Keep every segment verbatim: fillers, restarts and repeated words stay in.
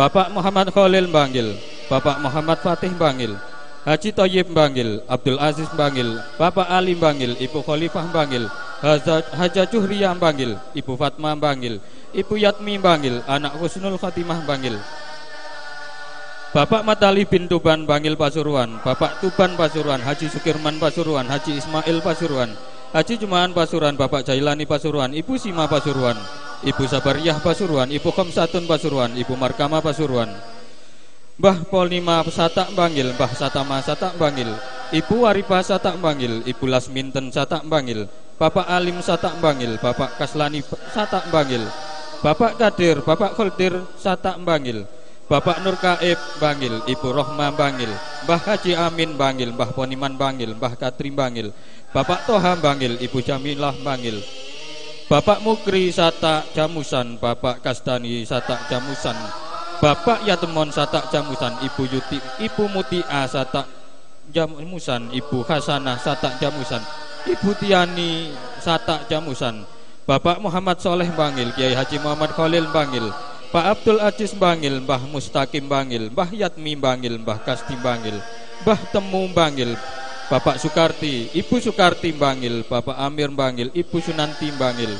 Bapak Muhammad Khalil panggil, Bapak Muhammad Fatih panggil, Haji Toyib panggil, Abdul Aziz panggil, Bapak Alim panggil, Ibu Khalifah panggil, Hajah Juhriyah panggil, Ibu Fatma panggil, Ibu Yatmi panggil, anak Husnul Fatimah panggil, Bapak Matali bin Tuban panggil Pasuruan, Bapak Tuban Pasuruan, Haji Sukirman Pasuruan, Haji Ismail Pasuruan, Haji Jumaan Pasuruan, Bapak Jailani Pasuruan, Ibu Sima Pasuruan, Ibu Sabaryah Pasuruan, Ibu Komsatun Pasuruan, Ibu Markama Pasuruan, Mbah Polnima Satak panggil, Mbah Satama Satak panggil, Ibu Waribah Satak panggil, Ibu Lasminten Satak panggil, Bapak Alim Satak panggil, Bapak Kaslani Satak panggil, Bapak Kadir, Bapak Khaldir Satak panggil, Bapak Nurkaib panggil, Ibu Rohman panggil, Mbah Haji Amin panggil, Mbah Poniman panggil, Mbah Kadir panggil, Bapak Toha panggil, Ibu Jamilah panggil, Bapak Mukri Satak Jamusan, Bapak Kastani Satak Jamusan, Bapak Yatemon Satak Jamusan, Ibu Yuti, Ibu Mutia Satak Jamusan, Ibu Hasanah Satak Jamusan, Ibu Tiani Satak Jamusan, Bapak Muhammad Soleh panggil, Kiai Haji Muhammad Khalil panggil, Pak Abdul Aziz panggil, Mbah Mustaqim panggil, Mbah Yatmi panggil, Mbah Kasti panggil, Mbah Temu panggil, Bapak Sukarti, Ibu Sukarti panggil, Bapak Amir panggil, Ibu Sunanti panggil,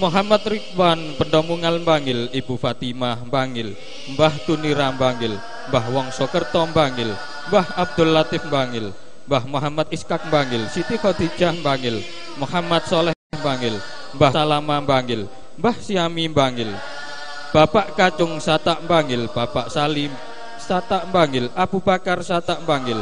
Muhammad Ridwan Pendomungal panggil, Ibu Fatimah panggil, Mbah Tunira panggil, Mbah Wongso Kerto panggil, Mbah Abdul Latif panggil, Mbah Muhammad Iskak panggil, Siti Khadijah panggil, Muhammad Soleh panggil, Mbah Salama panggil, Mbah Siami panggil, Bapak Kacung Satak panggil, Bapak Salim Satak panggil, Abu Bakar Satak panggil,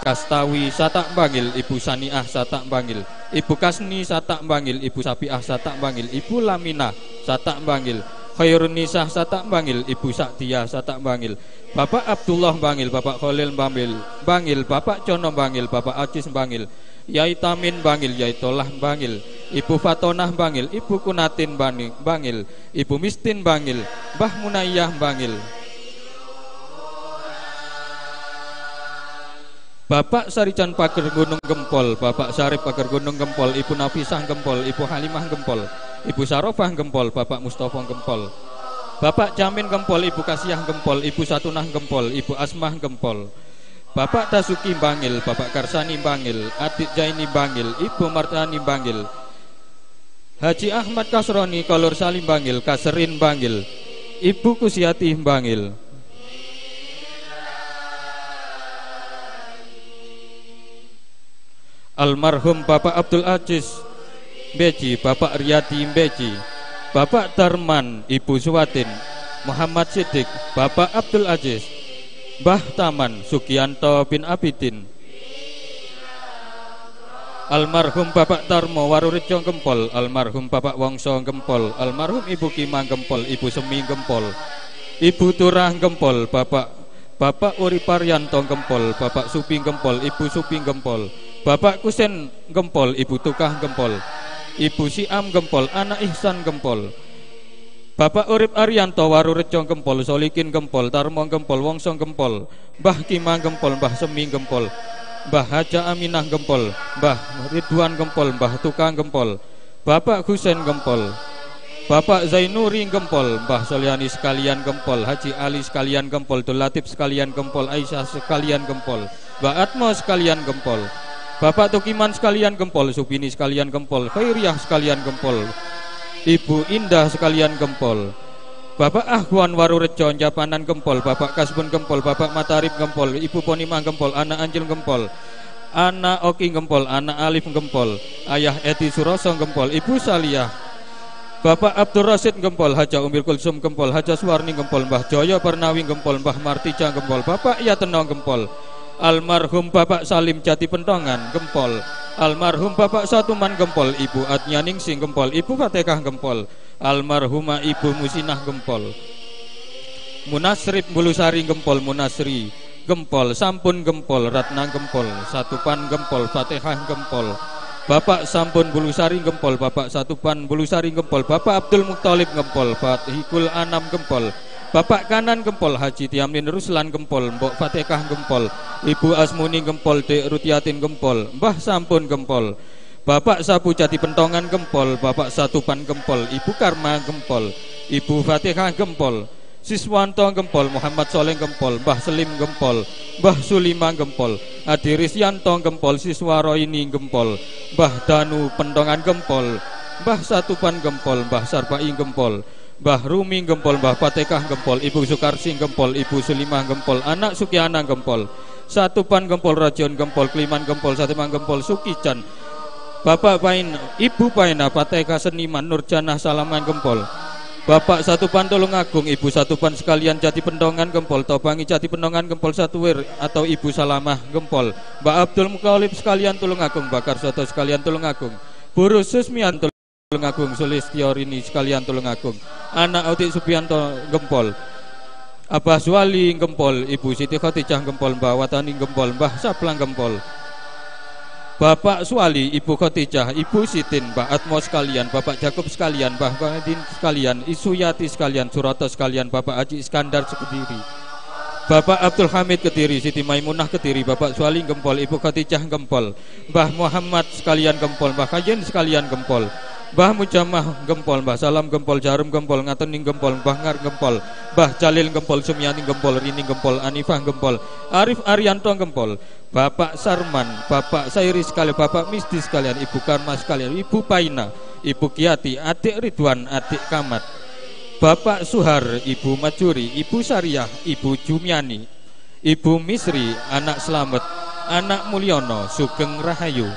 Kastawi Satak panggil, Ibu Saniah Satak panggil, Ibu Kasni Satak panggil, Ibu Sabiah Satak panggil, Ibu Lamina Satak panggil, Khairun Nisah Satak panggil, Ibu Saktia Satak panggil, Bapak Abdullah panggil, Bapak Khalil panggil, panggil Bapak Jono panggil, Bapak Aziz panggil, Yai Tamin panggil, Yai Tolah panggil, Ibu Fatonah panggil, Ibu Kunatin panggil, Ibu Mistin panggil, Mbah Munayyah panggil, Bapak Sarijan Pager Gunung Gempol, Bapak Sarip Pager Gunung Gempol, Ibu Nafisah Gempol, Ibu Halimah Gempol, Ibu Sarofah Gempol, Bapak Mustofa Gempol, Bapak Jamin Gempol, Ibu Kasiyah Gempol, Ibu Satunah Gempol, Ibu Asmah Gempol, Bapak Tasuki panggil, Bapak Karsani panggil, Adik Jaini panggil, Ibu Martani panggil, Haji Ahmad Kasroni Kolor Salim panggil, Kaserin panggil, Ibu Kusiati panggil, almarhum Bapak Abdul Aziz Beji, Bapak Riyadi Beji, Bapak Darman, Ibu Suwatin, Muhammad Siddiq, Bapak Abdul Aziz, Mbah Taman Sugianto bin Abidin, almarhum Bapak Tarmo Warurejo Gempol, almarhum Bapak Wongso Gempol, almarhum Ibu Kimang Gempol, Ibu Semi Gempol, Ibu Turah Gempol, Bapak Bapak Uriparyanto Gempol, Bapak Suping Gempol, Ibu Suping Gempol, Bapak Kusen Gempol, Ibu Tukah Gempol, Ibu Siam Gempol, anak Ihsan Gempol, Bapak Urip Arianto Warurejo Gempol, Solikin Gempol, Tarmo Gempol, Wongso Gempol, Mbah Kimang Gempol, Mbah Seming Gempol, Mbah Hajah Aminah Gempol, Mbah Ridwan Gempol, Mbah Tukang Gempol, Bapak Husen Gempol, Bapak Zainuri Gempol, Mbah Solyani sekalian Gempol, Haji Ali sekalian Gempol, Dulatif sekalian Gempol, Aisyah sekalian Gempol, Mbah Atmo sekalian Gempol, Bapak Tukiman sekalian Gempol, Supini sekalian Gempol, Khairiyah sekalian Gempol, Ibu Indah sekalian Gempol, Bapak Ahwan Warurejo Japanan Gempol, Bapak Kasbun Gempol, Bapak Matarip Gempol, Ibu Ponimah Gempol, anak Anjil Gempol, anak Oki Gempol, anak Alif Gempol, ayah Eti Suroso Gempol, Ibu Saliyah, Bapak Abdur Rasid Gempol, Haja Umir Kulsum Gempol, Haja Suwarni Gempol, Mbah Joyo Pernawi Gempol, Mbah Martija Gempol, Bapak Yatenong Gempol, almarhum Bapak Salim Jati Pentongan Gempol, almarhum Bapak Satuman Gempol, Ibu Adnyaningsing Gempol, Ibu Fatihah Gempol, almarhumah Ibu Musinah Gempol, Munasrib Bulusari Gempol, Munasri Gempol, Sampun Gempol, Ratna Gempol, Satupan Gempol, Fatihah Gempol, Bapak Sampun Bulusari Gempol, Bapak Satupan Bulusari Gempol, Bapak Abdul Muktalib Gempol, Fatihul Anam Gempol, Bapak Kanan Gempol, Haji Tiamlin Ruslan Gempol, Mbok Fatihah Gempol, Ibu Asmuni Gempol, Dek Rutiatin Gempol, Mbah Sampun Gempol, Bapak Sapu Jati Pentongan Gempol, Bapak Satupan Gempol, Ibu Karma Gempol, Ibu Fatihah Gempol, Siswanto gempol, Muhammad Soleh gempol, Mbah Salim gempol, Mbah Sulima gempol, Adi Risyanto gempol, siswa Roini gempol, Mbah Danu Pendongan gempol, Mbah Satupan gempol, Mbah Sarbai gempol, Mbah Rumi gempol, Mbah Patekah gempol, Ibu Sukarsing gempol, Ibu Sulimah gempol, anak Sukiana gempol, Satupan gempol, Rajon gempol, Kliman gempol, Satimang gempol, Sukican, Bapak Pain, Ibu Paina, Patekah seniman, Nurjanah Salaman gempol, Bapak Satupan Tulungagung, Ibu Satupan sekalian Jati Pendongan gempol, Tobangi Jati Pendongan gempol, Satuwir atau Ibu Salamah gempol, Mbak Abdul Mukhalib sekalian Tulungagung, Bakar Soto sekalian Tulungagung, Buru Susmianto Tulungagung, Sulistyo Rini sekalian Tulungagung, anak Autik Subianto gempol, Abah Suwali gempol, Ibu Siti Khotijah gempol, Mbak Watani gempol, Mbah Saplang gempol, Bapak Suwali, Ibu Khotijah, Ibu Sitin, Mbak Atmo sekalian, Bapak Jakub sekalian, Mbah Badin sekalian, Isuyati sekalian, Surato sekalian, Bapak Haji Iskandar Kediri, Bapak Abdul Hamid Kediri, Siti Maimunah Kediri, Bapak Suwali gempol, Ibu Khotijah gempol, Mbah Muhammad sekalian gempol, Mbah Kajen sekalian gempol, Mbah Mujamah gempol, Mbah Salam gempol, Jarum gempol, Ngatening gempol, Mbah Ngar gempol, Mbah Jalil gempol, Sumyani gempol, Rini gempol, Anifah gempol, Arif Arianto gempol, Bapak Sarman, Bapak Sairi sekalian, Bapak Misdi sekalian, Ibu Karma sekalian, Ibu Paina, Ibu Kiati, Adik Ridwan, Adik Kamat, Bapak Suhar, Ibu Majuri, Ibu Saryah, Ibu Jumyani, Ibu Misri, anak Slamet, anak Mulyono, Sugeng Rahayu,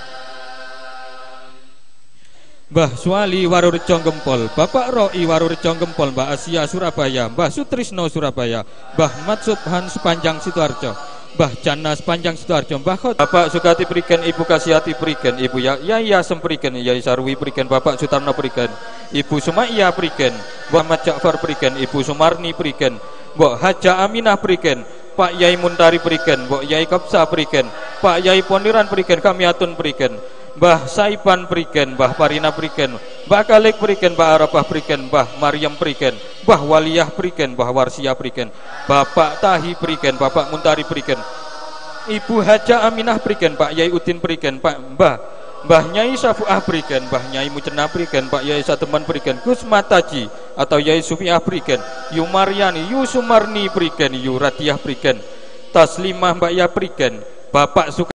Mbah Suwali Warurejo gempol, Bapak Roi Warurejo gempol, Mbah Asia Surabaya, Mbah Sutrisno Surabaya, Mbah Mat Subhan sepanjang Sidoarjo, Mbah Jana sepanjang Sidoarjo, Mbah Khot, Bapak Sukati Prigen, Ibu Kasihati Prigen, Ibu Yaya Semprigen, Yai Sarwi Prigen, Bapak Sutarno Prigen, Ibu Sumaiya Prigen, Muhammad Ja'far Prigen, Ibu Sumarni Prigen, Mbok Hajah Aminah Prigen, Pak Yai Muntari Prigen, Mbok Yai Kapsa Prigen, Pak Yai Poniran Prigen, Kamiatun Prigen, Mbah Saipan Prigen, Mbah Parina Prigen, Mbah Kalik Prigen, Mbah Arabah Prigen, Mbah Maryam Prigen, Mbah Waliyah Prigen, Mbah Warsia Prigen, Bapak Tahi Prigen, Bapak Muntari Prigen, Ibu Hajah Aminah Prigen, Pak Yai Udin Prigen, Pak Mbah Mbah Nyai Safuah Prigen, Mbah Nyai Mujena Prigen, Pak Yai Sateman Prigen, Gus Mataji atau Yai Sufiah Prigen, Yumaryani, Yusumarni Prigen, Yuradiah Prigen, Taslimah Mbak Ya Prigen, Bapak Suka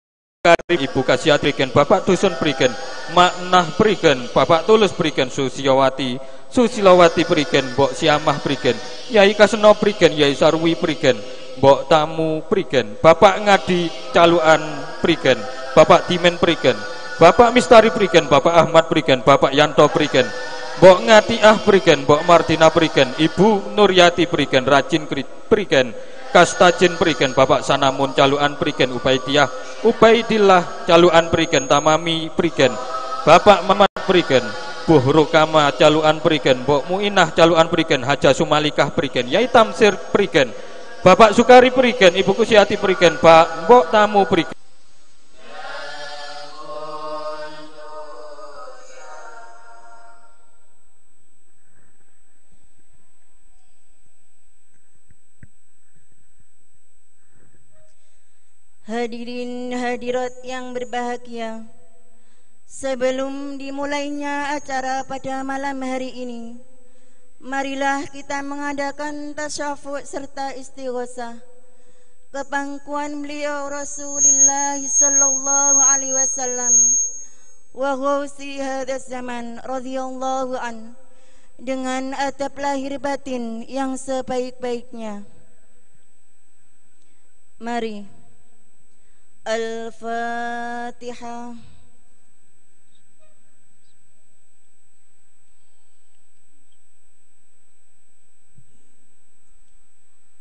Ibu Kasiat Prigen, Bapak Dusun Prigen, Maknah Prigen, Bapak Tulus Prigen, Susiowati Susilawati Prigen, Mbok Siamah Prigen, Yai Kaseno Prigen, Yai Sarwi Prigen, Mbok Tamu Prigen, Bapak Ngadi Caluan Prigen, Bapak Dimen Prigen, Bapak Mistari Prigen, Bapak Ahmad Prigen, Bapak Yanto Prigen, Mbok Ngatiah Prigen, Mbok Martina Prigen, Ibu Nuryati Prigen, Rajin Prigen, Kastajin Prigen, Bapak Sanamun Caluan Prigen, Ubaidiyah Ubaidillah Caluan Prigen, Tamami Prigen, Bapak Mamat Prigen, Buhrukama Caluan Prigen, Mbok Muinah Caluan Prigen, Haja Sumalikah Prigen, Yai Tamsir Prigen, Bapak Sukari Prigen, Ibu Kusiati Prigen, Pak Mbok Tamu Prigen, Hadirin hadirat yang berbahagia, sebelum dimulainya acara pada malam hari ini, marilah kita mengadakan tasyafud serta istighosah ke pangkuan beliau Rasulullah sallallahu alaihi wasallam wa ghausi hadzal zaman radhiyallahu an, dengan atap lahir batin yang sebaik-baiknya. Mari. Al-Fatihah.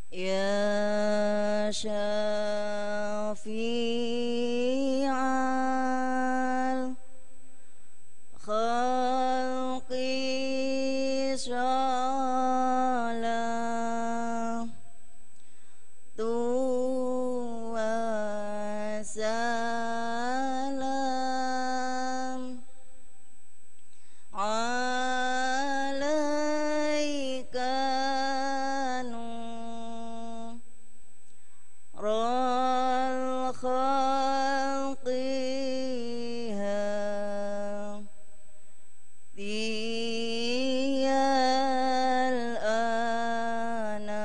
Ya Syafi'al Khalqi Salah Salam alaika nurul khalqiha diyal ana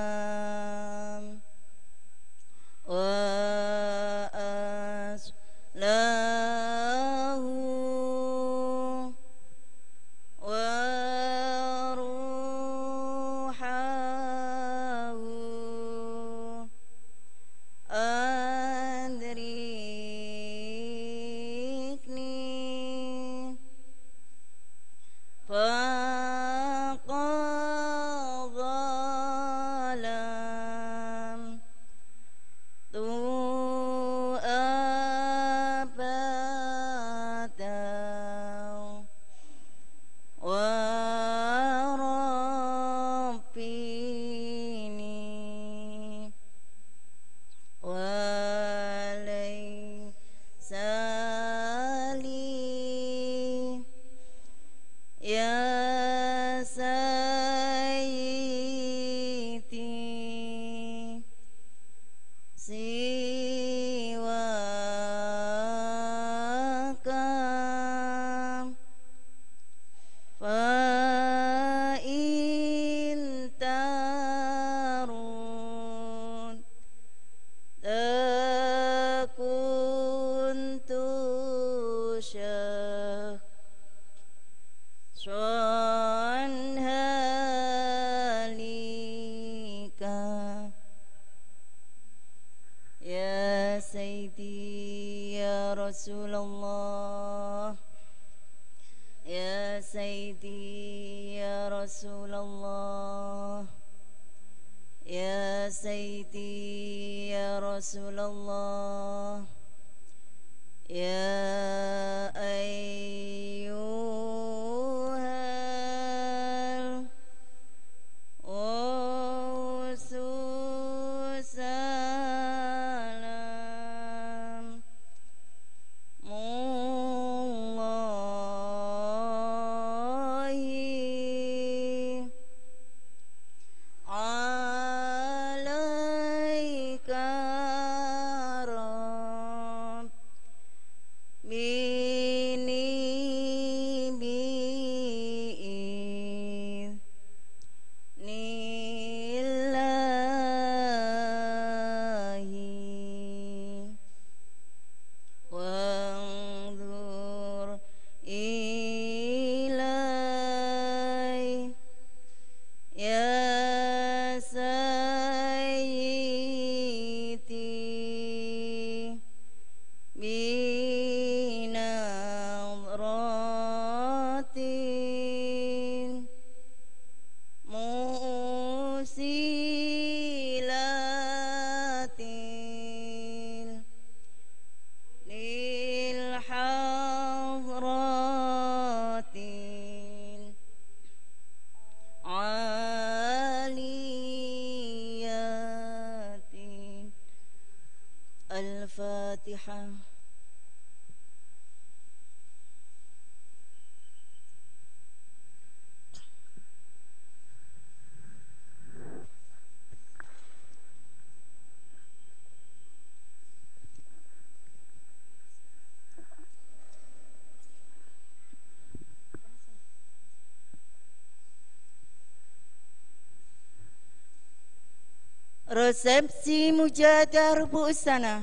Resepsi mujahadah rubuh usana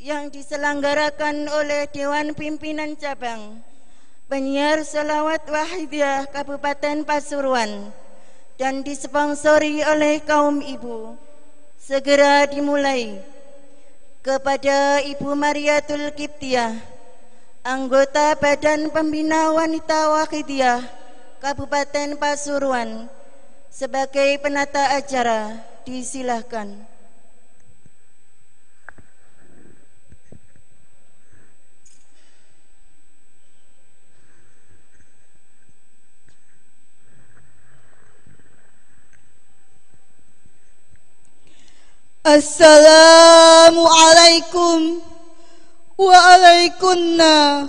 yang diselenggarakan oleh Dewan Pimpinan Cabang Penyiar Shalawat Wahidiyah Kabupaten Pasuruan dan disponsori oleh kaum ibu segera dimulai. Kepada Ibu Mariatul Kiptiah, anggota Badan Pembina Wanita Wahidiyah Kabupaten Pasuruan, sebagai penata acara disilahkan. Assalamualaikum waalaikumna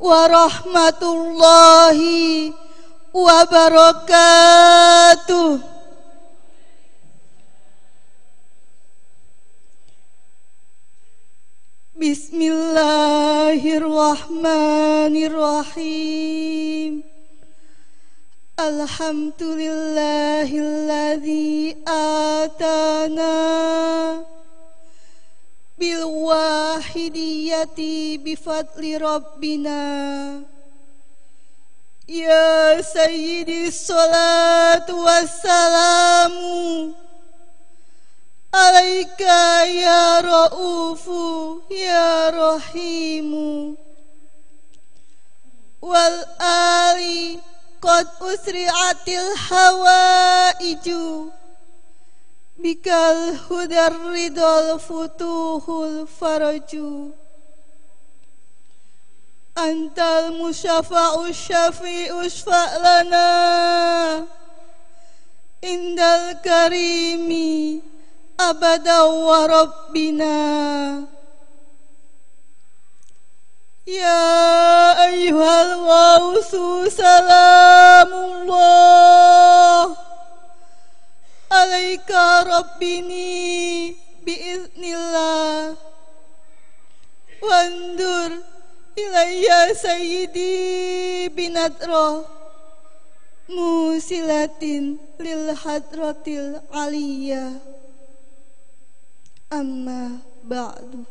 warahmatullahi wabarakatuh. Bismillahirrahmanirrahim. Alhamdulillahilladzi atana bil wahidiyati bifadli rabbina ya sayyidi salatu wassalamu alaika ya raufu ya rahimu wal ali qad usri'atil hawaiju bikal hudar ridal futuhul faraju antal musyafa'u syafi'u syafa'lana indal karimi abada wa rabbina ya ayyuhal wausu salamullah alaika rabbini biiznillah. Wandur ilayya sayyidi binatro musilatin lil hadratil aliyah. Amma ba'du.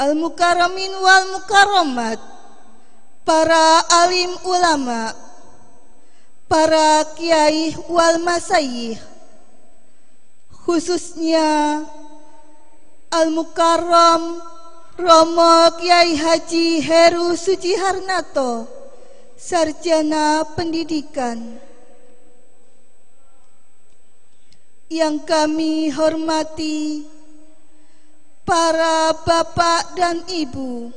Al-Mukarramin wal-Mukarramat, para alim ulama, para kiai wal-masayih, khususnya Al-Mukarram Romo Kiai Haji Heru Suciharnato, sarjana pendidikan, yang kami hormati para bapak dan ibu,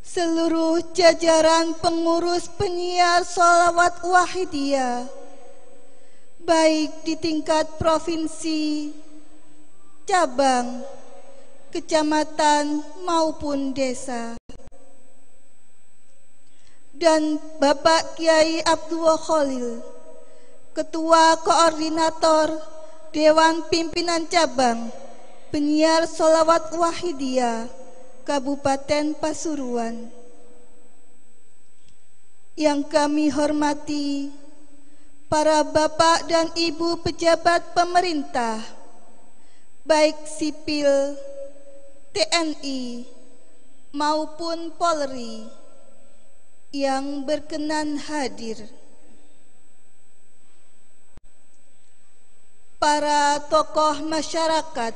seluruh jajaran pengurus penyiar sholawat wahidiyah, baik di tingkat provinsi, cabang, kecamatan maupun desa, dan Bapak Kiai Abdul Khalil, Ketua Koordinator Dewan Pimpinan Cabang Penyiar Sholawat Wahidiyah Kabupaten Pasuruan, yang kami hormati para bapak dan ibu pejabat pemerintah, baik sipil, T N I maupun Polri, yang berkenan hadir, para tokoh masyarakat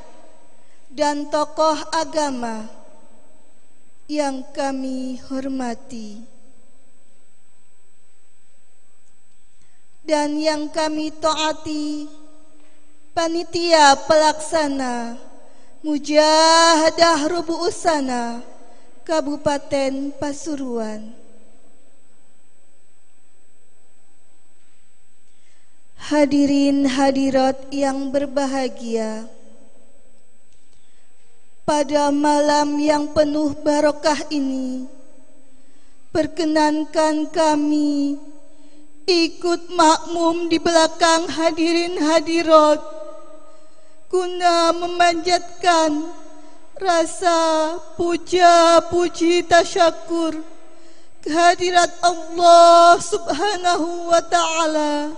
dan tokoh agama yang kami hormati, dan yang kami taati panitia pelaksana Mujahadah Rubu'us Sanah Kabupaten Pasuruan. Hadirin hadirat yang berbahagia, pada malam yang penuh barokah ini, perkenankan kami ikut makmum di belakang hadirin hadirat guna memanjatkan rasa puja puji tasyakur kehadirat Allah subhanahu wa ta'ala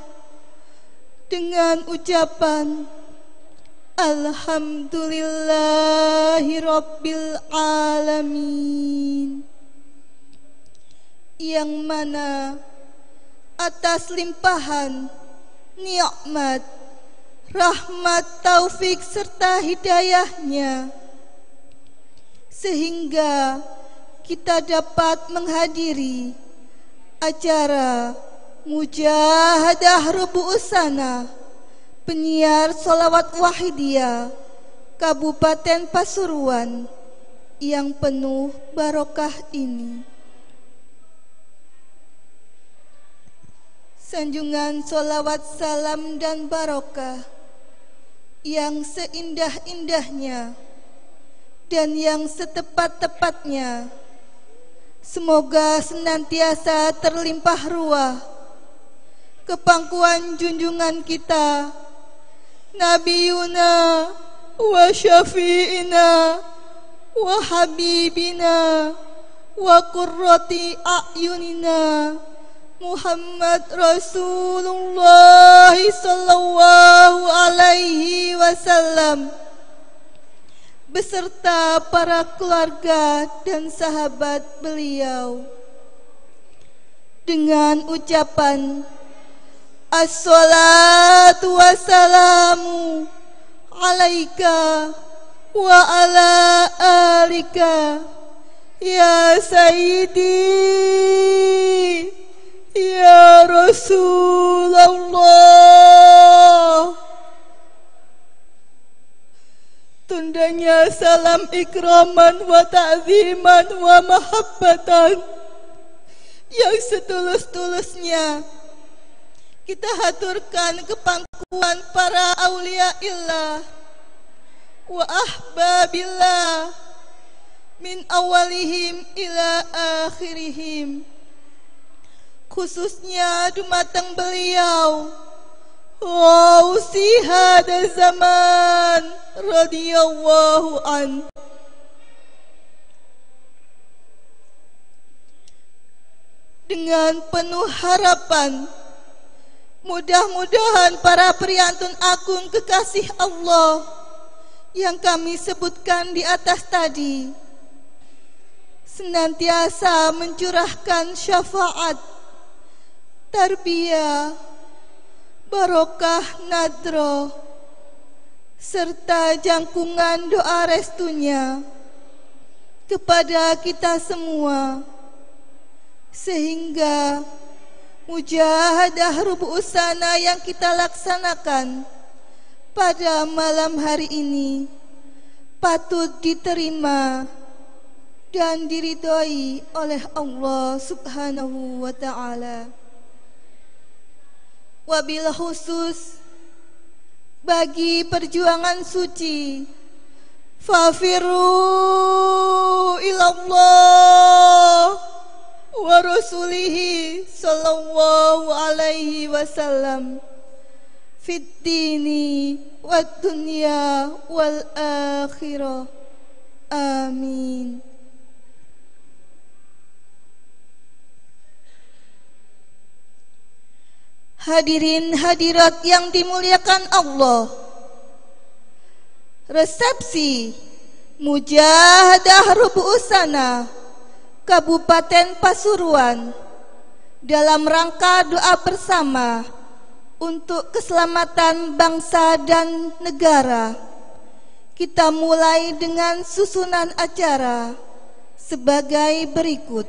dengan ucapan Alhamdulillahirabbil alamin, yang mana atas limpahan nikmat, rahmat, taufik serta hidayahnya sehingga kita dapat menghadiri acara Mujahadah Rubu'us Sanah Penyiar Sholawat Wahidiyah Kabupaten Pasuruan yang penuh barokah ini. Sanjungan sholawat, salam dan barokah yang seindah-indahnya dan yang setepat-tepatnya semoga senantiasa terlimpah ruah ke pangkuan junjungan kita Nabiyuna wa syafi'ina wa habibina wa qurrati a'yunina Muhammad Rasulullah sallallahu alaihi wasallam, beserta para keluarga dan sahabat beliau, dengan ucapan Assalatu wassalamu alaika wa ala alika ya sayyidi ya Rasulullah. Tundanya salam ikraman wa ta'ziman wa mahabbatan yang setulus-tulusnya kita haturkan ke pangkuan para aulia illah wa ahbabillah min awalihim ila akhirihim khususnya dumateng beliau wausiha dan zaman radhiyallahu an. Dengan penuh harapan, mudah-mudahan para priantun agung kekasih Allah yang kami sebutkan di atas tadi senantiasa mencurahkan syafaat, tarbiyah, barokah nadro serta jangkungan doa restunya kepada kita semua, sehingga mujahadah rubu'us sana yang kita laksanakan pada malam hari ini patut diterima dan diridhoi oleh Allah Subhanahu wa ta'ala. Wabil khusus bagi perjuangan suci, fafiru ilallah wa rasulihi sallallahu alaihi wasallam fid dini wad dunya wal akhirah. Amin. Hadirin hadirat yang dimuliakan Allah, resepsi mujahadah rubu'us sana Kabupaten Pasuruan dalam rangka doa bersama untuk keselamatan bangsa dan negara kita mulai dengan susunan acara sebagai berikut.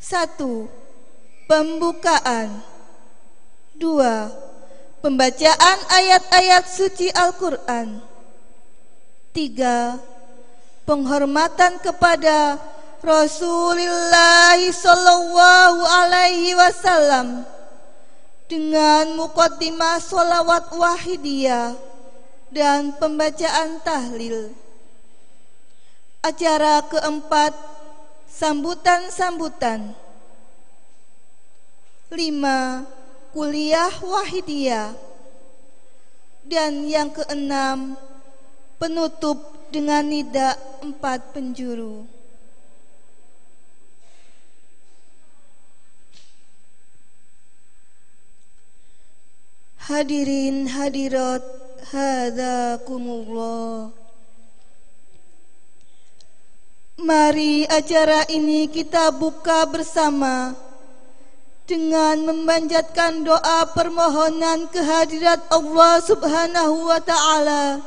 Satu, pembukaan. Dua, pembacaan ayat-ayat suci Al-Quran. Tiga, penghormatan kepada Rasulullah Sallallahu Alaihi Wasallam dengan muqaddimah sholawat wahidiyah dan pembacaan tahlil. Acara keempat, sambutan-sambutan. Lima, kuliah wahidiyah. Dan yang keenam, penutup dengan nida empat penjuru. Hadirin hadirat hadzakumullah, mari acara ini kita buka bersama dengan memanjatkan doa permohonan kehadirat Allah Subhanahu wa ta'ala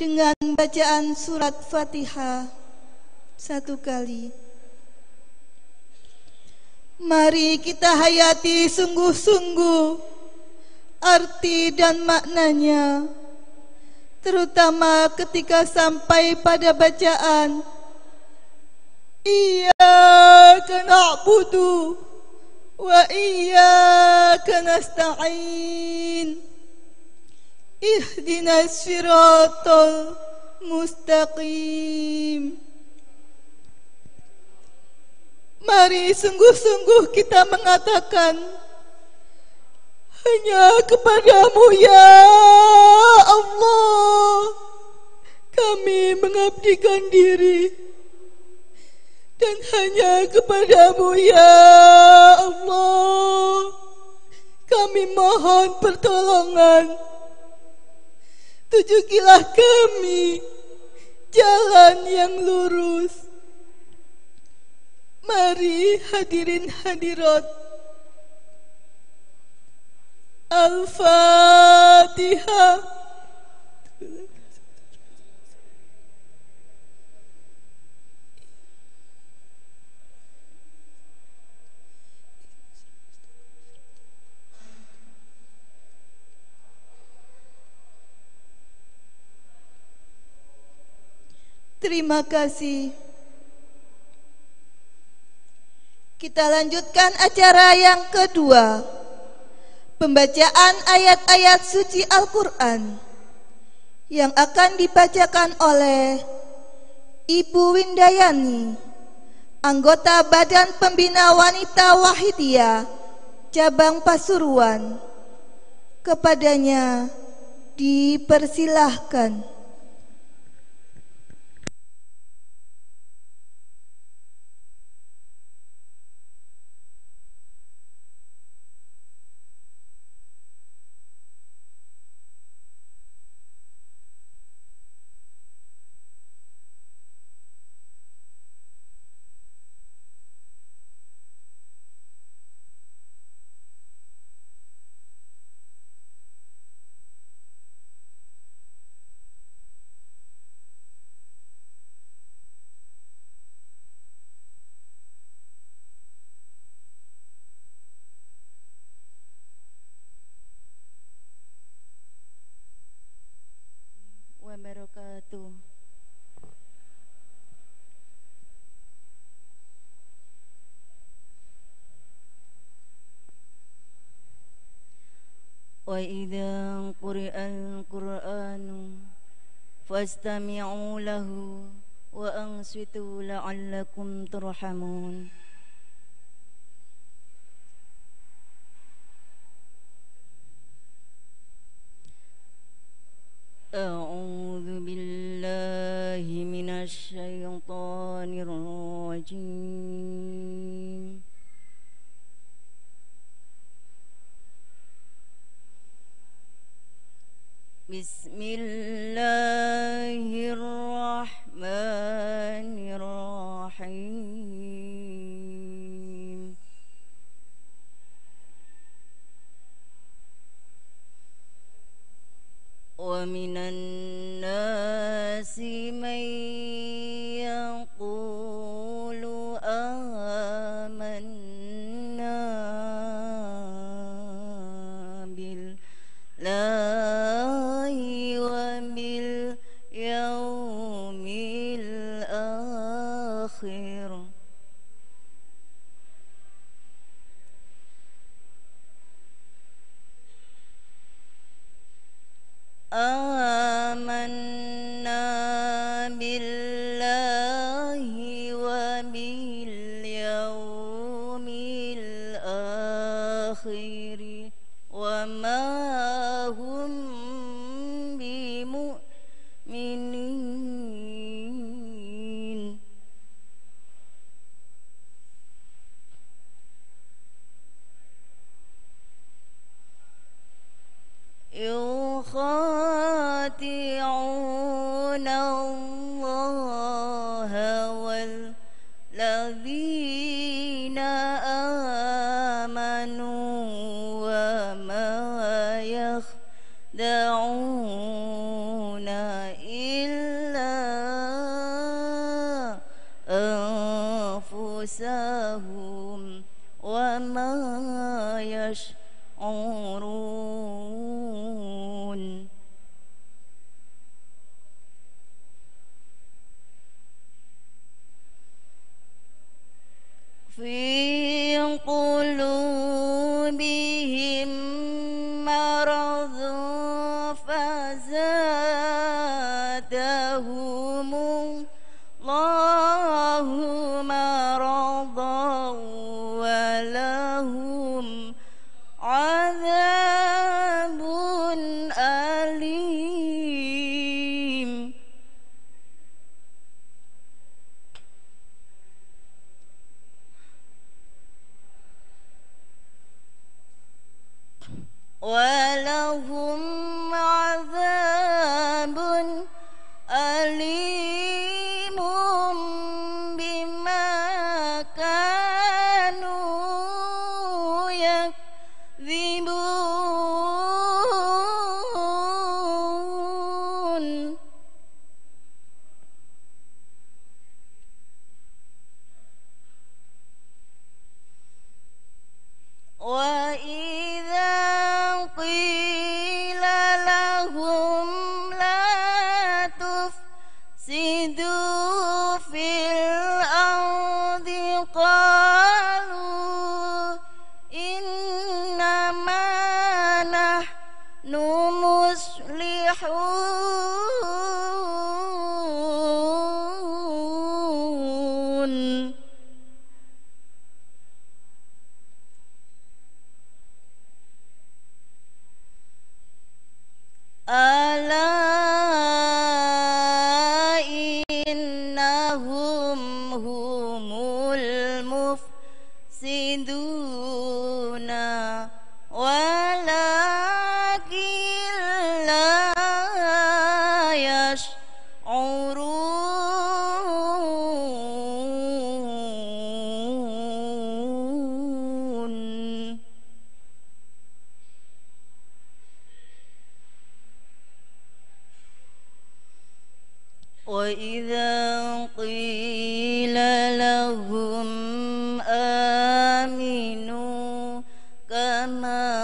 dengan bacaan surat Fatihah satu kali. Mari kita hayati sungguh-sungguh arti dan maknanya, terutama ketika sampai pada bacaan Iyyaka na'budu wa iyyaka nasta'in ihdinas siratal mustaqim. Mari sungguh-sungguh kita mengatakan, hanya kepadamu ya Allah kami mengabdikan diri, dan hanya kepadamu ya Allah kami mohon pertolongan. Tunjukilah kami jalan yang lurus. Mari hadirin hadirat. Al-Fatihah. Terima kasih. Kita lanjutkan acara yang kedua, pembacaan ayat-ayat suci Al-Quran yang akan dibacakan oleh Ibu Windayani, anggota Badan Pembina Wanita Wahidiyah Cabang Pasuruan. Kepadanya dipersilahkan. وَإِذَا قُرِئَ الْقُرْآنُ فَاسْتَمِعُوا لَهُ وَأَنصِتُوا لَعَلَّكُمْ تُرْحَمُونَ. أَعُوذُ بِاللَّهِ مِنَ الشَّيْطَانِ الرَّجِيمِ. بسم الله الرحمن الرحيم. ومن الناس من يقول آمنا بالله وباليوم الآخر آمنا بالله وباليوم الآخر وما هم مؤمنين. يخادعون الله والذين آمنوا وما يخدعون إلا أنفسهم وما يشعرون. في قلوبهم مرض فزادهم الله مرضا ولهم عذاب أليم. وَلَهُمْ عَذَابٌ أَلِيمٌ بِمَا كَانُوا يَكْذِبُونَ. وَإِذَا قِيلَ لَهُمْ لَا تُفْسِدُوا فِي الْأَرْضِ قَالُوا إِنَّمَا نَحْنُ مُصْلِحُونَ. ala innahum humul mufsiduna walakin la yash'urun. Wa idza qila lahum aminu kama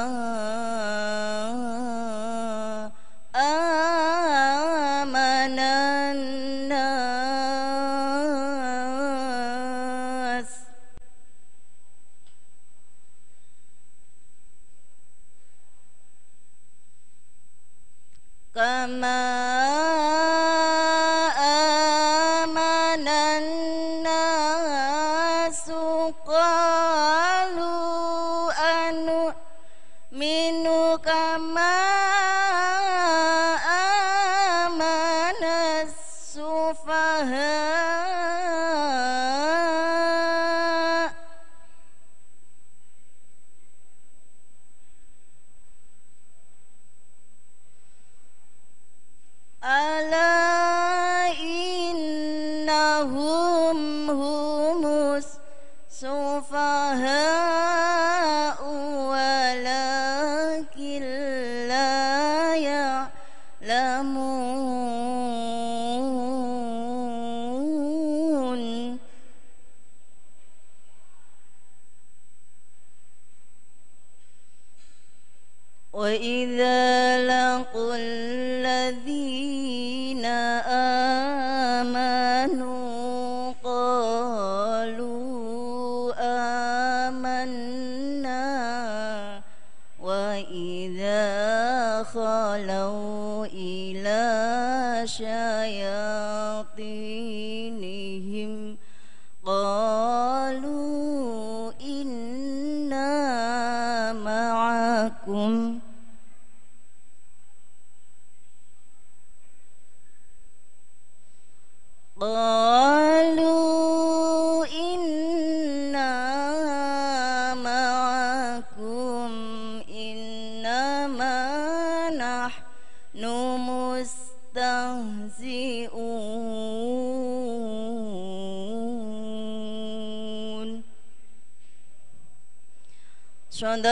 Sadaqallahul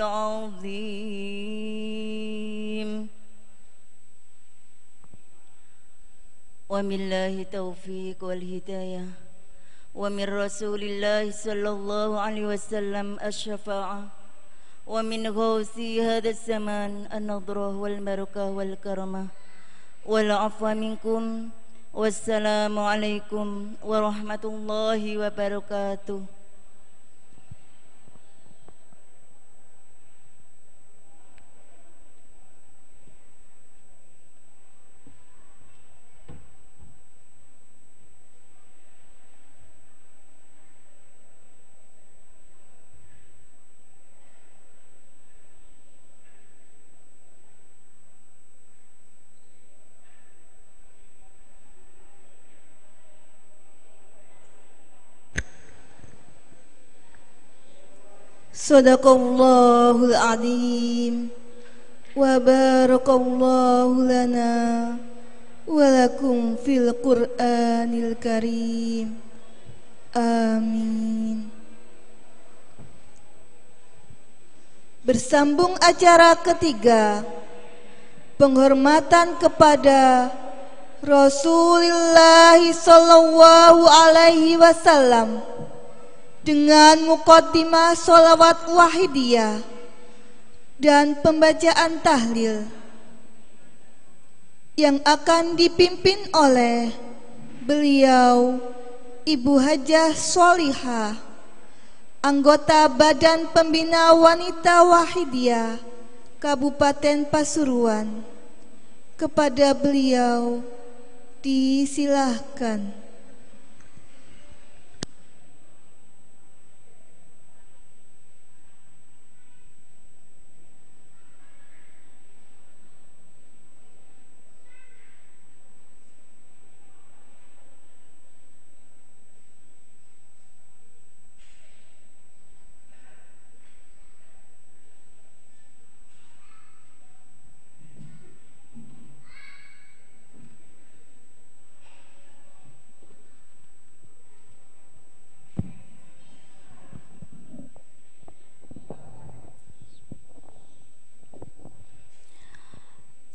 Azim. Wa billahi taufiq wal hidayah. Wa min Rasulillah sallallahu alaihi wasallam asy-syafa'ah. Wa min ghawsi hadzal zaman an-nadrah wal barakah wal karamah. Wal 'afwa minkum. Wassalamualaikum warahmatullahi wabarakatuh. Sadaqallahul Azim. Wa barakallahu lana wa lakum fil Qur'anil Karim. Amin. Bersambung acara ketiga, penghormatan kepada Rasulullah sallallahu alaihi wasallam dengan muqaddimah sholawat wahidiyah dan pembacaan tahlil yang akan dipimpin oleh beliau Ibu Hajah Solihah, anggota Badan Pembina Wanita Wahidiyah Kabupaten Pasuruan. Kepada beliau disilahkan.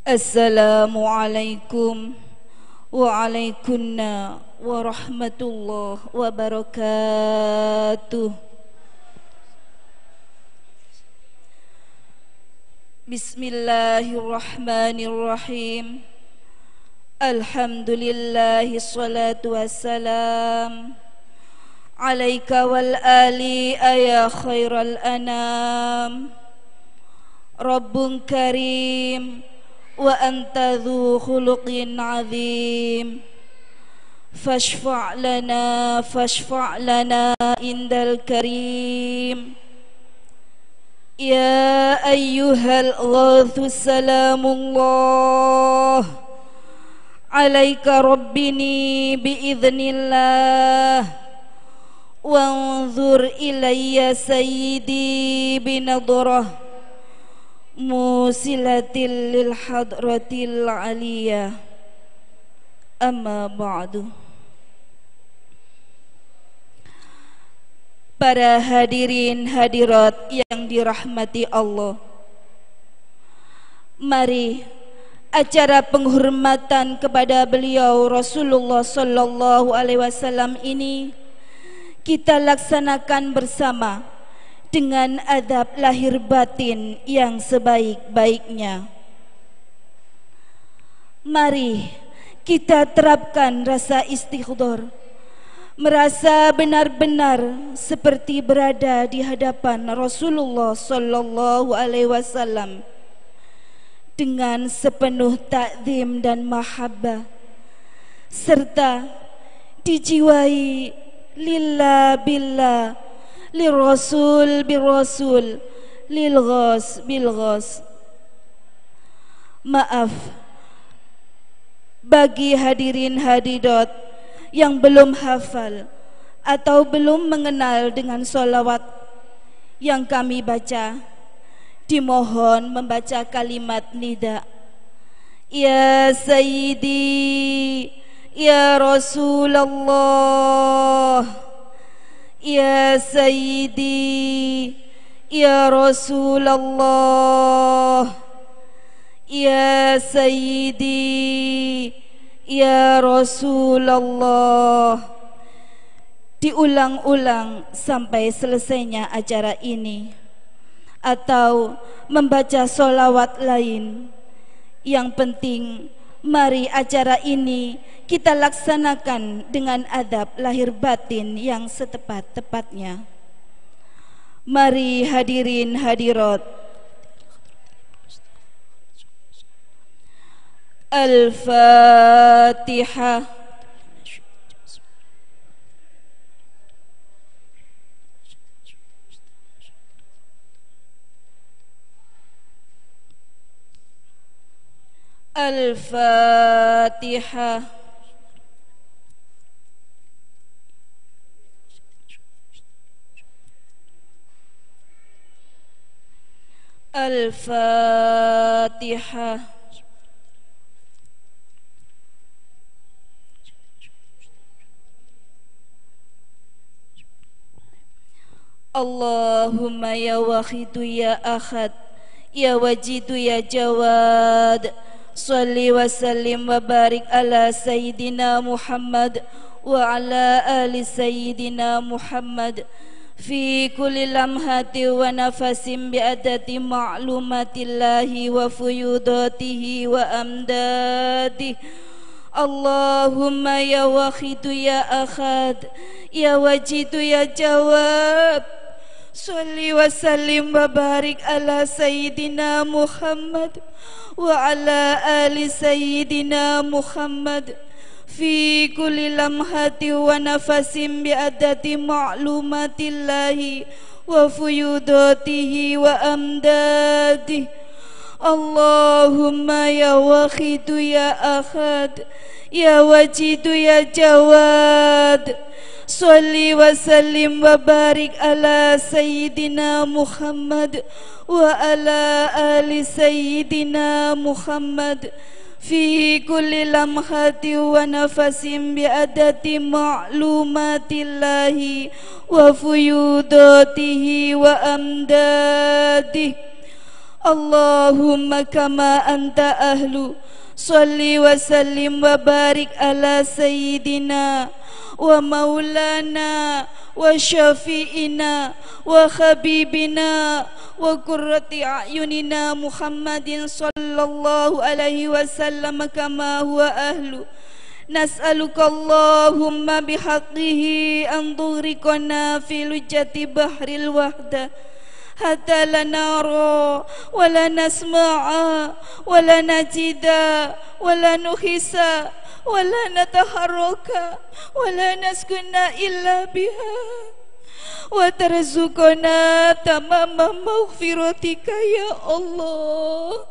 Assalamualaikum wa'alaikunna warahmatullahi wabarakatuh. Bismillahirrahmanirrahim. Alhamdulillahi salatu wassalam alaika wal ali ya khairal anam Rabbun karim wa anta dzu khuluqin azim fashfa' lana fashfa' lana indal karim ya ayyuhal ghathu salamullah alaika rabbini biidznillah wanzur ilayya sayyidi binadrah musilatil lil hadratil aliyah. Amma ba'du. Para hadirin hadirat yang dirahmati Allah, mari acara penghormatan kepada beliau Rasulullah sallallahu alaihi wasallam ini kita laksanakan bersama dengan adab lahir batin yang sebaik-baiknya. Mari kita terapkan rasa istighdar, merasa benar-benar seperti berada di hadapan Rasulullah sallallahu alaihi wasallam dengan sepenuh takzim dan mahabbah, serta dijiwai lillah billah, lil rasul bil rasul, lil ghas bil ghas. Maaf bagi hadirin hadirat yang belum hafal atau belum mengenal dengan solawat yang kami baca, dimohon membaca kalimat nida, ya sayyidi ya Rasulullah, ya sayyidi ya Rasulullah, ya sayyidi ya Rasulullah. Diulang-ulang sampai selesainya acara ini, atau membaca solawat lain. Yang penting mari acara ini kita laksanakan dengan adab lahir batin yang setepat-tepatnya. Mari hadirin hadirat. Al-Fatihah. Al-Fatihah. Al-Fatihah. Allahumma ya wahidu ya ahad, ya wajidu ya jawad, salli wa sallim wa barik ala sayyidina Muhammad wa ala ali sayyidina Muhammad fi kulli lamhati wa nafasin bi'adati ma'lumatillahi wa fuyudatihi wa amdatihi. Allahumma ya wahidu ya akhad, ya wajidu ya jawab, salli wa sallim wa barik ala sayyidina Muhammad wa ala ali sayyidina Muhammad fi kulli lamhati wa nafasin bi'adati ma'lumatillahi wa fuyudatihi wa amdadihi. Allahumma ya wahidu ya ahad, ya wajidu ya jawad, salli wa sallim wa barik ala sayyidina Muhammad wa ala ali sayyidina Muhammad fi kulli lamhati wa nafasin bi'adati ma'lumatillahi wa fuyudatihi wa amdadihi. Allahumma kama anta ahlu, salli wa sallim wa barik ala sayyidina wa maulana wa syafi'ina wa habibina wa qurrati a'yunina Muhammadin sallallahu alaihi wasallam kama huwa ahlu. Nas'aluka Allahumma bihaqqihi an tughriqana fi lujjati bahril wahda hatta la nara wa la nasma'a wa la najida wa la nuhisa wa la nataharruka wa la naskuna illa biha wa tarzuqana tamama maghfiratika ya Allah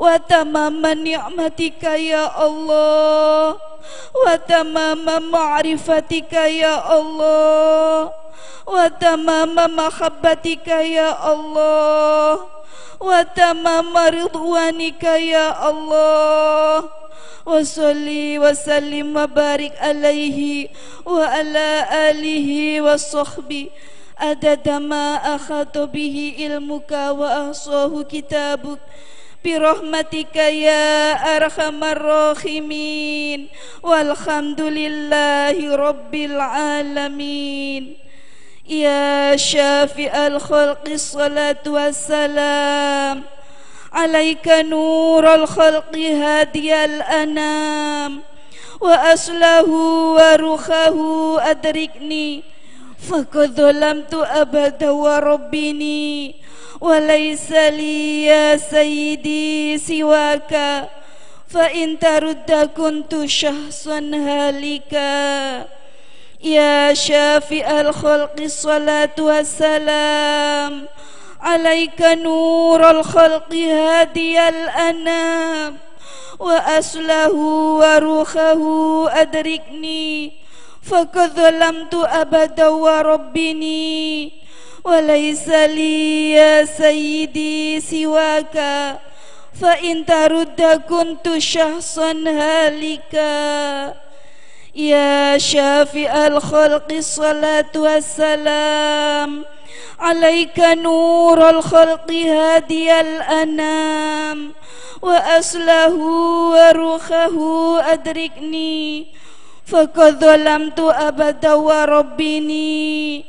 wa tamama ni'matika ya Allah wa tamama ma'rifatika ya Allah wa tamama mahabbatika ya Allah wa tamama ridwanika ya Allah. Wa salli wa sallim wa barik alaihi wa ala alihi wa sahbihi adada ma akhatu bihi ilmuka wa ahsahu kitabuk birahmatika ya arhamar rahimin walhamdulillahi rabbil alamin. Ya syafi'al khalqi salatu wassalam alaika nurul khalqi hadiyal anam wa aslahu wa ruhahu adrikni faqad zalamtu abada wa rabbini walaysa li ya sayyidi siwaka fa in tarudda kuntu syahsan halika. Ya syafi'al khalqi salatu wassalam alaika nurul khalqi hadiyal anam wa aslahu wa ruhahu adrikni faqad zalamtu abada wa rabbini walaysa li ya sayyidi siwaka fa in tarudda kuntu syahsan halika. Ya syafi'al khalqi salatu wassalam alaika nurul khalqi hadiyal anam wa aslahu wa ruhahu adrikni faqad zalamtu abada wa rabbini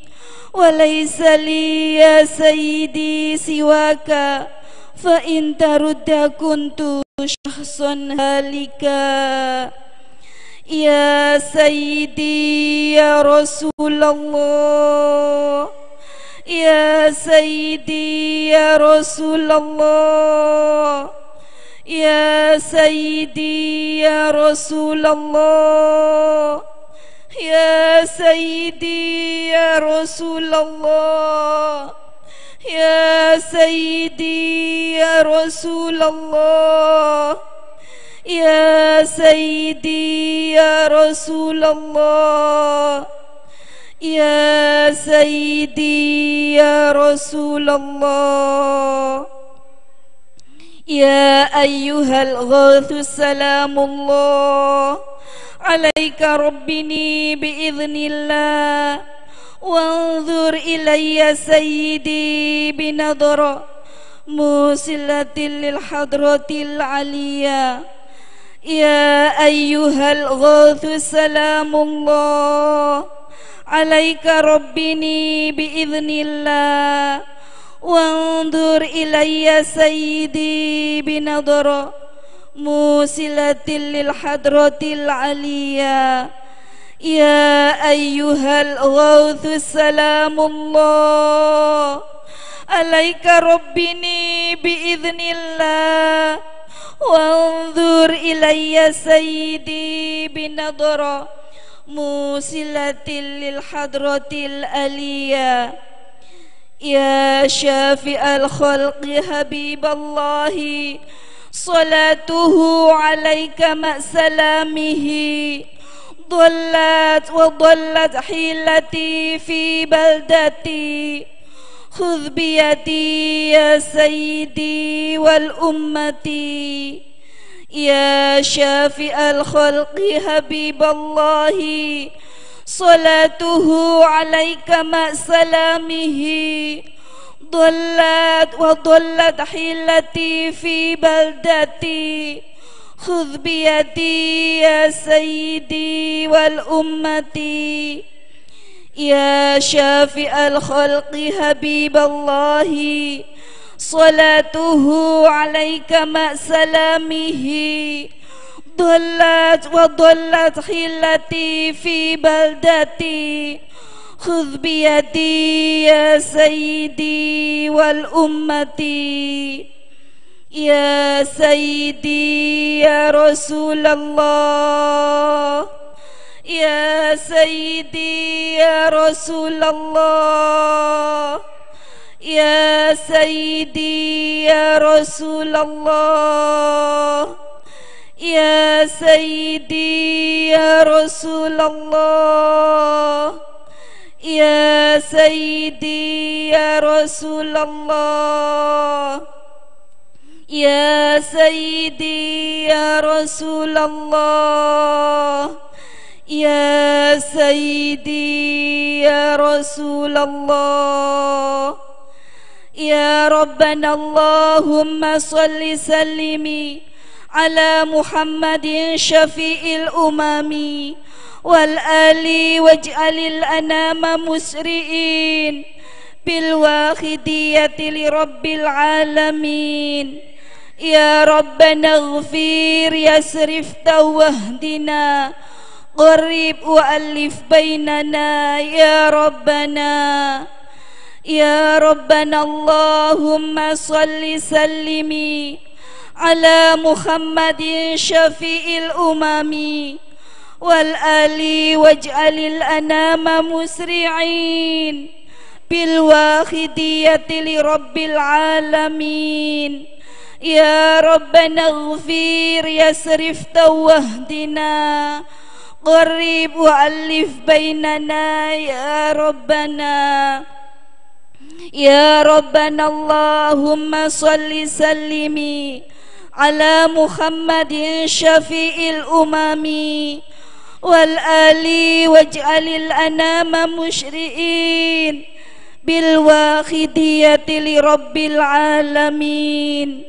walaysa li ya sayyidi siwaka fa in tarudda kuntu syahsan halika. Ya sayyidi ya Rasulullah, ya sayyidi ya Rasulullah, ya sayyidi ya Rasulullah, ya sayyidi ya Rasulullah, ya sayyidi ya Rasulullah, ya sayyidi ya Rasulullah, ya sayyidi ya Rasulullah. Ya ayyuhal ghathus salamullah alaika rabbini biiznillah wanzur ilayya sayyidi binadra musilatil lil hadratil aliyah. Ya ayyuhal ghathus salamullah alaika rabbini biiznillah wanzur ilayya sayyidi binadra musilatil lil hadratil aliyah. Ya ayyuhal ghauthus salamullah alaika rabbini biiznillah wanzur ilayya sayyidi binadra musilatil lil hadratil aliyah. Ya syafi'al khalqi habiballahi salatuhu alaika ma'salamihi dullat wa dullat hilati fi baldati khudh biyati ya sayyidi wal ummati. Ya syafi'al khalqi habiballahi salatuhu alaika ma'salamihi ضلت وضلت حيلتي في بلدتي خذ بيدي يا سيدي والأمة يا شافئ الخلق حبيب الله صلاته عليك مع سلامه ضلت وضلت حيلتي في بلدتي خذ بيدي يا سيدي والأمة يا سيدي يا رسول الله يا سيدي يا رسول الله يا سيدي يا رسول الله يا سيدي يا رسول الله يا سيدي يا رسول الله يا سيدي يا رسول الله يا سيدي يا رسول الله يا ربنا اللهم صل سلمي على محمد شفيع الأمم والآل واجعل الأنام مسرئين بالواحدية لرب العالمين يا ربنا اغفر يسرف توهدنا قرب وألف بيننا يا ربنا يا ربنا اللهم صل سلمي على محمد شفيع الأمم والآل واجعل الأنام مسرعين بالواحدية لرب العالمين يا ربنا اغفر يسرف توهدنا قرب وألف بيننا يا ربنا يا ربنا اللهم صل سلمي على محمد شفيع الأمم والآل واجعل الأنام مشرئين بالواحدية لرب العالمين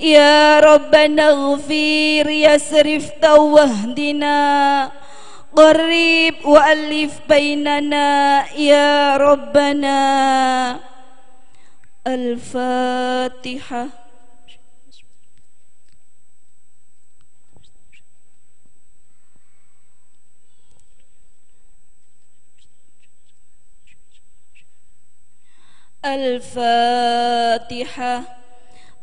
يا ربنا اغفر يسرف توهدنا قرب وألف بيننا يا ربنا الفاتحة الفاتحة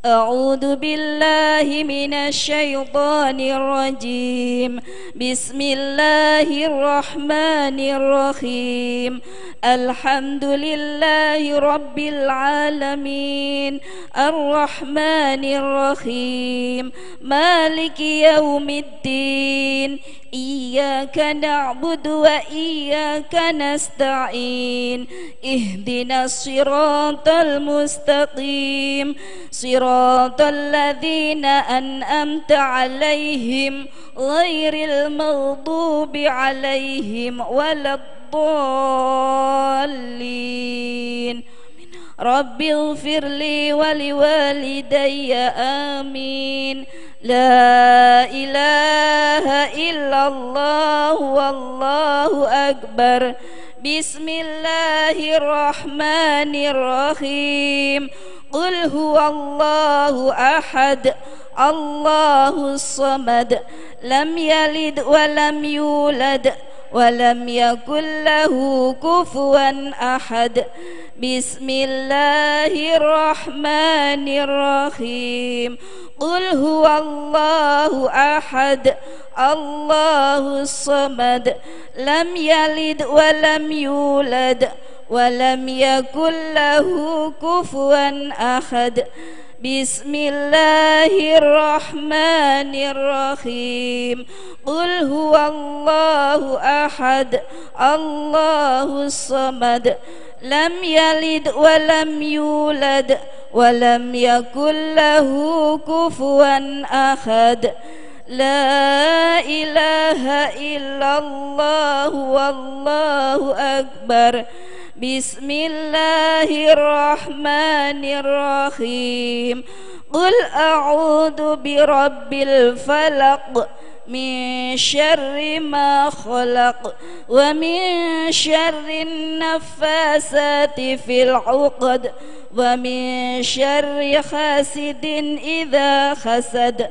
أعوذ بالله من الشيطان الرجيم بسم الله الرحمن الرحيم الحمد لله رب العالمين الرحمن الرحيم مالك يوم الدين إياك نعبد وإياك نستعين اهدنا الصراط المستقيم صراط الذين أنعمت عليهم غير المغضوب عليهم ولا الضالين رب اغفر لي ولوالدي آمين لا إله إلا الله والله أكبر بسم الله الرحمن الرحيم قل هو الله أحد الله الصمد لم يلد ولم يولد ولم يكن له كفوا أحد بسم الله الرحمن الرحيم قل هو الله أحد الله الصمد لم يلد ولم يولد ولم يكن له كفوا أحد بسم الله الرحمن الرحيم قل هو الله أحد الله الصمد لم يلد ولم يولد ولم يكن له كفوا أحد لا إله إلا الله والله أكبر Bismillahirrahmanirrahim. Qul a'udhu birabbil falaq, min syarri ma khalaq, wa min syarri nafasati fil uqad, wa min syarri hasidin idha hasad.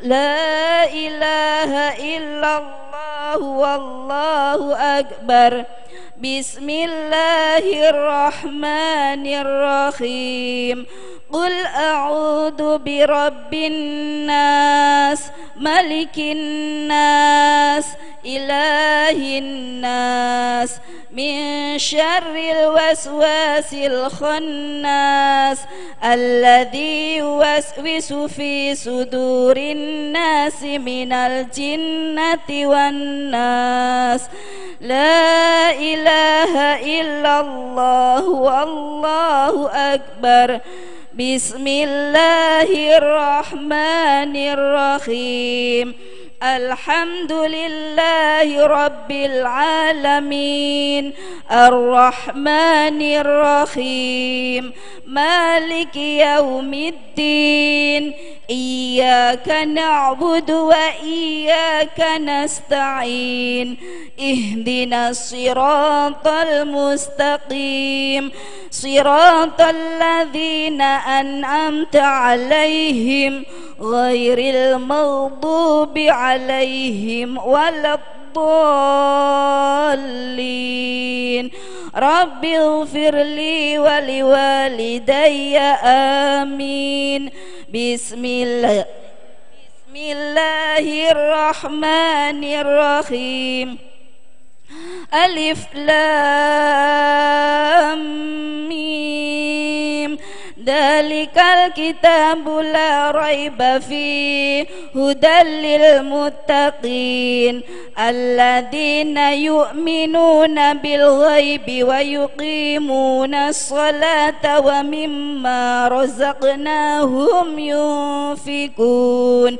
La ilaha illallah wallahu akbar. Bismillahirrahmanirrahim. Qul a'udhu birabbin nas, malikin nas, ilahin nas, min syarril waswasil khannas, alladhi yuwaswisu fi sudurin nasi minal jinnati wan nas. La ilaha illallah wallahu akbar. Bismillahirrahmanirrahim. Alhamdulillahi rabbil alamin, Ar-Rahmanir Rahim, Maliki yaumiddin, Iyyaka na'budu wa iyyaka nasta'in, Ihdinas siratal mustaqim, Siratal ladzina an'amta 'alaihim, Ghairil maghdubi 'alaihim alaihim waladdallin. Rabbighfirli wa liwalidayya amin. Bismillah Bismillahirrahmanirrahim. Alif Lam Mim. Dalikal kitabu la raiba fi, hudal lil muttaqin, alladzina yu'minuna bil ghaibi wa yuqimuna as-salata wa mimma razaqnahum yunfikun,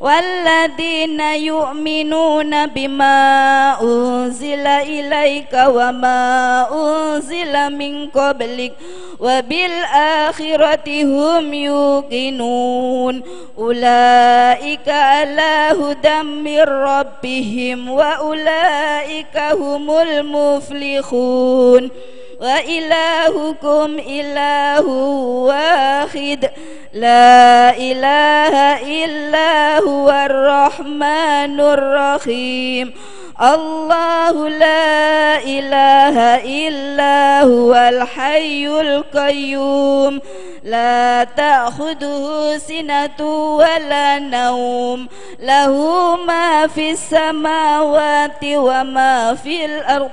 walladzina yu'minuna bima unzila ilaika wa ma unzila min qablik wa bil akhir akhiratihum yuqinun. Ulaika ala hudam mir rabbihim wa ulaika humul muflihun. Wa ilahukum ilahu wahid, la ilaha illa huwar rahmanur rahim. Allahu la ilaha illa huwal hayyul qayyum, la ta'khuduhu sinatu wa la naum, lahu ma fis samawati wa ma fil ardh,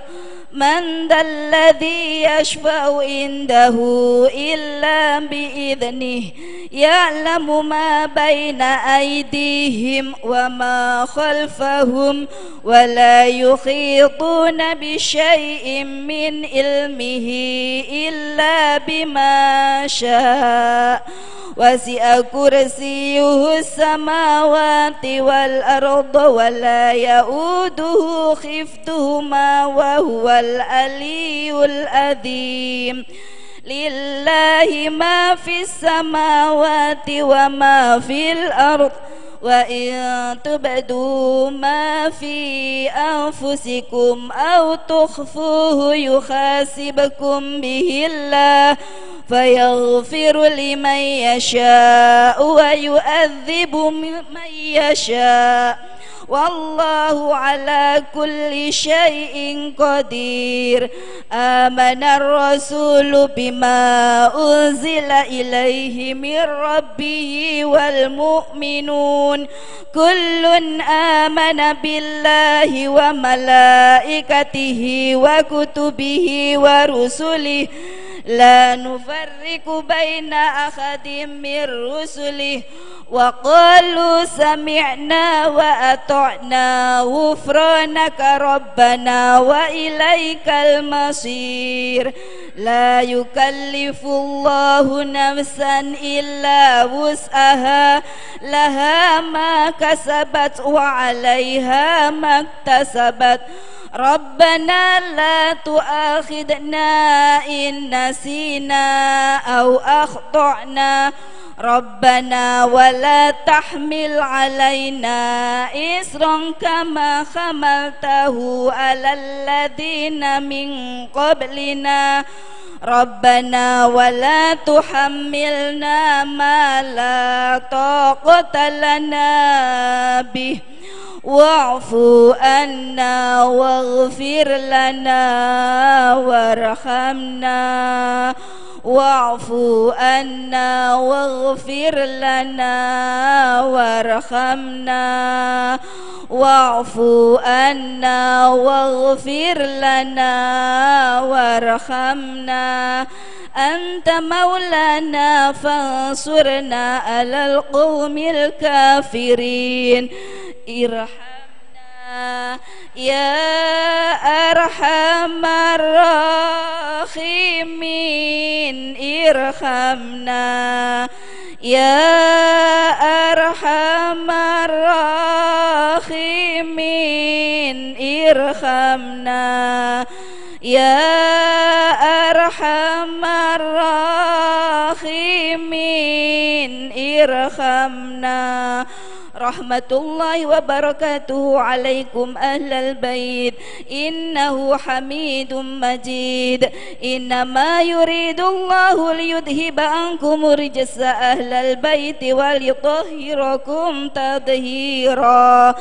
man dalladhi yashfa'u indahu illa bi'idhnih, ya'lamu ma baina aydihim wa ma khalfahum, wa la yukhituna bi syai'in min ilmihi illa bima syaa', wasi'a kursiyyuhu samawati wal arda, wa la ya'uduhu khiftuhuma wa huwa al-aliyul azim. Lillahi ma fis samawati wa ma fil ard, wa in tubdu ma fi anfusikum aw tukhfuhu yuhasibukum bihillah, fayaghfiru liman yasha'u wa yu'adzibu man yasha'u, wallahu ala kulli syai'in qadir. Amanar rasulu bima unzila ilaihi mir rabbihi wal mu'minun, kullun amana billahi wa malaikatihi wa kutubihi wa rusulihi, la nufarriqu baina ahadim mir rusulih, wa qalu sami'na wa ata'na ghufranaka rabbana wa ilaikal masir. La yukallifullahu nafsan illa wus'aha, laha ma kasabat wa 'alaiha maktasabat, Rabbana la tu'akhidna in nasina au akhta'na Rabbana wala tahmil alaina isran kama hamaltahu alal ladina min qablina Rabbana wala tuhammilna ma la taqata lana bih wa'fu anna waghfir lana warhamna wa'fu anna waghfir lana warhamna wa'fu anna waghfir lana warhamna anta maulana fansurna alal qawmil kafirin irhamna ya arhamar rahimin irhamna ya arhamar rahimin irhamna ya arhamar rahimin irhamna rahmatullahi wabarakatuh alaikum ahlal bait innahu hamidum majid innama yuridullahu liyudhiba ankum rijsa ahlal bait wal yutahhirakum tadhira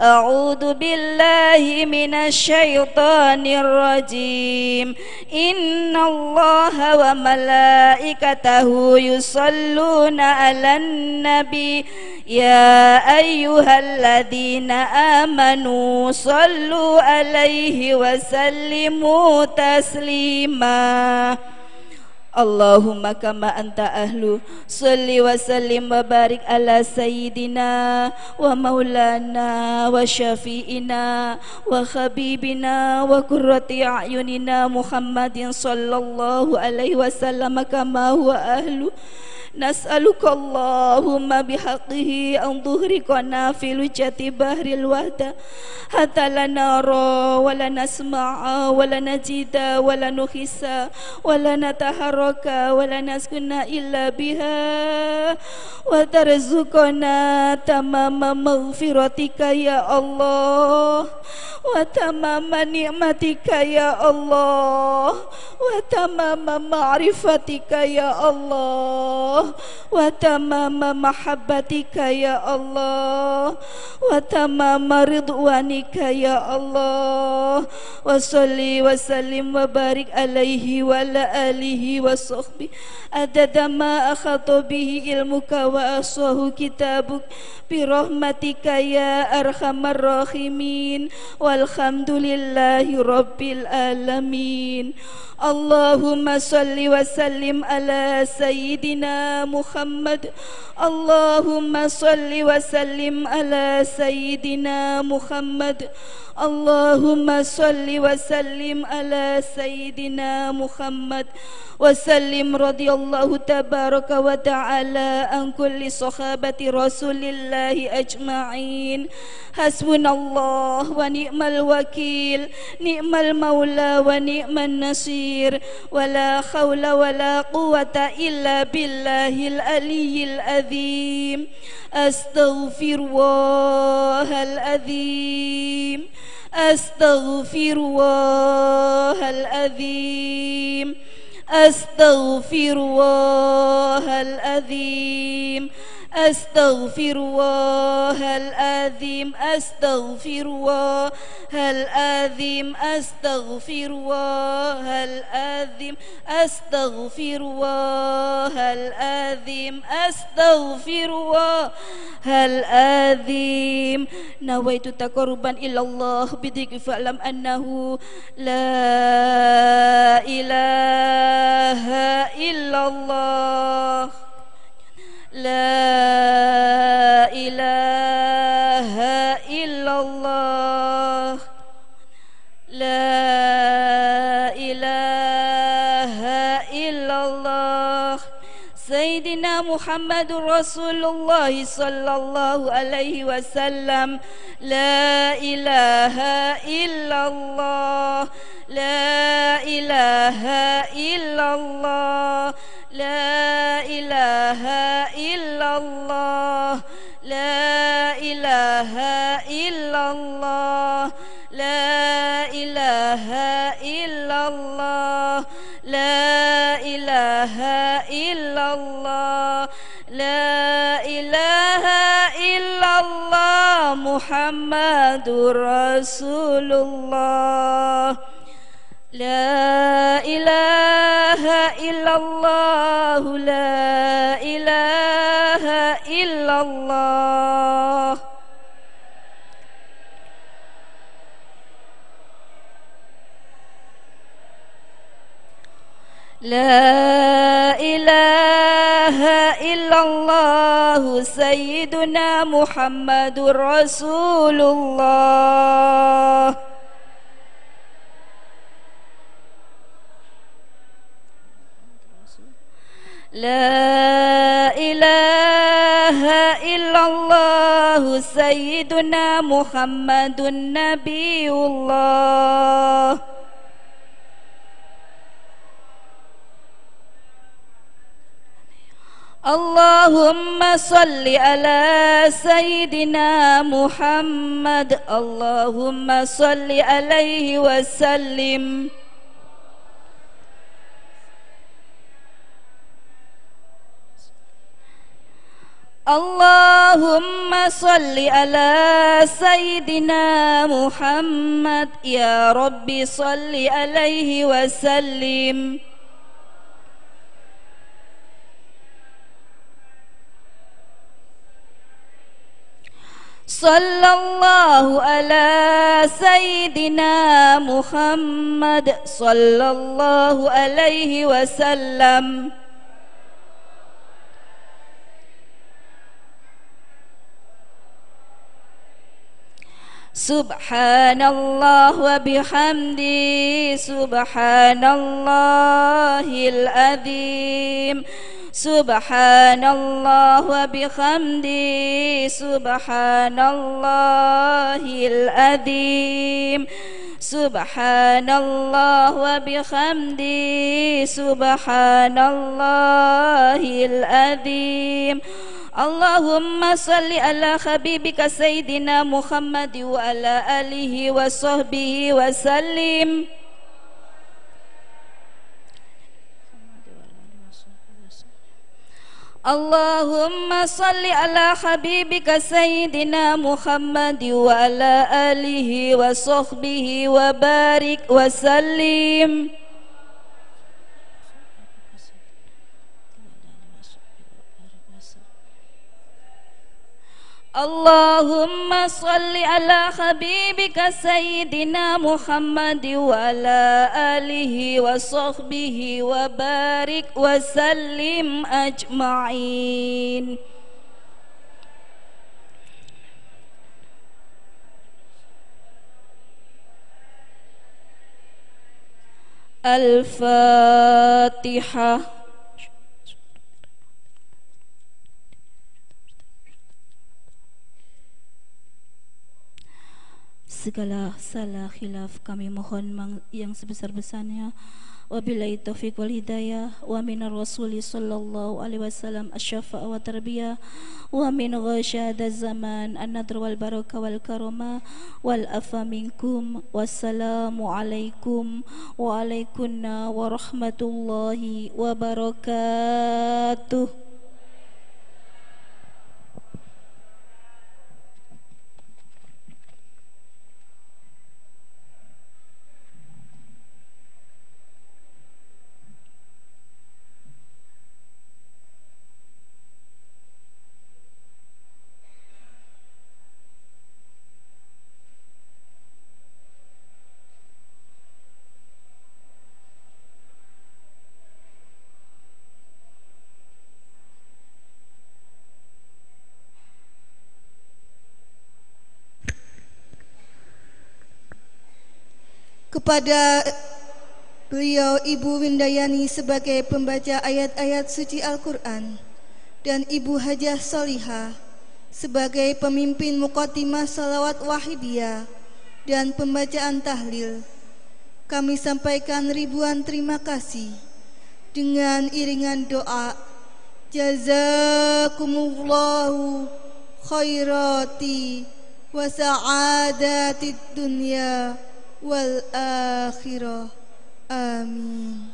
a'udzu billahi minasy syaithanir rajim innallaha wa malaikatahu yusalluna 'alan nabi ya ayyuhalladzina amanu sallu alaihi wa sallimu taslima Allahumma kama anta ahlu salli wa sallim wa barik ala sayyidina wa maulana wa syafi'ina wa habibina wa qurrati a'yunina Muhammadin sallallahu alaihi wasallam kama huwa ahlu Nas'aluka Allahumma bihaqqihi an tuhriqana fi lujati bahril wahda hatta la nara wa la nasma'a wa la najida wa la nukhisa wa la nataharaka wa la naskuna illa biha wa tarzuqana tamama maghfiratika ya Allah wa tamama ni'matika ya Allah wa tamama ma'rifatika ya Allah wa tamama mahabbatika ya Allah wa tamama ridwanika ya Allah wa salli wa sallim wa barik alaihi wa ala alihi wa sahbihi adada ma akhadha bihi ilmuka wa aswahu kitabuk bi rahmatika ya arhamar rahimin walhamdulillahi rabbil alamin Allahumma salli wa sallim ala sayyidina Muhammad Allahumma salli wa sallim ala sayyidina Muhammad Allahumma salli wa sallim ala sayyidina Muhammad wa sallim radhiyallahu tabaraka wa ta'ala an kulli sahabati rasulillahi ajma'in hasbunallah wa ni'mal wakil ni'mal maula wa ni'man nasir ولا حول ولا قوة إلا بالله العلي العظيم أستغفر الله العظيم أستغفر الله العظيم أستغفر الله العظيم Astaghfirullahaladzim Astaghfirullahaladzim Astaghfirullahaladzim Astaghfirullahaladzim Astaghfirullahaladzim Nawaitu taqarruban ilallah bidzikri fa'lam annahu La ilaha illallah La ilaha illallah La ilaha illallah Sayyidina Muhammad Muhammadur Rasulullah sallallahu alaihi wasallam. La ilaha illallah, la ilaha illallah, la ilaha illallah, la ilaha illallah, la ilaha illallah, la ilaha illallah, la ilaha illallah, Muhammadur Rasulullah. La ilaha illallah, la ilaha illallah. La ilaha illallah, Sayyiduna Muhammadur Rasulullah. La ilaha illallah, Sayyiduna Muhammadun Nabiullah. Allahumma salli ala Sayyidina Muhammad, Allahumma salli alaihi wa sallim. Allahumma salli ala Sayyidina Muhammad, ya Rabbi salli alaihi wa sallim. Sallallahu ala Sayyidina Muhammad, sallallahu alaihi wa sallam. Subhanallah wa bihamdi, subhanallahil azim, subhanallah wa bihamdi, subhanallahil azim, subhanallah wa bihamdi, subhanallahil azim. Allahumma salli ala habibika Sayyidina Muhammad wa ala alihi wa sahbihi wa sallim. Allahumma salli ala habibika Sayyidina Muhammad wa ala alihi wa sahbihi wa barik wa sallim. Allahumma salli ala habibika Sayyidina Muhammad wa ala alihi wa sahbihi wa barik wa sallim ajma'in. Al-Fatihah. Segala salah khilaf kami mohon yang sebesar-besarnya. Wabillahi taufiq wal hidayah, wa minar rasuli sallallahu alaihi wasallam asy-syafa'ah wa tarbiyah, wa min ghashada zaman an-nadr wal baraka wal karama wal afa minkum. Wassalamu alaikum wa alaikunna wa rahmatullahi wa barakatuh. Kepada beliau Ibu Windayani sebagai pembaca ayat-ayat suci Al-Quran, dan Ibu Hajah Solihah sebagai pemimpin muqaddimah shalawat wahidiyah dan pembacaan tahlil, kami sampaikan ribuan terima kasih dengan iringan doa jazakumullahu khairati wa sa'adatid dunya wal akhirah. Amin.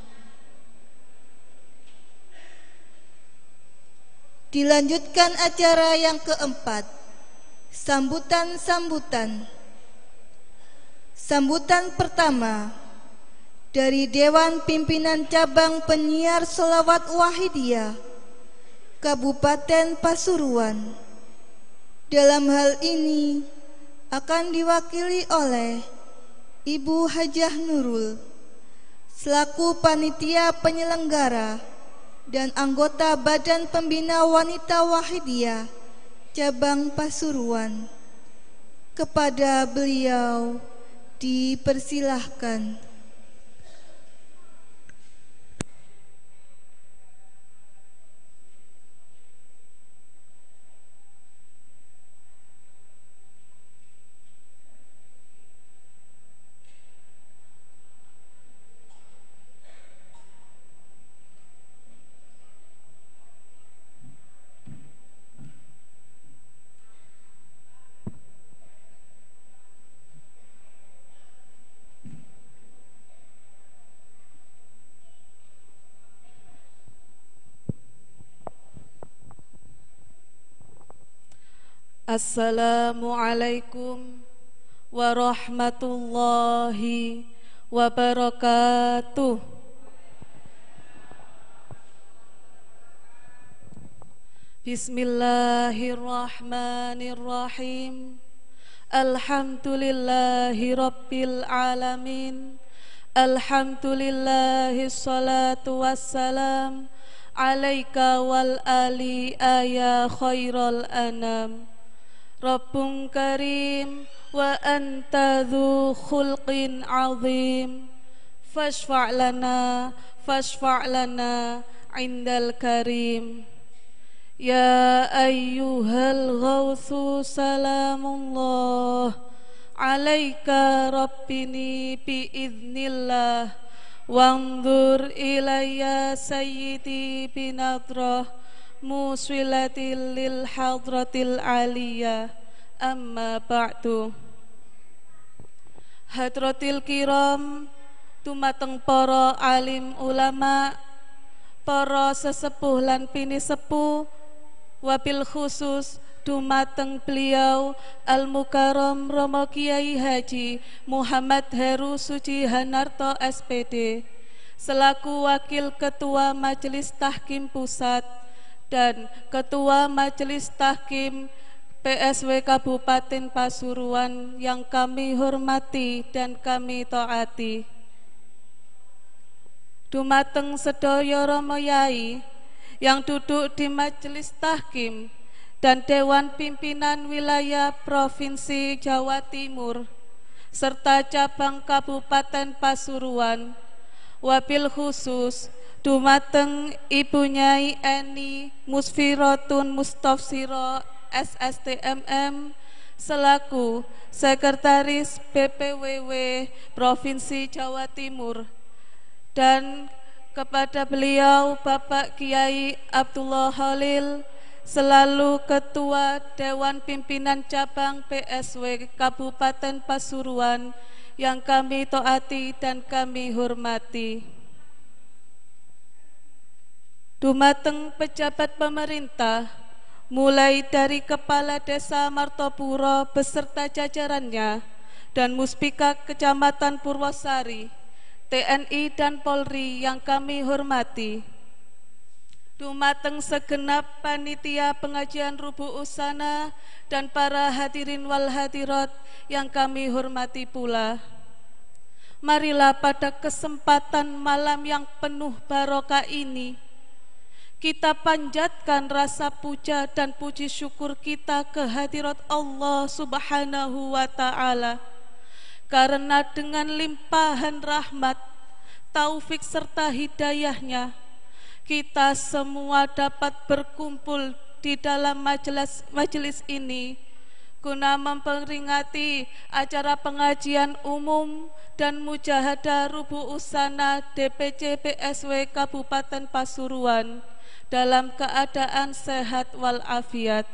Dilanjutkan acara yang keempat, sambutan-sambutan. Sambutan pertama dari Dewan Pimpinan Cabang Penyiar Shalawat Wahidiyah Kabupaten Pasuruan. Dalam hal ini akan diwakili oleh Ibu Hajah Nurul selaku panitia penyelenggara dan anggota Badan Pembina Wanita Wahidiyah Cabang Pasuruan. Kepada beliau dipersilahkan. Assalamualaikum warahmatullahi wabarakatuh. Bismillahirrahmanirrahim. Alhamdulillahi rabbil alamin. Alhamdulillahi salatu wassalam alaika wal ali aya khairul anam. Rabbun karim wa anta dzu khulqin azim fashfa' lana fashfa' lana indal karim. Ya ayyuhal ghautsu salamullah alaika rabbini bi idznillah wanzur ilayya sayyidi binadrah muswilatil lil hadratil aliyah. Amma ba'du. Hadratil kiram, tumateng para alim ulama, para sesepuh lan pinisepuh, wabil khusus dumateng beliau al-mukarram Rama Kiai Haji Muhammad Heru Suci Hanarto S P D selaku Wakil Ketua Majelis Tahkim Pusat dan Ketua Majelis Tahkim P S W Kabupaten Pasuruan yang kami hormati dan kami taati. Dumateng sedaya Rama Yai yang duduk di Majelis Tahkim dan Dewan Pimpinan Wilayah Provinsi Jawa Timur serta cabang Kabupaten Pasuruan, wabil khusus dumateng Ibu Nyai Eni Musfiratun Mustafsiro S S T M M selaku Sekretaris B P W W Provinsi Jawa Timur dan kepada beliau Bapak Kiai Abdul Khalil selalu Ketua Dewan Pimpinan Cabang P S W Kabupaten Pasuruan yang kami taati dan kami hormati. Dumateng pejabat pemerintah, mulai dari Kepala Desa Martapura beserta jajarannya dan Muspika Kecamatan Purwosari, T N I dan Polri yang kami hormati. Dumateng segenap panitia pengajian Rubu'us Sana dan para hadirin wal hadirat yang kami hormati pula. Marilah pada kesempatan malam yang penuh barokah ini kita panjatkan rasa puja dan puji syukur kita ke hadirat Allah Subhanahu wa ta'ala, karena dengan limpahan rahmat, taufik serta hidayahnya kita semua dapat berkumpul di dalam majelis, majelis ini guna memperingati acara pengajian umum dan mujahadah Rubuh Usana D P C P S W Kabupaten Pasuruan dalam keadaan sehat walafiat.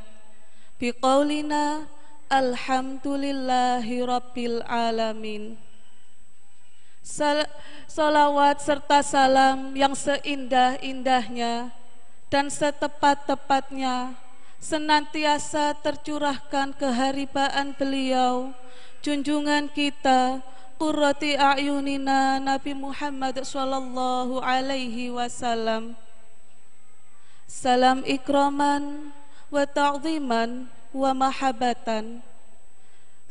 Biqaulina alhamdulillahi rabbil alamin. Sal Salawat serta salam yang seindah-indahnya dan setepat-tepatnya senantiasa tercurahkan keharibaan beliau junjungan kita qurrati a'yunina Nabi Muhammad sallallahu alaihi wasallam. Salam ikraman wa ta'ziman wa mahabbatan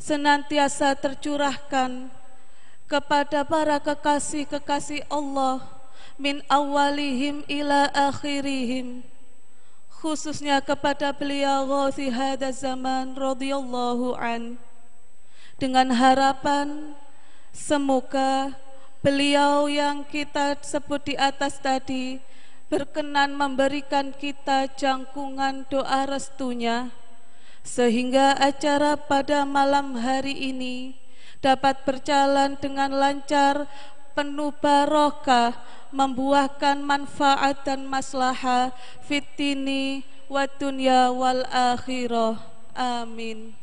senantiasa tercurahkan kepada para kekasih-kekasih Allah min awalihim ila akhirihim, khususnya kepada beliau ghazi hada zaman radhiyallahu an, dengan harapan semoga beliau yang kita sebut di atas tadi berkenan memberikan kita jangkungan doa restunya sehingga acara pada malam hari ini dapat berjalan dengan lancar, penuh barokah, membuahkan manfaat dan maslahah fitini wa dunya wal akhirah. Amin.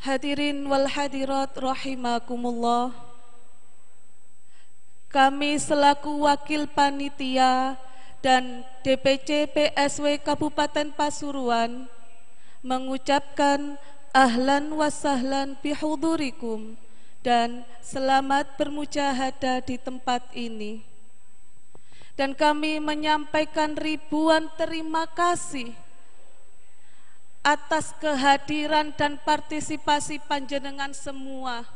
Hadirin wal hadirat rahimakumullah, kami selaku wakil panitia dan D P C P S W Kabupaten Pasuruan mengucapkan ahlan wa sahlan bihudurikum dan selamat bermujahadah di tempat ini. Dan kami menyampaikan ribuan terima kasih atas kehadiran dan partisipasi panjenengan semua,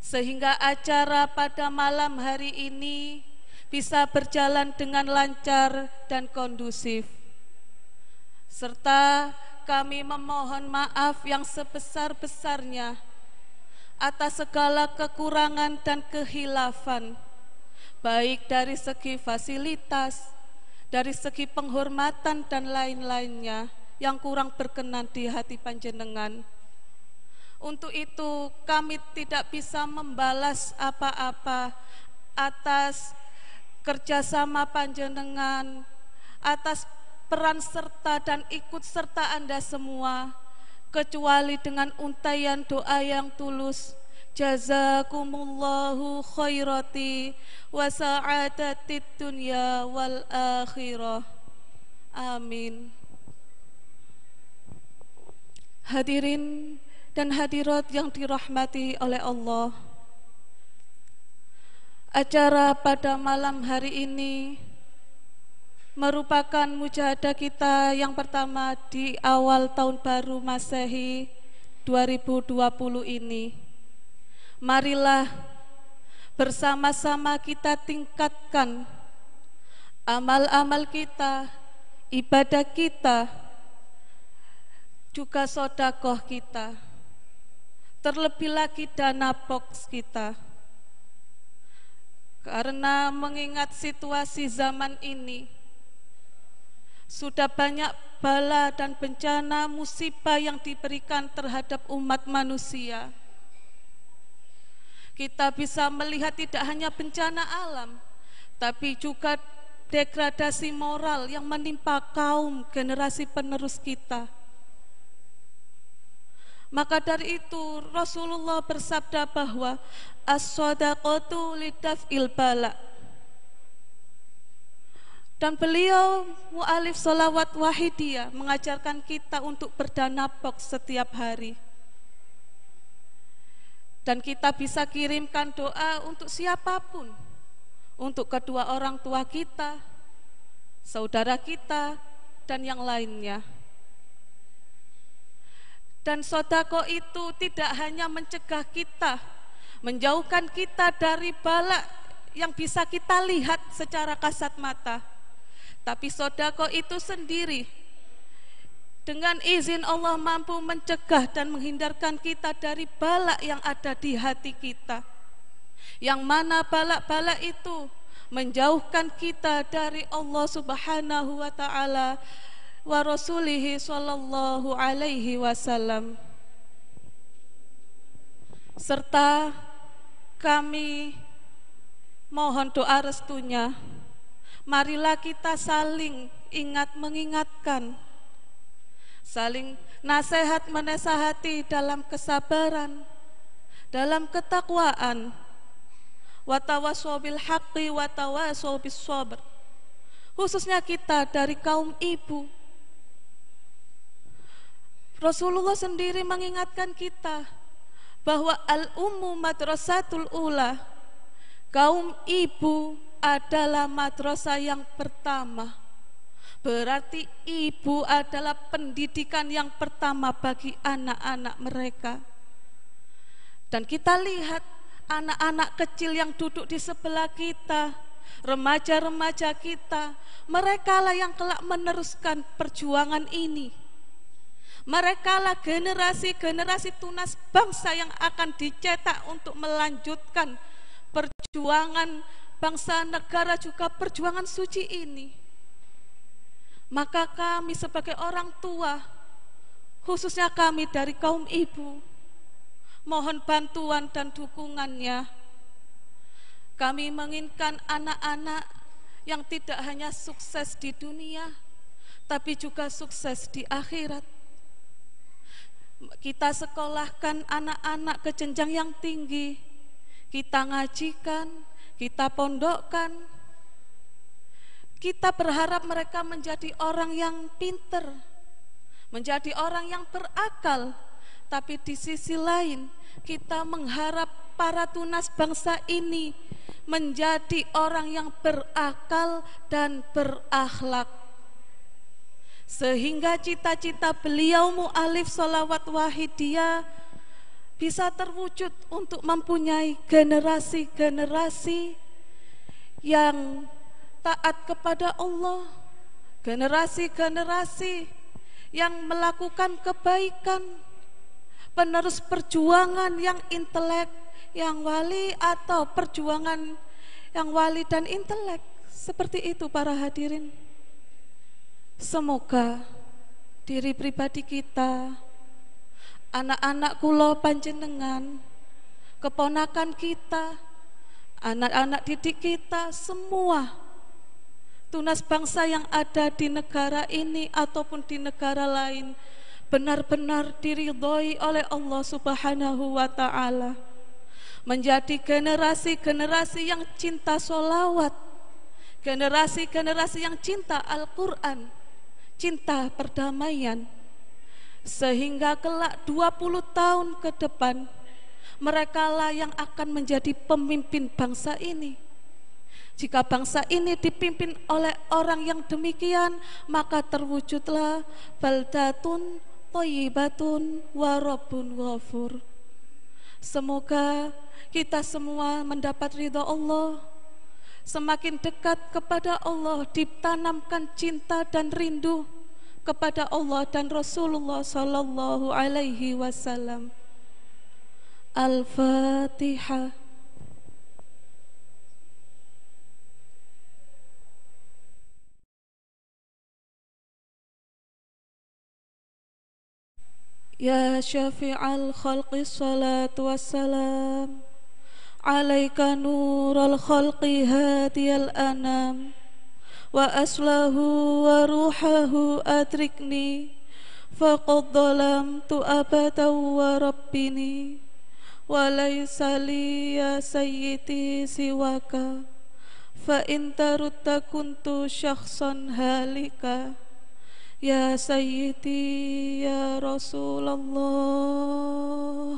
sehingga acara pada malam hari ini bisa berjalan dengan lancar dan kondusif. Serta kami memohon maaf yang sebesar-besarnya atas segala kekurangan dan kehilafan, baik dari segi fasilitas, dari segi penghormatan dan lain-lainnya yang kurang berkenan di hati panjenengan. Untuk itu kami tidak bisa membalas apa-apa atas kerjasama panjenengan, atas peran serta dan ikut serta Anda semua, kecuali dengan untaian doa yang tulus. Jazakumullahu khairati wa sa'adatid dunya wal akhirah. Amin. Hadirin dan hadirat yang dirahmati oleh Allah, acara pada malam hari ini merupakan mujahadah kita yang pertama di awal tahun baru Masehi dua ribu dua puluh ini. Marilah bersama-sama kita tingkatkan amal-amal kita, ibadah kita, juga sodakoh kita, terlebih lagi dana box kita, karena mengingat situasi zaman ini sudah banyak bala dan bencana musibah yang diberikan terhadap umat manusia. Kita bisa melihat tidak hanya bencana alam, tapi juga degradasi moral yang menimpa kaum generasi penerus kita. Maka dari itu Rasulullah bersabda bahwa as-shadaqatu lidaf'il bala, dan beliau mu'alif sholawat wahidiyah mengajarkan kita untuk berdana box setiap hari. Dan kita bisa kirimkan doa untuk siapapun, untuk kedua orang tua kita, saudara kita, dan yang lainnya. Dan sodako itu tidak hanya mencegah kita, menjauhkan kita dari bala yang bisa kita lihat secara kasat mata, tapi sodako itu sendiri dengan izin Allah mampu mencegah dan menghindarkan kita dari balak yang ada di hati kita, yang mana balak-balak itu menjauhkan kita dari Allah Subhanahu wa taala wa rasulihi sallallahu alaihi wasallam, serta kami mohon doa restunya. Marilah kita saling ingat mengingatkan, saling nasihat menasihati dalam kesabaran, dalam ketakwaan. Wa tawassaw bil haqqi wa tawassaw bis sabr. Khususnya kita dari kaum ibu. Rasulullah sendiri mengingatkan kita bahwa al-ummu madrasatul ula, kaum ibu adalah madrasah yang pertama. Berarti ibu adalah pendidikan yang pertama bagi anak-anak mereka. Dan kita lihat anak-anak kecil yang duduk di sebelah kita, remaja-remaja kita, merekalah yang kelak meneruskan perjuangan ini. Merekalah generasi-generasi tunas bangsa yang akan dicetak untuk melanjutkan perjuangan bangsa, negara, juga perjuangan suci ini. Maka kami sebagai orang tua, khususnya kami dari kaum ibu, mohon bantuan dan dukungannya. Kami menginginkan anak-anak yang tidak hanya sukses di dunia, tapi juga sukses di akhirat. Kita sekolahkan anak-anak ke jenjang yang tinggi, kita ngajikan, kita pondokkan, kita berharap mereka menjadi orang yang pinter, menjadi orang yang berakal. Tapi di sisi lain, kita mengharap para tunas bangsa ini menjadi orang yang berakal dan berakhlak, sehingga cita-cita beliau mu'alif sholawat wahidiyah bisa terwujud untuk mempunyai generasi-generasi yang taat kepada Allah, generasi-generasi yang melakukan kebaikan, penerus perjuangan yang intelek, yang wali, atau perjuangan yang wali dan intelek. Seperti itu para hadirin. Semoga diri pribadi kita, anak-anak kula panjenengan, keponakan kita, anak-anak didik kita, semua tunas bangsa yang ada di negara ini ataupun di negara lain, benar-benar diridhoi oleh Allah Subhanahu wa ta'ala, menjadi generasi-generasi yang cinta sholawat, generasi-generasi yang cinta Al-Quran, cinta perdamaian, sehingga kelak dua puluh tahun ke depan merekalah yang akan menjadi pemimpin bangsa ini. Jika bangsa ini dipimpin oleh orang yang demikian, maka terwujudlah baldatun thayyibatun wa rabbun ghafur. Semoga kita semua mendapat ridha Allah, semakin dekat kepada Allah, ditanamkan cinta dan rindu kepada Allah dan Rasulullah sallallahu alaihi wasallam. Al-Fatihah. Ya syafi'al khalqi salatu wassalam alaika nurul khalqi hadiyal anam wa aslahu wa ruhahu atrikni faqad dhalamtu abada wa rabbini wa laysa li ya sayyidi siwaka fa in tarutta kuntu syakhsan halika ya sayyidi ya Rasulullah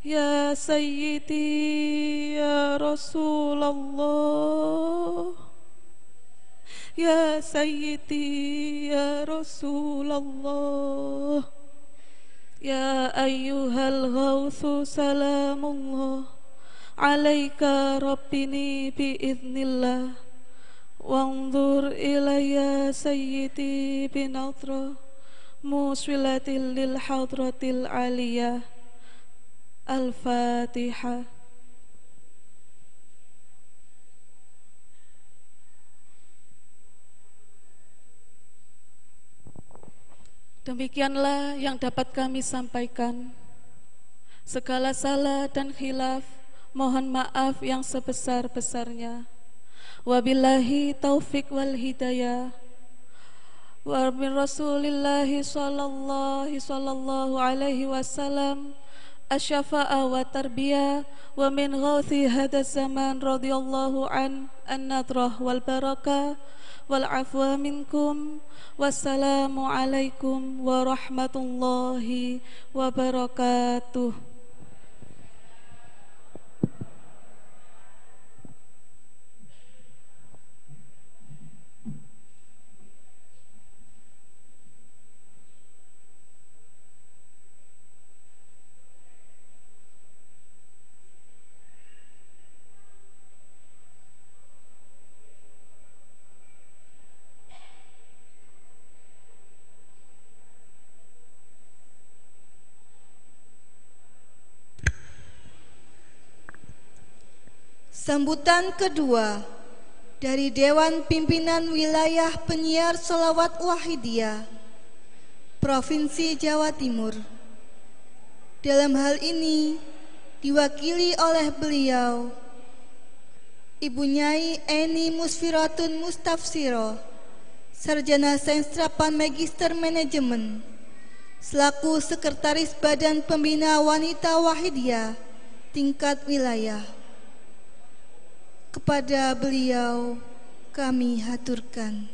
ya sayyidi ya Rasulullah ya sayyidi ya Rasulullah ya ayyuhal ghauthu salamullah alaika rabbini biiznillah wanzur ilayya sayyidi binadra muswilatil lil hadratil aliyah. Al-Fatihah. Demikianlah yang dapat kami sampaikan. Segala salah dan khilaf mohon maaf yang sebesar-besarnya. Wabillahi taufik wal hidayah. Wa min rasulillahi sallallahu alaihi wasallam asyafa'a wa tarbiyah wa min ghauthi hada zaman radhiyallahu an an-nadrah wal barakah wal afwa minkum. Wassalamu alaikum warahmatullahi wabarakatuh. Sambutan kedua dari Dewan Pimpinan Wilayah Penyiar Shalawat Wahidiyah Provinsi Jawa Timur. Dalam hal ini diwakili oleh beliau Ibu Nyai Eni Musfiratun Mustafsiro, Sarjana Sains Terapan Magister Manajemen, selaku Sekretaris Badan Pembina Wanita Wahidiyah tingkat wilayah. Kepada beliau kami haturkan.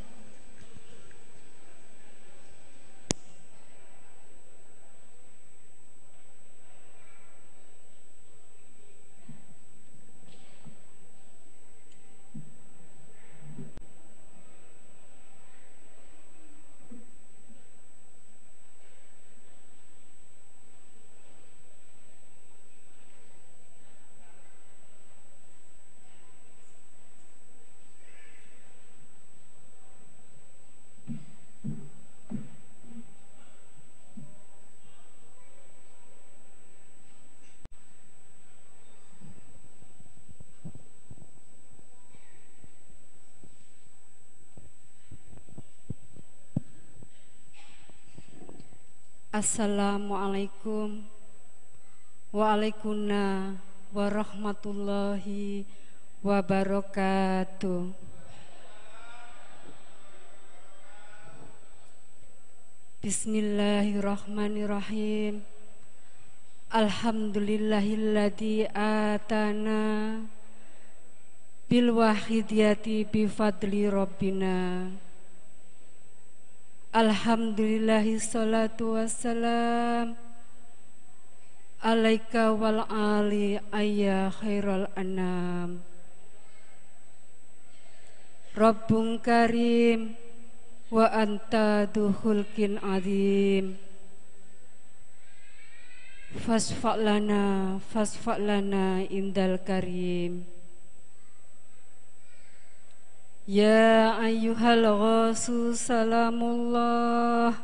Assalamualaikum wa'alaikuna warahmatullahi wabarakatuh. Bismillahirrahmanirrahim. Alhamdulillahilladzi atana bilwahidiyati bifadli rabbina. Alhamdulillahi salatu wassalam alaika wal ali ayya khairal anam. Rabbun karim wa anta duhulkin azim. Fasfa' lana fasfa' lana indal karim. Ya ayyuhal ghasu salamullah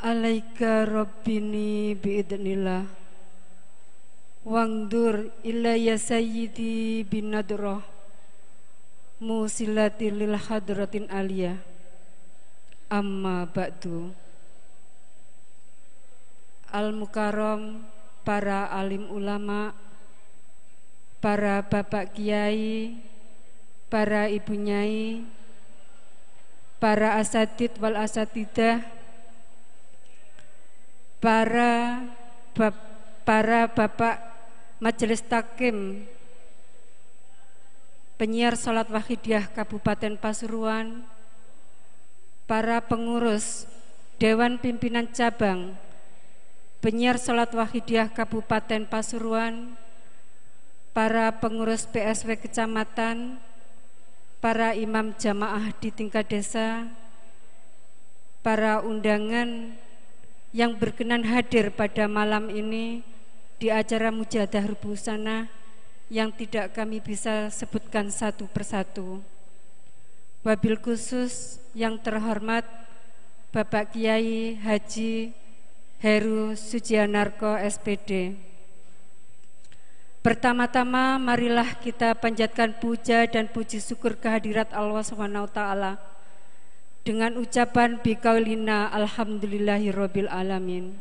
alaika rabbini biidnillah. Wangdur ilayya sayyidi binadrah musilati lil hadratin aliyah. Amma ba'du. Al-mukarram para alim ulama, para bapak kiai, para ibu nyai, para asatid wal asatidah, para bap, para bapak majelis takim penyiar sholat wahidiyah Kabupaten Pasuruan, para pengurus Dewan Pimpinan Cabang penyiar sholat wahidiyah Kabupaten Pasuruan, para pengurus P S W Kecamatan, para imam jamaah di tingkat desa, para undangan yang berkenan hadir pada malam ini di acara mujahadah Busana yang tidak kami bisa sebutkan satu persatu. Wabil khusus yang terhormat Bapak Kiai Haji Heru Sujianarko S P D. Pertama-tama marilah kita panjatkan puja dan puji syukur kehadirat Allah subhanahu wa taala dengan ucapan bikaulina alhamdulillahirabbil alamin.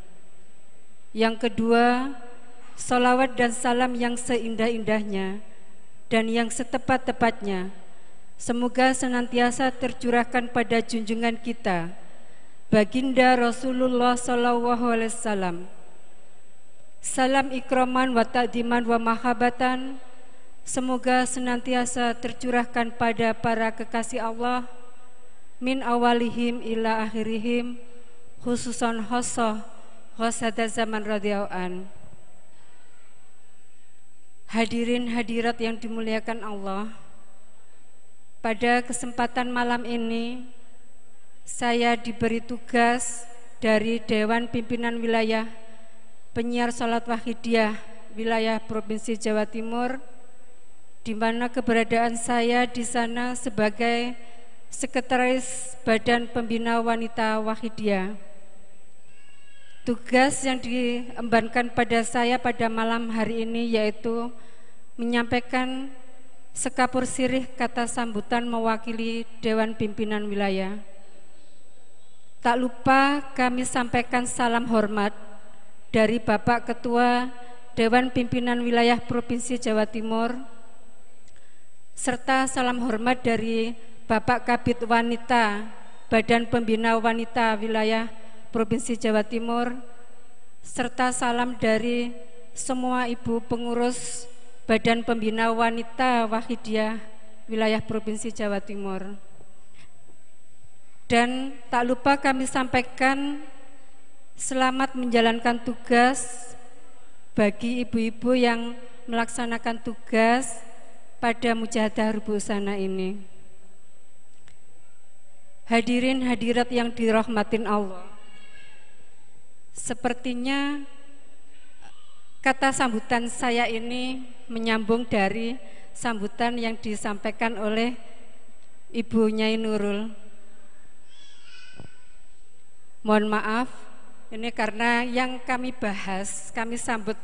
Yang kedua, sholawat dan salam yang seindah-indahnya dan yang setepat-tepatnya semoga senantiasa tercurahkan pada junjungan kita Baginda Rasulullah sallallahu alaihi wasallam. Salam ikraman wa ta'diman wa mahabatan semoga senantiasa tercurahkan pada para kekasih Allah min awalihim ila akhirihim khususan khosoh khosada zaman radhiyallahu. Hadirin hadirat yang dimuliakan Allah, pada kesempatan malam ini saya diberi tugas dari Dewan Pimpinan Wilayah Penyiar Salat Wahidiyah wilayah Provinsi Jawa Timur, di mana keberadaan saya di sana sebagai Sekretaris Badan Pembina Wanita Wahidiyah. Tugas yang diembankan pada saya pada malam hari ini yaitu menyampaikan sekapur sirih kata sambutan mewakili Dewan Pimpinan Wilayah. Tak lupa kami sampaikan salam hormat dari Bapak Ketua Dewan Pimpinan Wilayah Provinsi Jawa Timur, serta salam hormat dari Bapak Kabid Wanita Badan Pembina Wanita Wilayah Provinsi Jawa Timur, serta salam dari semua ibu pengurus Badan Pembina Wanita Wahidiyah wilayah Provinsi Jawa Timur. Dan tak lupa kami sampaikan selamat menjalankan tugas bagi ibu-ibu yang melaksanakan tugas pada mujahadah Rubuk Usana ini. Hadirin hadirat yang dirahmatin Allah, sepertinya kata sambutan saya ini menyambung dari sambutan yang disampaikan oleh Ibu Nyai Nurul. Mohon maaf, ini karena yang kami bahas, kami sambut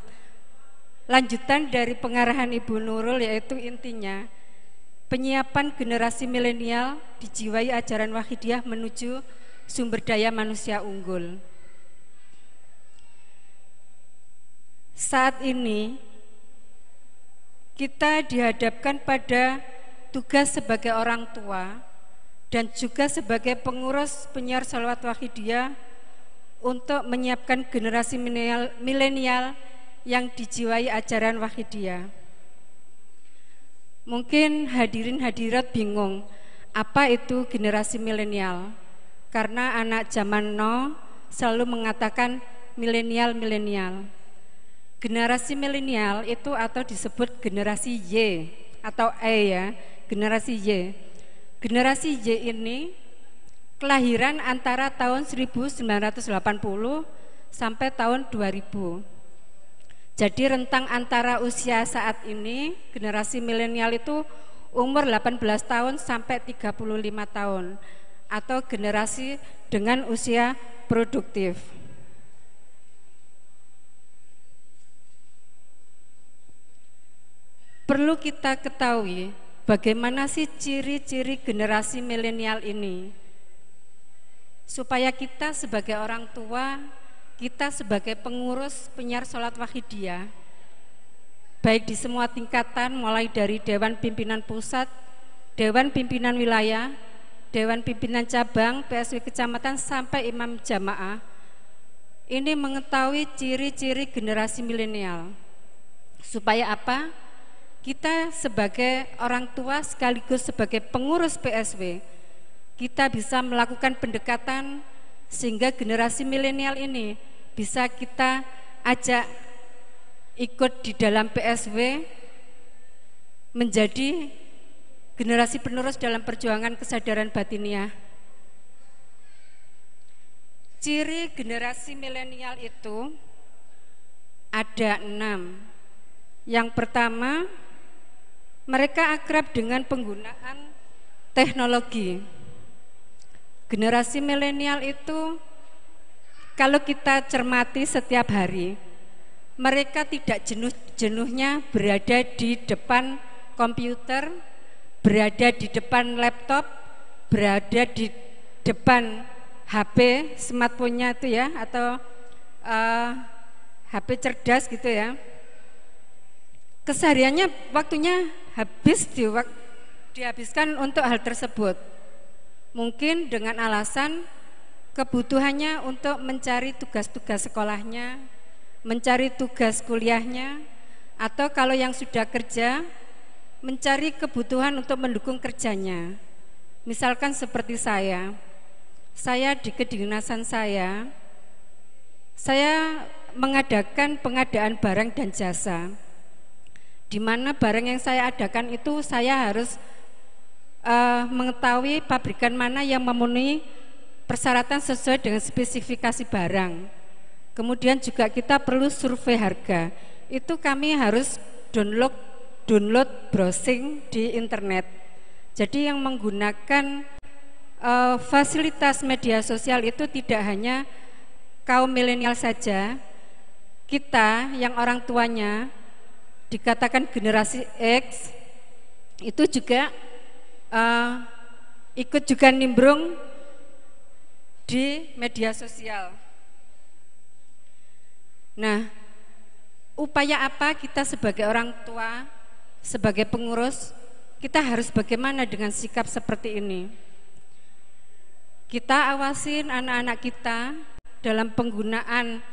lanjutan dari pengarahan Ibu Nurul, yaitu intinya penyiapan generasi milenial dijiwai ajaran Wahidiyah menuju sumber daya manusia unggul. Saat ini kita dihadapkan pada tugas sebagai orang tua dan juga sebagai pengurus penyiar shalawat Wahidiyah untuk menyiapkan generasi milenial yang dijiwai ajaran Wahidiyah. Mungkin hadirin hadirat bingung apa itu generasi milenial, karena anak zaman now selalu mengatakan milenial-milenial. Generasi milenial itu atau disebut generasi Y atau E ya, generasi Y. Generasi Y ini kelahiran antara tahun seribu sembilan ratus delapan puluh sampai tahun dua ribu. Jadi rentang antara usia saat ini generasi milenial itu umur delapan belas tahun sampai tiga puluh lima tahun atau generasi dengan usia produktif. Perlu kita ketahui bagaimana sih ciri-ciri generasi milenial ini supaya kita sebagai orang tua, kita sebagai pengurus penyiar sholat Wahidiyah baik di semua tingkatan mulai dari Dewan Pimpinan Pusat, Dewan Pimpinan Wilayah, Dewan Pimpinan Cabang, P S W Kecamatan sampai Imam Jamaah ini mengetahui ciri-ciri generasi milenial. Supaya apa? Kita sebagai orang tua sekaligus sebagai pengurus P S W kita bisa melakukan pendekatan sehingga generasi milenial ini bisa kita ajak ikut di dalam P S W menjadi generasi penerus dalam perjuangan kesadaran batiniah. Ciri generasi milenial itu ada enam. Yang pertama, mereka akrab dengan penggunaan teknologi. Generasi milenial itu kalau kita cermati setiap hari, mereka tidak jenuh-jenuhnya berada di depan komputer, berada di depan laptop, berada di depan H P smartphone-nya itu ya, atau uh, H P cerdas gitu ya, kesehariannya waktunya habis di, dihabiskan untuk hal tersebut, mungkin dengan alasan kebutuhannya untuk mencari tugas-tugas sekolahnya, mencari tugas kuliahnya, atau kalau yang sudah kerja mencari kebutuhan untuk mendukung kerjanya. Misalkan seperti saya, saya di kedinasan saya, saya mengadakan pengadaan barang dan jasa, di mana barang yang saya adakan itu saya harus uh, mengetahui pabrikan mana yang memenuhi persyaratan sesuai dengan spesifikasi barang. Kemudian juga kita perlu survei harga, itu kami harus download download browsing di internet. Jadi yang menggunakan uh, fasilitas media sosial itu tidak hanya kaum milenial saja. Kita yang orang tuanya dikatakan generasi X itu juga uh, ikut juga nimbrung di media sosial. Nah, upaya apa kita sebagai orang tua, sebagai pengurus, kita harus bagaimana dengan sikap seperti ini? Kita awasin anak-anak kita dalam penggunaan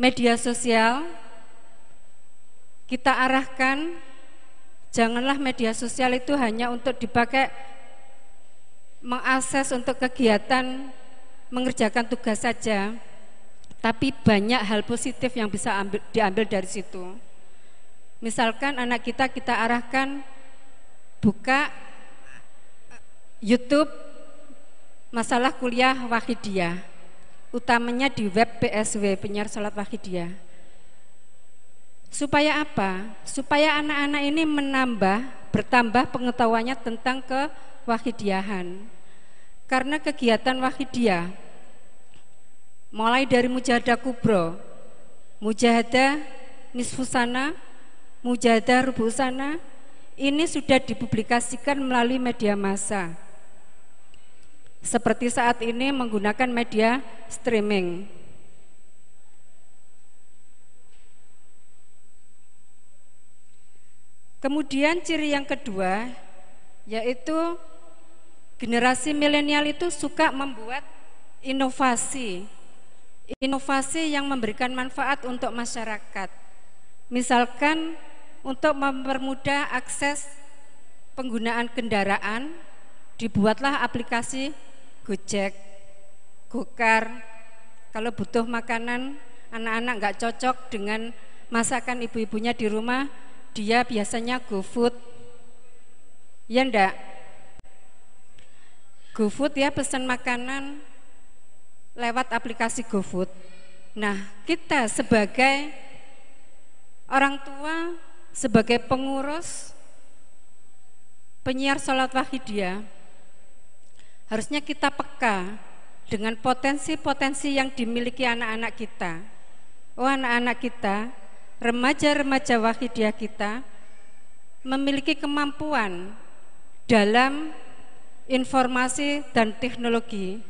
media sosial, kita arahkan, janganlah media sosial itu hanya untuk dipakai mengakses untuk kegiatan mengerjakan tugas saja, tapi banyak hal positif yang bisa ambil, diambil dari situ. Misalkan anak kita kita arahkan buka YouTube masalah kuliah Wahidiyah, utamanya di web P S W, penyiar sholat Wahidiyah. Supaya apa? Supaya anak-anak ini menambah, bertambah pengetahuannya tentang kewahidiyahan. Karena kegiatan Wahidiyah mulai dari mujahadah kubro, mujahadah nisfusana, mujahadah rubusana, ini sudah dipublikasikan melalui media massa. Seperti saat ini menggunakan media streaming. Kemudian ciri yang kedua, yaitu generasi milenial itu suka membuat inovasi, inovasi yang memberikan manfaat untuk masyarakat. Misalkan untuk mempermudah akses penggunaan kendaraan, dibuatlah aplikasi Gojek, Gokar. Kalau butuh makanan, anak-anak nggak cocok dengan masakan ibu-ibunya di rumah, dia biasanya GoFood, ya enggak? GoFood ya, pesan makanan lewat aplikasi GoFood. Nah, kita sebagai orang tua, sebagai pengurus penyiar sholat Wahidiyah, harusnya kita peka dengan potensi-potensi yang dimiliki anak-anak kita. Oh, anak-anak kita, remaja-remaja Wahidiyah kita memiliki kemampuan dalam informasi dan teknologi,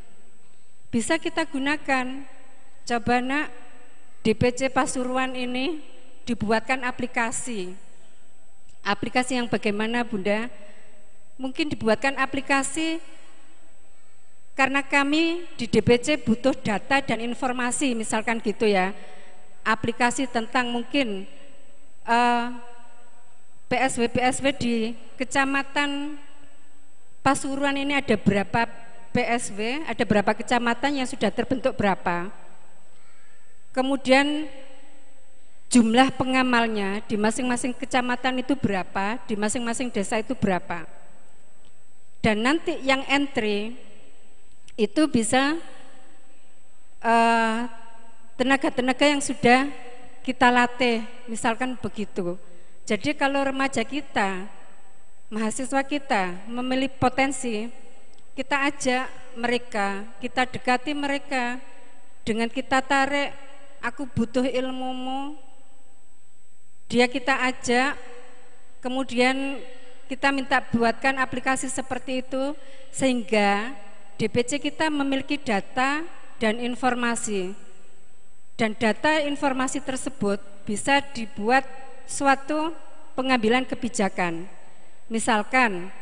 bisa kita gunakan. Coba nak, D P C Pasuruan ini dibuatkan aplikasi, aplikasi yang bagaimana Bunda? Mungkin dibuatkan aplikasi karena kami di D P C butuh data dan informasi, misalkan gitu ya, aplikasi tentang mungkin uh, P S W P S W di kecamatan Pasuruan ini ada berapa P S W, ada berapa kecamatan yang sudah terbentuk berapa, kemudian jumlah pengamalnya di masing-masing kecamatan itu berapa, di masing-masing desa itu berapa. Dan nanti yang entry itu bisa tenaga-tenaga uh, yang sudah kita latih, misalkan begitu. Jadi kalau remaja kita, mahasiswa kita memiliki potensi, kita ajak mereka, kita dekati mereka, dengan kita tarik, aku butuh ilmumu, dia kita ajak, kemudian kita minta buatkan aplikasi seperti itu, sehingga D P C kita memiliki data dan informasi, dan data informasi tersebut bisa dibuat suatu pengambilan kebijakan. Misalkan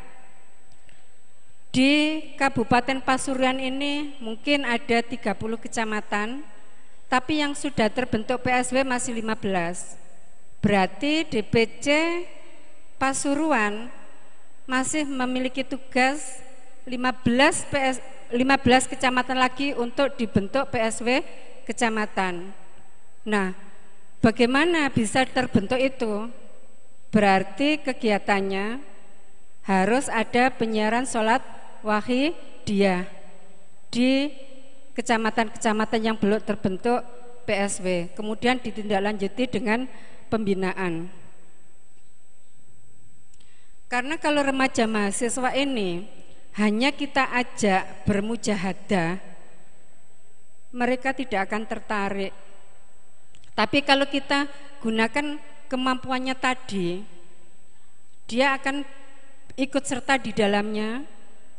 di Kabupaten Pasuruan ini mungkin ada tiga puluh kecamatan, tapi yang sudah terbentuk P S W masih lima belas. Berarti D P C Pasuruan masih memiliki tugas lima belas, P S, lima belas kecamatan lagi untuk dibentuk P S W kecamatan. Nah, bagaimana bisa terbentuk itu? Berarti kegiatannya harus ada penyiaran sholat wahidiyah di kecamatan-kecamatan yang belum terbentuk P S W, kemudian ditindaklanjuti dengan pembinaan. Karena kalau remaja mahasiswa ini hanya kita ajak bermujahadah, mereka tidak akan tertarik. Tapi kalau kita gunakan kemampuannya tadi, dia akan ikut serta di dalamnya.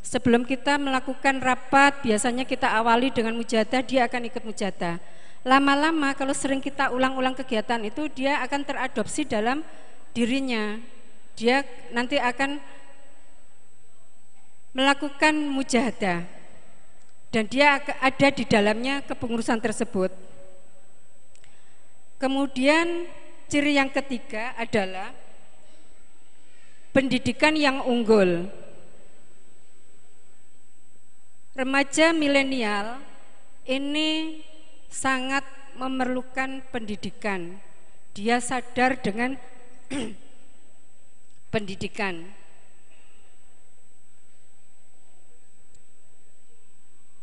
Sebelum kita melakukan rapat, biasanya kita awali dengan mujahadah, dia akan ikut mujahadah. Lama-lama kalau sering kita ulang-ulang kegiatan itu, dia akan teradopsi dalam dirinya. Dia nanti akan melakukan mujahadah dan dia ada di dalamnya kepengurusan tersebut. Kemudian ciri yang ketiga adalah pendidikan yang unggul. Remaja milenial ini sangat memerlukan pendidikan. Dia sadar dengan pendidikan.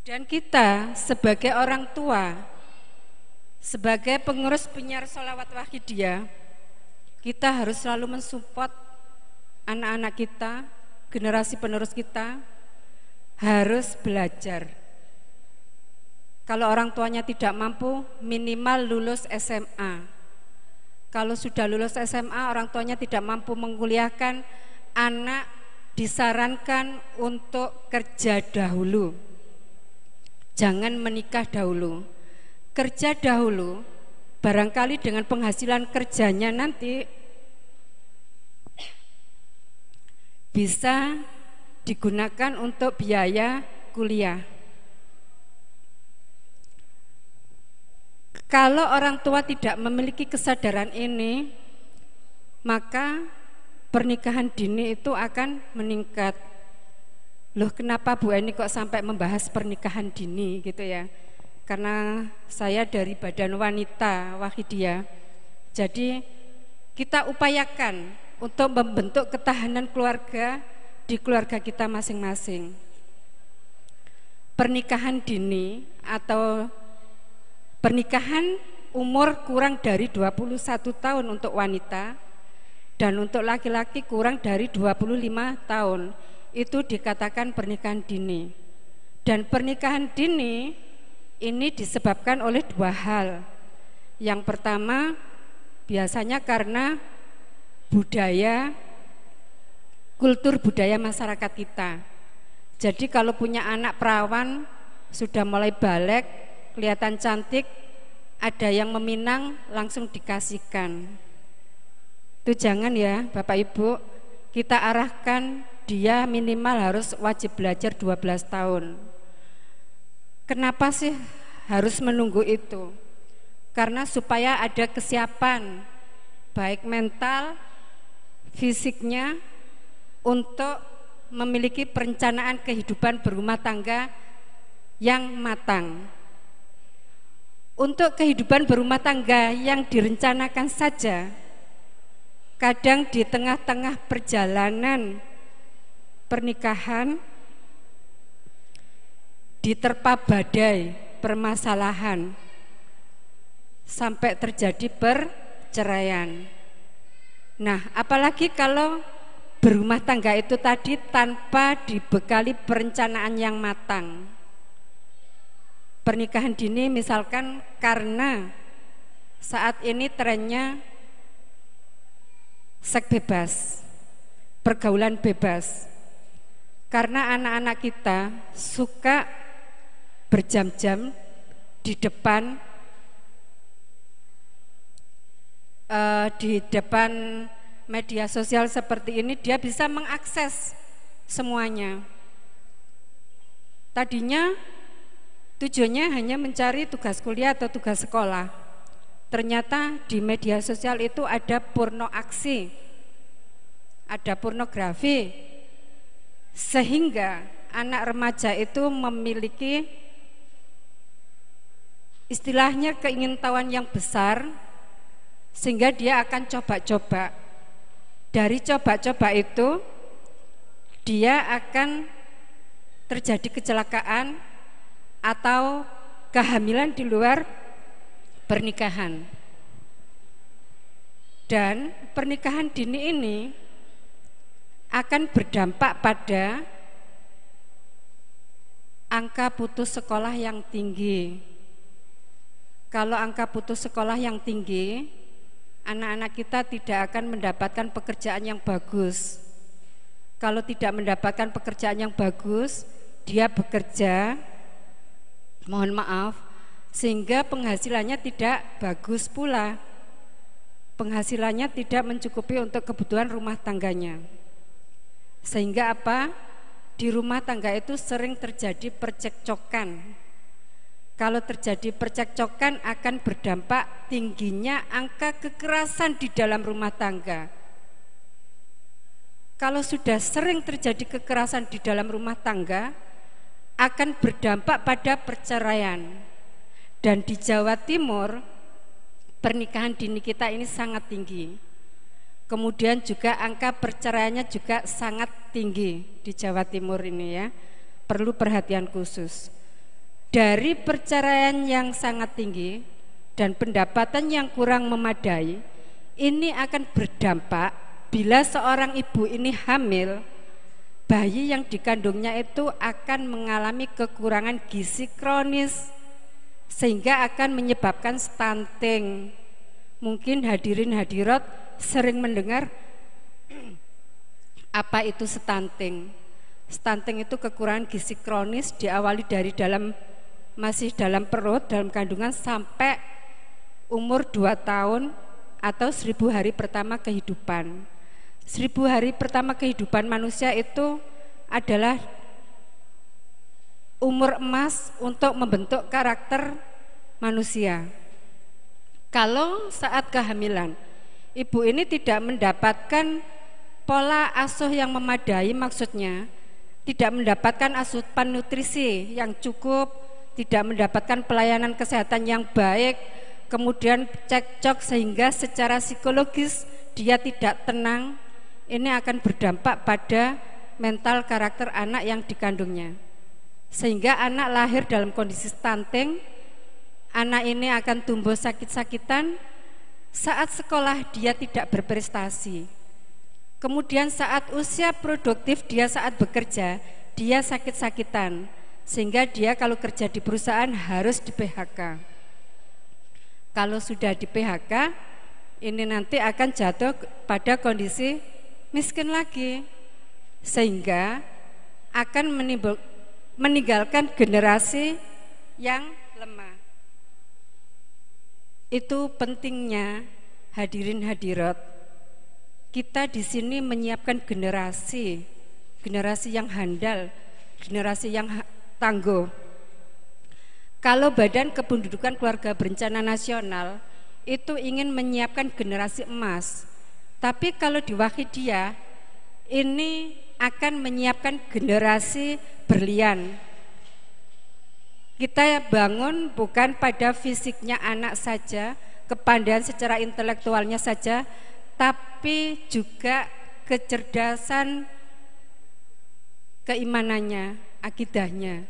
Dan kita sebagai orang tua, sebagai pengurus penyiar sholawat wahidiyah, kita harus selalu mensupport anak-anak kita, generasi penerus kita harus belajar. Kalau orang tuanya tidak mampu, minimal lulus S M A. Kalau sudah lulus S M A, orang tuanya tidak mampu mengkuliahkan, anak disarankan untuk kerja dahulu. Jangan menikah dahulu, kerja dahulu, barangkali dengan penghasilan kerjanya nanti bisa digunakan untuk biaya kuliah. Kalau orang tua tidak memiliki kesadaran ini, maka pernikahan dini itu akan meningkat. Loh, kenapa Bu Eni kok sampai membahas pernikahan dini gitu ya? Karena saya dari Badan Wanita Wahidiyah. Jadi kita upayakan untuk membentuk ketahanan keluarga di keluarga kita masing-masing. Pernikahan dini atau pernikahan umur kurang dari dua puluh satu tahun untuk wanita dan untuk laki-laki kurang dari dua puluh lima tahun. Itu dikatakan pernikahan dini. Dan pernikahan dini ini disebabkan oleh dua hal. Yang pertama biasanya karena budaya, kultur budaya masyarakat kita. Jadi kalau punya anak perawan sudah mulai balik, kelihatan cantik, ada yang meminang langsung dikasihkan. Itu jangan ya Bapak Ibu, kita arahkan dia minimal harus wajib belajar dua belas tahun. Kenapa sih harus menunggu itu? Karena supaya ada kesiapan baik mental, fisiknya untuk memiliki perencanaan kehidupan berumah tangga yang matang. Untuk kehidupan berumah tangga yang direncanakan saja, kadang di tengah-tengah perjalanan pernikahan diterpa badai permasalahan sampai terjadi perceraian. Nah, apalagi kalau berumah tangga itu tadi tanpa dibekali perencanaan yang matang. Pernikahan dini misalkan karena saat ini trennya seks bebas, pergaulan bebas. Karena anak-anak kita suka berjam-jam di depan uh, di depan media sosial seperti ini, dia bisa mengakses semuanya. Tadinya tujuannya hanya mencari tugas kuliah atau tugas sekolah. Ternyata di media sosial itu ada porno aksi, ada pornografi, sehingga anak remaja itu memiliki istilahnya keingintahuan yang besar, sehingga dia akan coba-coba. Dari coba-coba itu dia akan terjadi kecelakaan atau kehamilan di luar pernikahan. Dan pernikahan dini ini akan berdampak pada angka putus sekolah yang tinggi. Kalau angka putus sekolah yang tinggi, anak-anak kita tidak akan mendapatkan pekerjaan yang bagus. Kalau tidak mendapatkan pekerjaan yang bagus, dia bekerja, mohon maaf, sehingga penghasilannya tidak bagus pula. Penghasilannya tidak mencukupi untuk kebutuhan rumah tangganya. Sehingga apa? Di rumah tangga itu sering terjadi percekcokan. Kalau terjadi percekcokan akan berdampak tingginya angka kekerasan di dalam rumah tangga. Kalau sudah sering terjadi kekerasan di dalam rumah tangga, akan berdampak pada perceraian. Dan di Jawa Timur pernikahan dini kita ini sangat tinggi. Kemudian juga angka perceraiannya juga sangat tinggi di Jawa Timur ini ya. Perlu perhatian khusus. Dari perceraian yang sangat tinggi dan pendapatan yang kurang memadai, ini akan berdampak bila seorang ibu ini hamil, bayi yang dikandungnya itu akan mengalami kekurangan gizi kronis, sehingga akan menyebabkan stunting. Mungkin hadirin hadirat sering mendengar apa itu stunting. Stunting itu kekurangan gizi kronis, diawali dari dalam, masih dalam perut, dalam kandungan, sampai umur dua tahun atau seribu hari pertama kehidupan. Seribu hari pertama kehidupan manusia itu adalah umur emas untuk membentuk karakter manusia. Kalau saat kehamilan, ibu ini tidak mendapatkan pola asuh yang memadai, maksudnya tidak mendapatkan asupan nutrisi yang cukup, tidak mendapatkan pelayanan kesehatan yang baik, kemudian cekcok sehingga secara psikologis dia tidak tenang. Ini akan berdampak pada mental karakter anak yang dikandungnya. Sehingga anak lahir dalam kondisi stunting, anak ini akan tumbuh sakit-sakitan, saat sekolah dia tidak berprestasi. Kemudian saat usia produktif dia saat bekerja, dia sakit-sakitan, sehingga dia kalau kerja di perusahaan harus di P H K. Kalau sudah di P H K, ini nanti akan jatuh pada kondisi miskin lagi, sehingga akan menimbul, meninggalkan generasi yang lemah. Itu pentingnya hadirin hadirat, kita di sini menyiapkan generasi, generasi yang handal, generasi yang tangguh. Kalau Badan Kependudukan Keluarga Berencana Nasional itu ingin menyiapkan generasi emas, tapi kalau di Wahidiyah ini akan menyiapkan generasi berlian. Kita bangun bukan pada fisiknya anak saja, kepandaian secara intelektualnya saja, tapi juga kecerdasan keimanannya, akidahnya.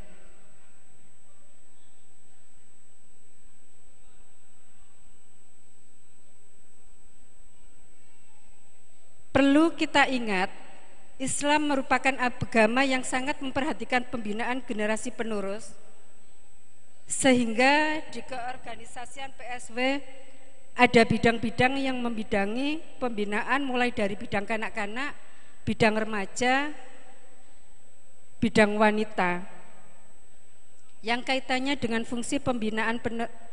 Perlu kita ingat, Islam merupakan agama yang sangat memperhatikan pembinaan generasi penerus, sehingga di keorganisasian P S W ada bidang-bidang yang membidangi pembinaan, mulai dari bidang kanak-kanak, bidang remaja, bidang wanita yang kaitannya dengan fungsi pembinaan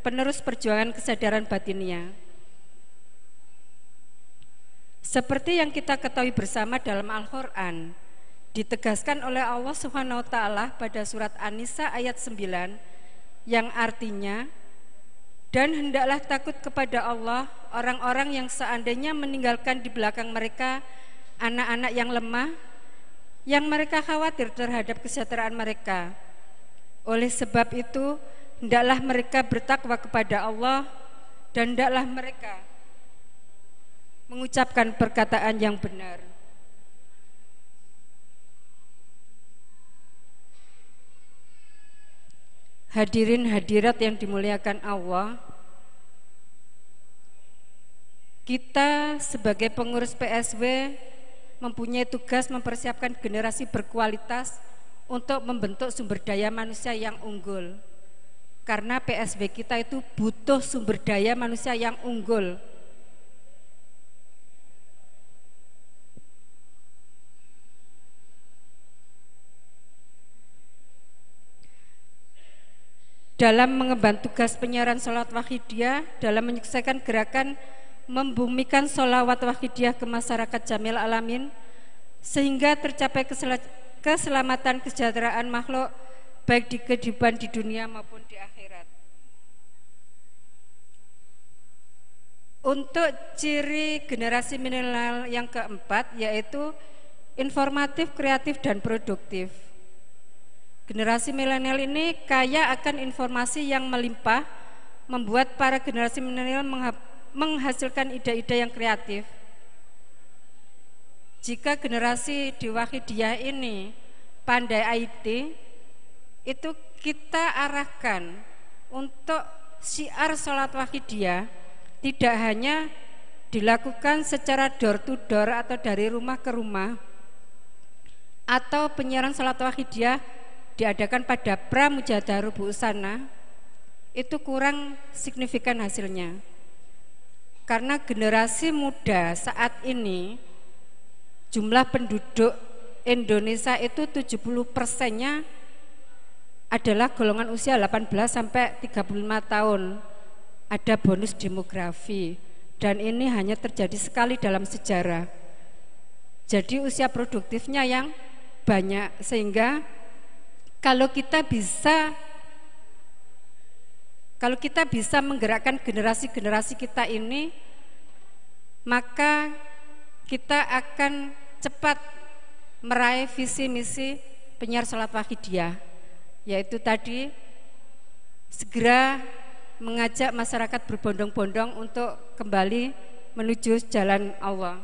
penerus perjuangan kesadaran batinnya. Seperti yang kita ketahui bersama dalam Al-Quran, ditegaskan oleh Allah Subhanahu wa Ta'ala pada surat An-Nisa ayat sembilan, yang artinya, dan hendaklah takut kepada Allah orang-orang yang seandainya meninggalkan di belakang mereka anak-anak yang lemah, yang mereka khawatir terhadap kesejahteraan mereka. Oleh sebab itu, hendaklah mereka bertakwa kepada Allah, dan hendaklah mereka mengucapkan perkataan yang benar. Hadirin hadirat yang dimuliakan Allah, kita sebagai pengurus P S W mempunyai tugas mempersiapkan generasi berkualitas untuk membentuk sumber daya manusia yang unggul. Karena P S W kita itu butuh sumber daya manusia yang unggul. Dalam mengemban tugas penyiaran sholawat wahidiyah, dalam menyelesaikan gerakan membumikan sholawat wahidiyah ke masyarakat jamil alamin, sehingga tercapai kesel keselamatan kesejahteraan makhluk baik di kehidupan di dunia maupun di akhirat. Untuk ciri generasi milenial yang keempat, yaitu informatif, kreatif, dan produktif. Generasi milenial ini kaya akan informasi yang melimpah, membuat para generasi milenial menghasilkan ide-ide yang kreatif. Jika generasi di Wahidiyah ini pandai I T, itu kita arahkan untuk syiar sholat Wahidiyah tidak hanya dilakukan secara door to door atau dari rumah ke rumah, atau penyiaran sholat Wahidiyah diadakan pada pramujahadah rubuh usana, itu kurang signifikan hasilnya. Karena generasi muda saat ini jumlah penduduk Indonesia itu tujuh puluh persennya adalah golongan usia delapan belas sampai tiga puluh lima tahun. Ada bonus demografi, dan ini hanya terjadi sekali dalam sejarah. Jadi usia produktifnya yang banyak, sehingga Kalau kita bisa kalau kita bisa menggerakkan generasi-generasi kita ini, maka kita akan cepat meraih visi misi penyiar sholat wahidiyah, yaitu tadi segera mengajak masyarakat berbondong-bondong untuk kembali menuju jalan Allah.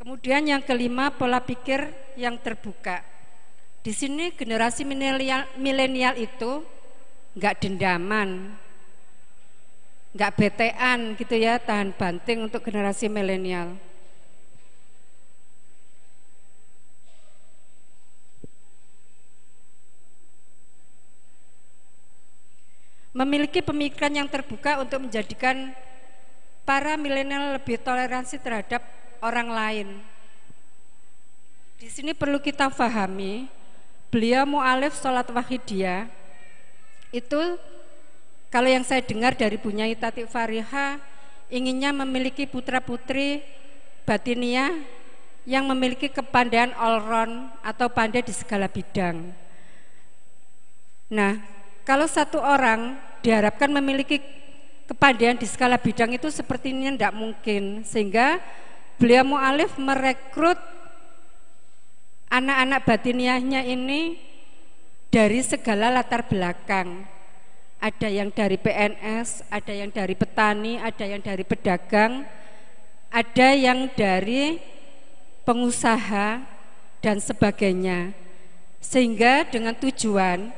Kemudian yang kelima, pola pikir yang terbuka. Di sini generasi milenial, milenial itu nggak dendaman, nggak betean gitu ya, tahan banting untuk generasi milenial. Memiliki pemikiran yang terbuka untuk menjadikan para milenial lebih toleransi terhadap orang lain. Di sini perlu kita pahami, beliau mu'alif sholat wahidiyah itu, kalau yang saya dengar dari Bu Nyai Tati Fariha, inginnya memiliki putra-putri batiniah yang memiliki kepandaian all-round atau pandai di segala bidang. Nah, kalau satu orang diharapkan memiliki kepandaian di segala bidang itu sepertinya tidak mungkin, sehingga beliau mu'alif merekrut anak-anak batiniahnya ini dari segala latar belakang. Ada yang dari P N S, ada yang dari petani, ada yang dari pedagang, ada yang dari pengusaha, dan sebagainya. Sehingga dengan tujuan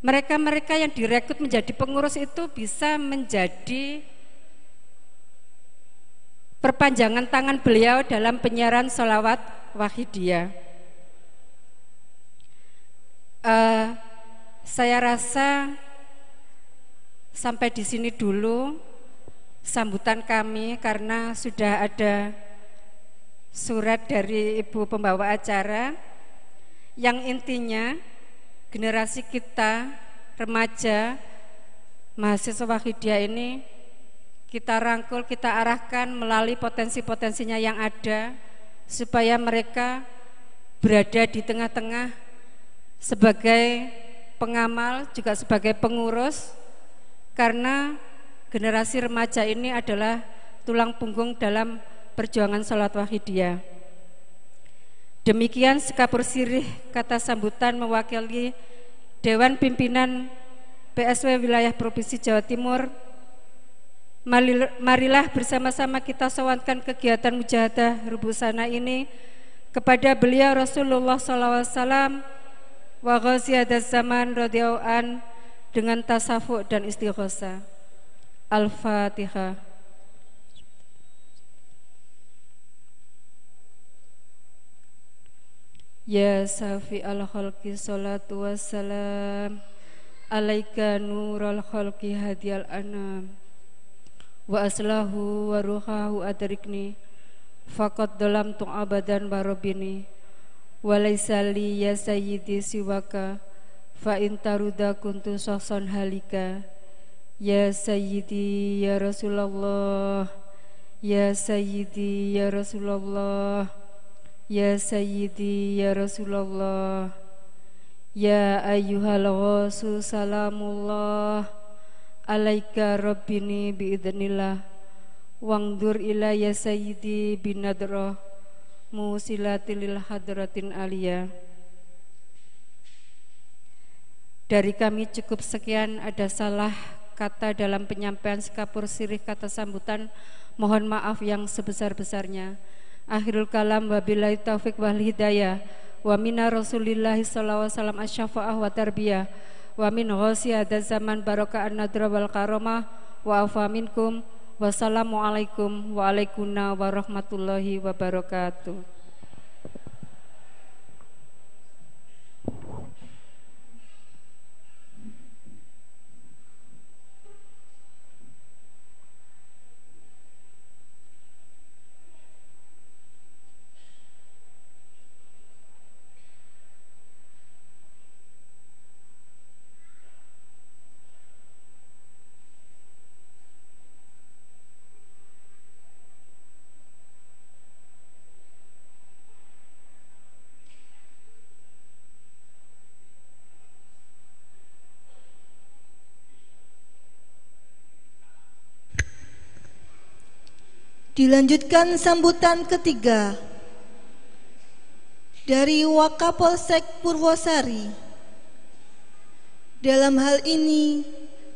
mereka-mereka yang direkrut menjadi pengurus itu bisa menjadi perpanjangan tangan beliau dalam penyiaran sholawat wahidiyah. Uh, saya rasa sampai di sini dulu sambutan kami, karena sudah ada surat dari ibu pembawa acara yang intinya generasi kita remaja mahasiswa Wahidiyah ini kita rangkul, kita arahkan melalui potensi-potensinya yang ada supaya mereka berada di tengah-tengah sebagai pengamal juga sebagai pengurus, karena generasi remaja ini adalah tulang punggung dalam perjuangan sholat Wahidiyah. Demikian sekapur sirih kata sambutan mewakili Dewan Pimpinan P S W Wilayah Provinsi Jawa Timur. Marilah bersama-sama kita sawatkan kegiatan mujahadah rubusana ini kepada beliau Rasulullah shallallahu alaihi wasallam wa ghaziyadaz zaman radhiyallahu an dengan tasafuk dan istighosah. Al-Fatihah. Ya Safi al-Khalqi salatu wassalam alaika nurul khalqi hadial anam wa aslahu wa ruhahu adrikni faqad dalam tu abadan barobini walaisali ya sayyidi siwaka fa intaruda kuntu sohson halika ya sayyidi ya Rasulullah ya sayyidi ya Rasulullah ya sayyidi ya Rasulullah ya ayyuhal ghasu salamullah alaika rabbini biidnillah wangdur ila ya sayyidi binadrah musilatilil hadratin aliyah. Dari kami cukup sekian, ada salah kata dalam penyampaian sekapur sirih kata sambutan, mohon maaf yang sebesar-besarnya. Akhirul kalam wabillahi taufik wal hidayah wa minna rasulillahi sallallahu alaihi wasallam asyafa'ah wa tarbiyah wa min ghasiyadaz zaman baroka'an nadra wal karamah wa afa minkum. Wassalamualaikum waalaikumsalam warahmatullahi wabarakatuh. Dilanjutkan sambutan ketiga dari Wakapolsek Purwosari. Dalam hal ini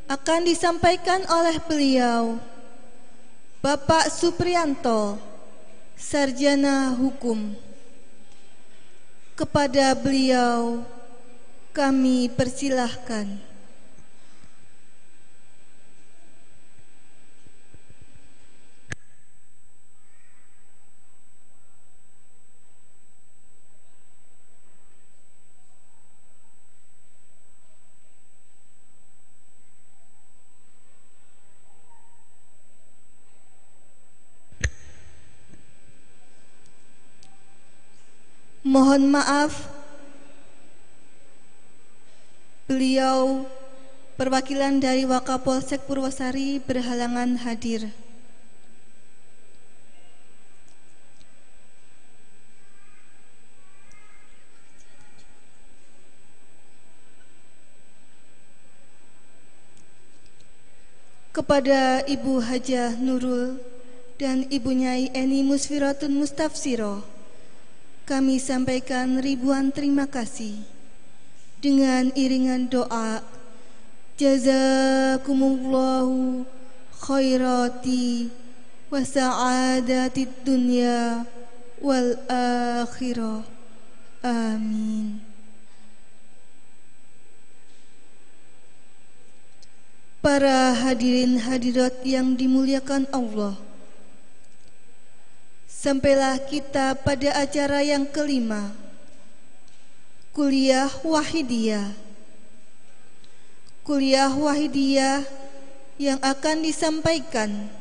akan disampaikan oleh beliau Bapak Supriyanto, Sarjana Hukum. Kepada beliau kami persilahkan. Mohon maaf, beliau perwakilan dari Wakapolsek Purwosari berhalangan hadir. Kepada Ibu Hajah Nurul dan Ibu Nyai Eni Musfiratun Mustafsiro, kami sampaikan ribuan terima kasih dengan iringan doa jazakumullahu khairati wa sa'adatid dunya wal akhirah. Amin. Para hadirin hadirat yang dimuliakan Allah, sampailah kita pada acara yang kelima, Kuliah Wahidiyah. Kuliah Wahidiyah yang akan disampaikan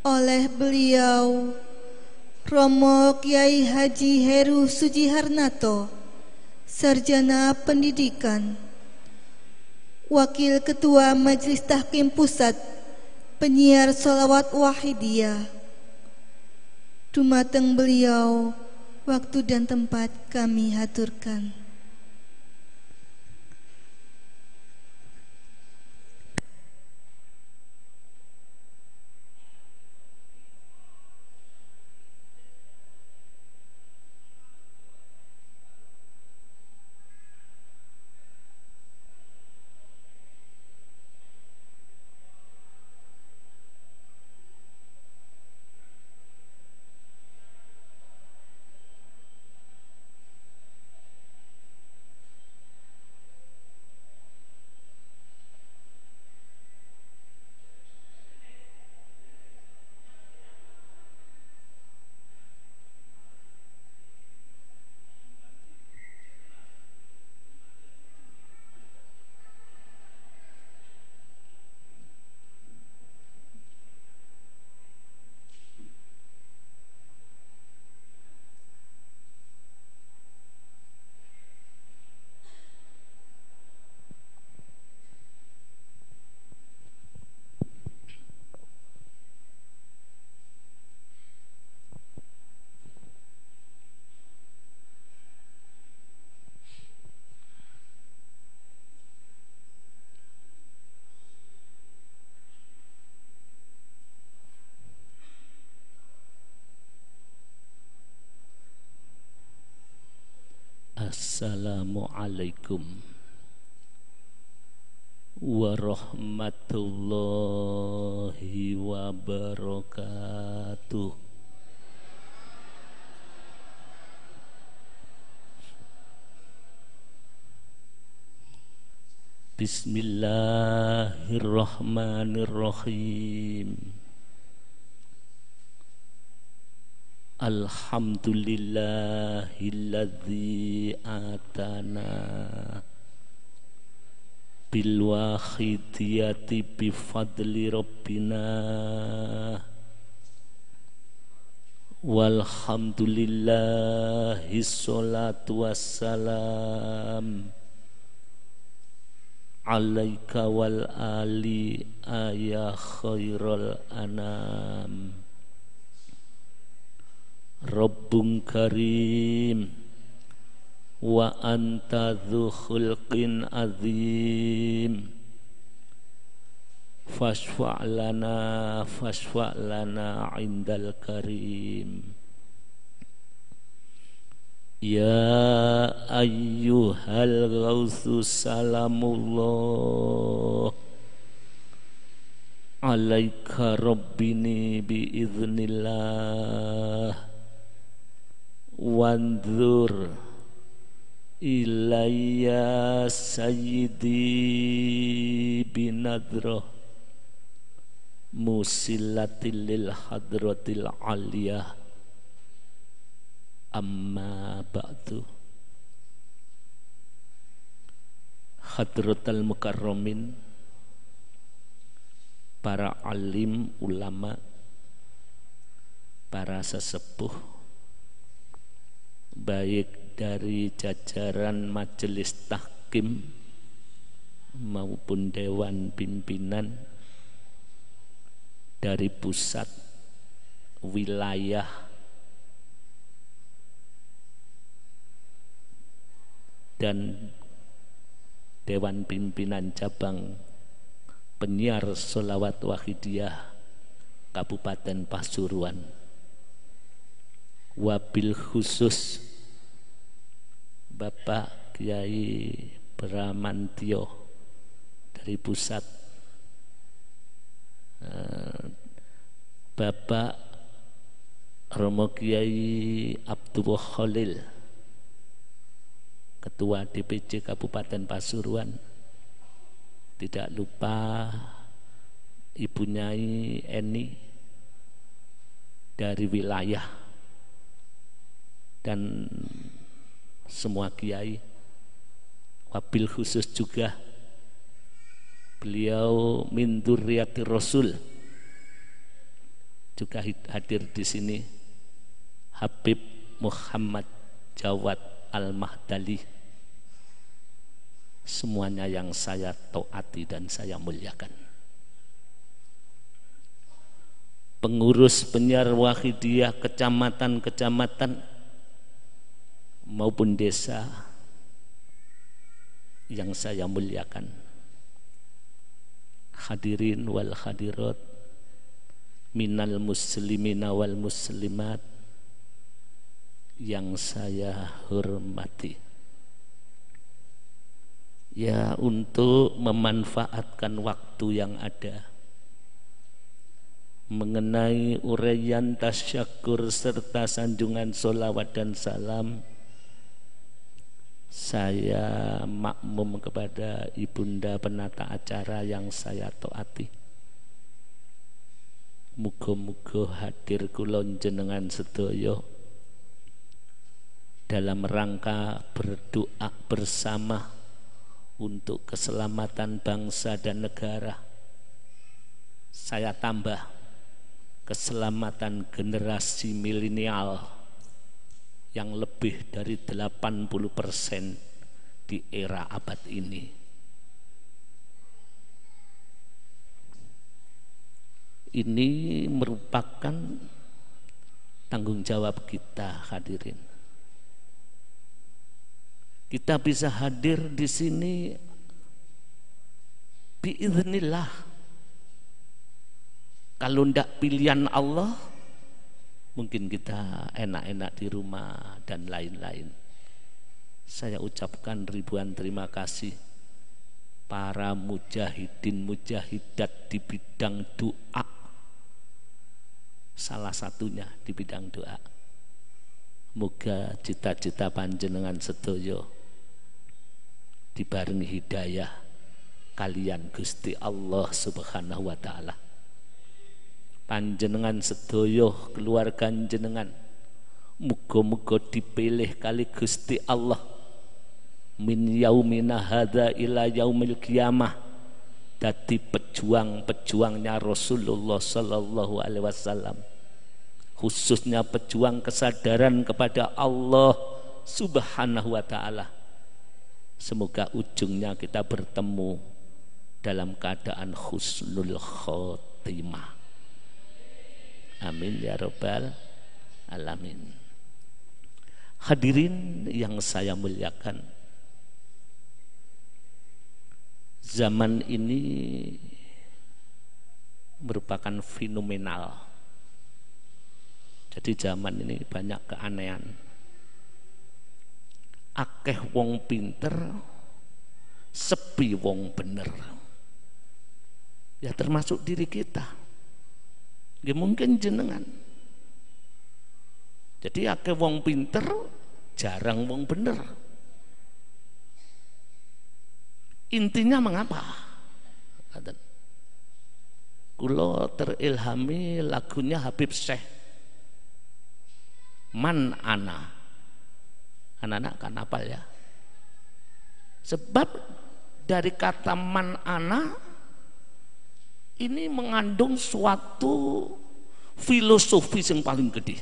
oleh beliau Romo Kiai Haji Heru Sujiharnato, Sarjana Pendidikan, Wakil Ketua Majelis Tahkim Pusat Penyiar Sholawat Wahidiyah. Dumateng beliau, waktu dan tempat kami haturkan. Assalamualaikum warahmatullahi wabarakatuh. Bismillahirrahmanirrahim. Alhamdulillahilladzi atana bilwahidiyati bifadli rabbina walhamdulillahi sholatu wassalam alaika wal ali ayah khairul anam Rabbun Karim wa anta dzu khulqin azim fashfa' lana fashfa' lana indal karim ya ayyuhal ghautsu salamullah alaika rabbini biiznillah Wanzur ilayya sayyidi binadrah musillatil lil hadratil aliyah amma ba'du. Hadratul mukarramin, para alim ulama, para sesepuh baik dari jajaran majelis tahkim maupun dewan pimpinan, dari pusat, wilayah, dan dewan pimpinan cabang penyiar sholawat wahidiyah Kabupaten Pasuruan, wabil khusus Bapak Kiai Bramantio dari pusat, Bapak Romo Kiai Abdul Khalil Ketua D P C Kabupaten Pasuruan, tidak lupa Ibu Nyai Eni dari wilayah, dan semua kiai. Wabil khusus juga beliau min dzurriyatir rasul juga hadir di sini, Habib Muhammad Jawad Al-Mahdali semuanya yang saya taati dan saya muliakan. Pengurus penyiar Wahidiyah kecamatan-kecamatan maupun desa yang saya muliakan, hadirin wal hadirat minal muslimina wal muslimat yang saya hormati. Ya, untuk memanfaatkan waktu yang ada mengenai uraian tasyakur serta sanjungan sholawat dan salam, saya makmum kepada ibunda penata acara yang saya taati. Muga-muga hadir kula njenengan sedaya dalam rangka berdoa bersama untuk keselamatan bangsa dan negara. Saya tambah keselamatan generasi milenial yang lebih dari delapan puluh persen di era abad ini. Ini merupakan tanggung jawab kita, hadirin. Kita bisa hadir di sini biiznillah. Kalau ndak pilihan Allah, mungkin kita enak-enak di rumah dan lain-lain. Saya ucapkan ribuan terima kasih para mujahidin mujahidat di bidang doa. Salah satunya di bidang doa. Moga cita-cita panjenengan sedaya dibarengi hidayah kalian Gusti Allah Subhanahu wa taala. Panjenengan sedaya keluarga jenengan muga-muga dipilih kali Gusti Allah min yaumina hadza ila yaumil qiyamah dadi pejuang-pejuangnya Rasulullah sallallahu alaihi wasallam, khususnya pejuang kesadaran kepada Allah Subhanahu wa taala. Semoga ujungnya kita bertemu dalam keadaan husnul khotimah. Amin ya rabbal alamin. Hadirin yang saya muliakan, zaman ini merupakan fenomenal. Jadi zaman ini banyak keanehan. Akeh wong pinter, sepi wong bener. Ya termasuk diri kita. Ya mungkin jenengan. Jadi akeh wong pinter, jarang wong bener. Intinya mengapa? Kula terilhami lagunya Habib Syekh. Man ana, anak-anak kan hafal ya. Sebab dari kata man ana ini mengandung suatu filosofi yang paling gede.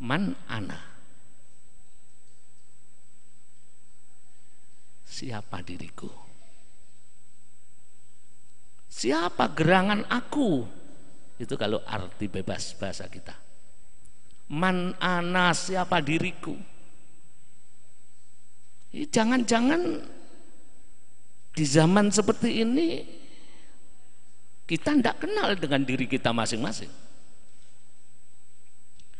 Man ana, siapa diriku? Siapa gerangan aku? Itu kalau arti bebas bahasa kita. Man ana, siapa diriku? Jangan-jangan di zaman seperti ini kita tidak kenal dengan diri kita masing-masing.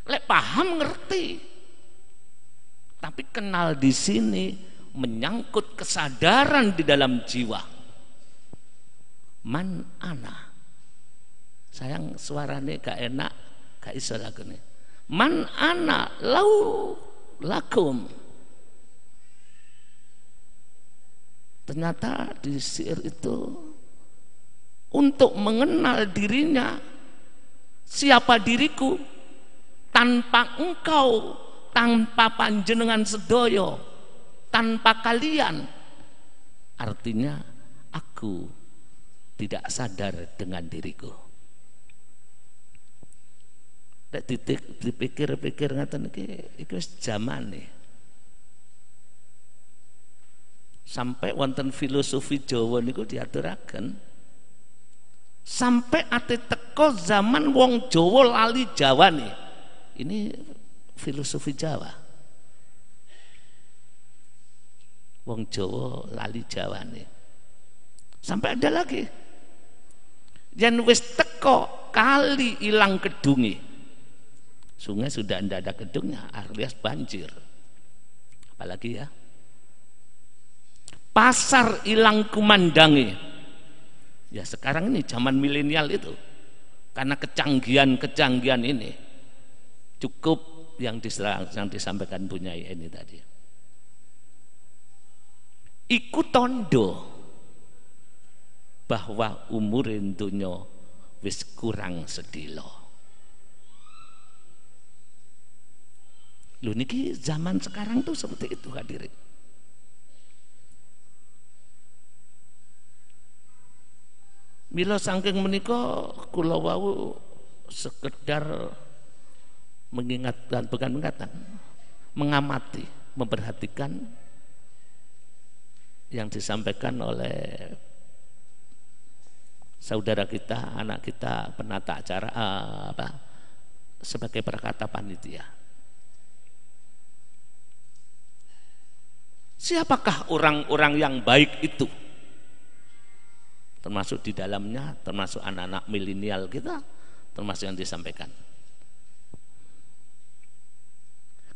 Lek paham ngerti, tapi kenal di sini menyangkut kesadaran di dalam jiwa. Man ana, sayang suaranya gak enak, gak iso lagunya. Man ana lau lakum. Ternyata di syair itu untuk mengenal dirinya, siapa diriku tanpa engkau, tanpa panjenengan sedoyo, tanpa kalian. Artinya aku tidak sadar dengan diriku. Titik dipikir-pikir ngaten iki iki wis zaman nih. Sampai wonten filosofi Jawa niku diaturaken. Sampai ate teko zaman wong Jawa lali Jawa nih. Ini filosofi Jawa. Wong Jawa lali Jawa nih. Sampai ada lagi. Jan wis teko kali ilang kedungi. Sungai sudah ndak ada kedungnya, alias banjir. Apalagi ya. Pasar ilang kumandangi. Ya sekarang ini zaman milenial itu. Karena kecanggihan-kecanggihan ini. Cukup yang diserang, yang disampaikan punya ini tadi. Iku tondo bahwa umur dunya wis kurang sedilo. Lho niki zaman sekarang tuh seperti itu hadirin. Mila saking menika kula wau sekedar mengingatkan, bukan mengatakan, mengamati, memperhatikan yang disampaikan oleh saudara kita, anak kita, penata acara uh, apa sebagai perkata panitia. Siapakah orang-orang yang baik itu? Termasuk di dalamnya, termasuk anak-anak milenial kita, termasuk yang disampaikan.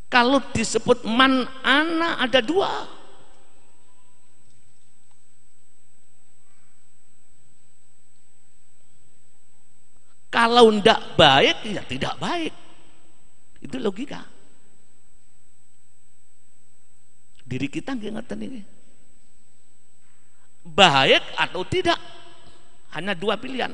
Kalau disebut man ana ada dua. Kalau tidak baik, ya tidak baik. Itu logika. Diri kita ngerti ini. Baik atau tidak. Hanya dua pilihan.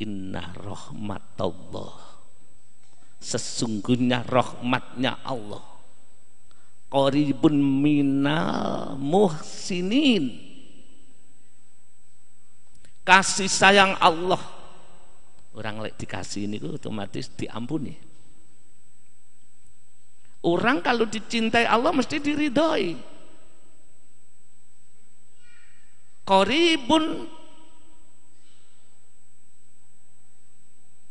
Inna rahmatallah, sesungguhnya rahmatnya Allah, qaribun minal muhsinin, kasih sayang Allah. Orang lek dikasih ini otomatis diampuni. Orang kalau dicintai Allah mesti diridhoi. Qaribun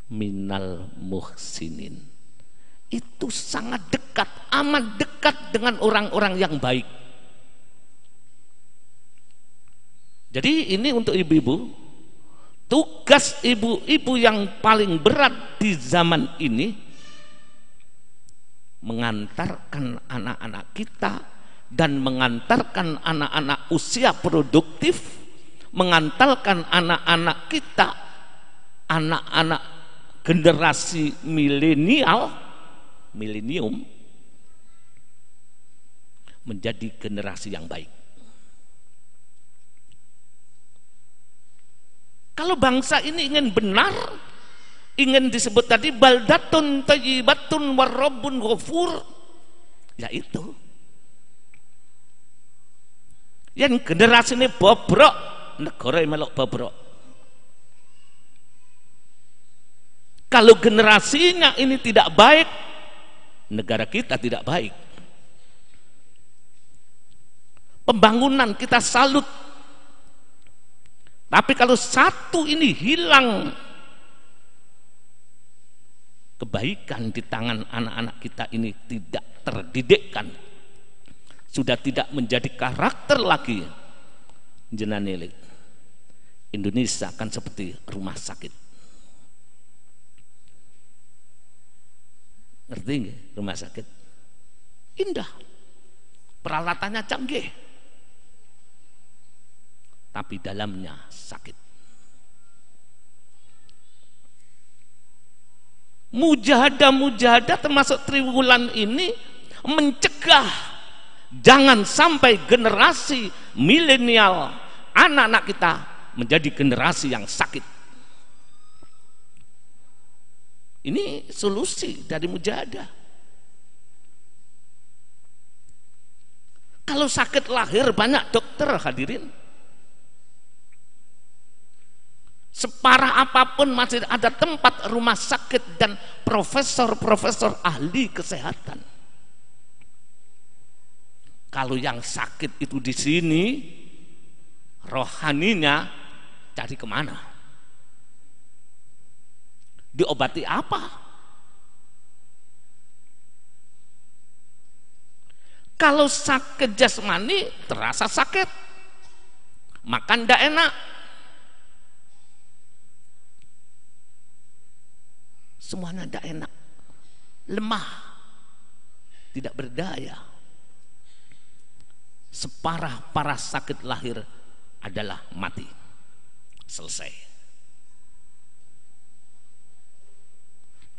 minal muhsinin. Itu sangat dekat, amat dekat dengan orang-orang yang baik. Jadi ini untuk ibu-ibu. Tugas ibu-ibu yang paling berat di zaman ini mengantarkan anak-anak kita dan mengantarkan anak-anak usia produktif, mengantarkan anak-anak kita, anak-anak generasi milenial, milenium, menjadi generasi yang baik. Kalau bangsa ini ingin benar, ingin disebut tadi baldatun thayyibatun wa rabbun ghafur, yaitu yang generasi ini bobrok, negara melok bobrok. Kalau generasinya ini tidak baik, negara kita tidak baik. Pembangunan kita salut, tapi kalau satu ini hilang, kebaikan di tangan anak-anak kita ini tidak terdidikkan, sudah tidak menjadi karakter lagi. Jenane Indonesia akan seperti rumah sakit. Ngerti nggih rumah sakit? Indah, peralatannya canggih, tapi dalamnya sakit. Mujahadah-mujahadah termasuk triwulan ini mencegah jangan sampai generasi milenial anak-anak kita menjadi generasi yang sakit. Ini solusi dari mujahadah. Kalau sakit lahir banyak dokter hadirin. Separah apapun masih ada tempat rumah sakit dan profesor-profesor ahli kesehatan. Kalau yang sakit itu di sini, rohaninya cari kemana? Diobati apa? Kalau sakit jasmani terasa sakit, makan tidak enak. Semuanya tidak enak, lemah, tidak berdaya. Separah-parah sakit lahir adalah mati. Selesai.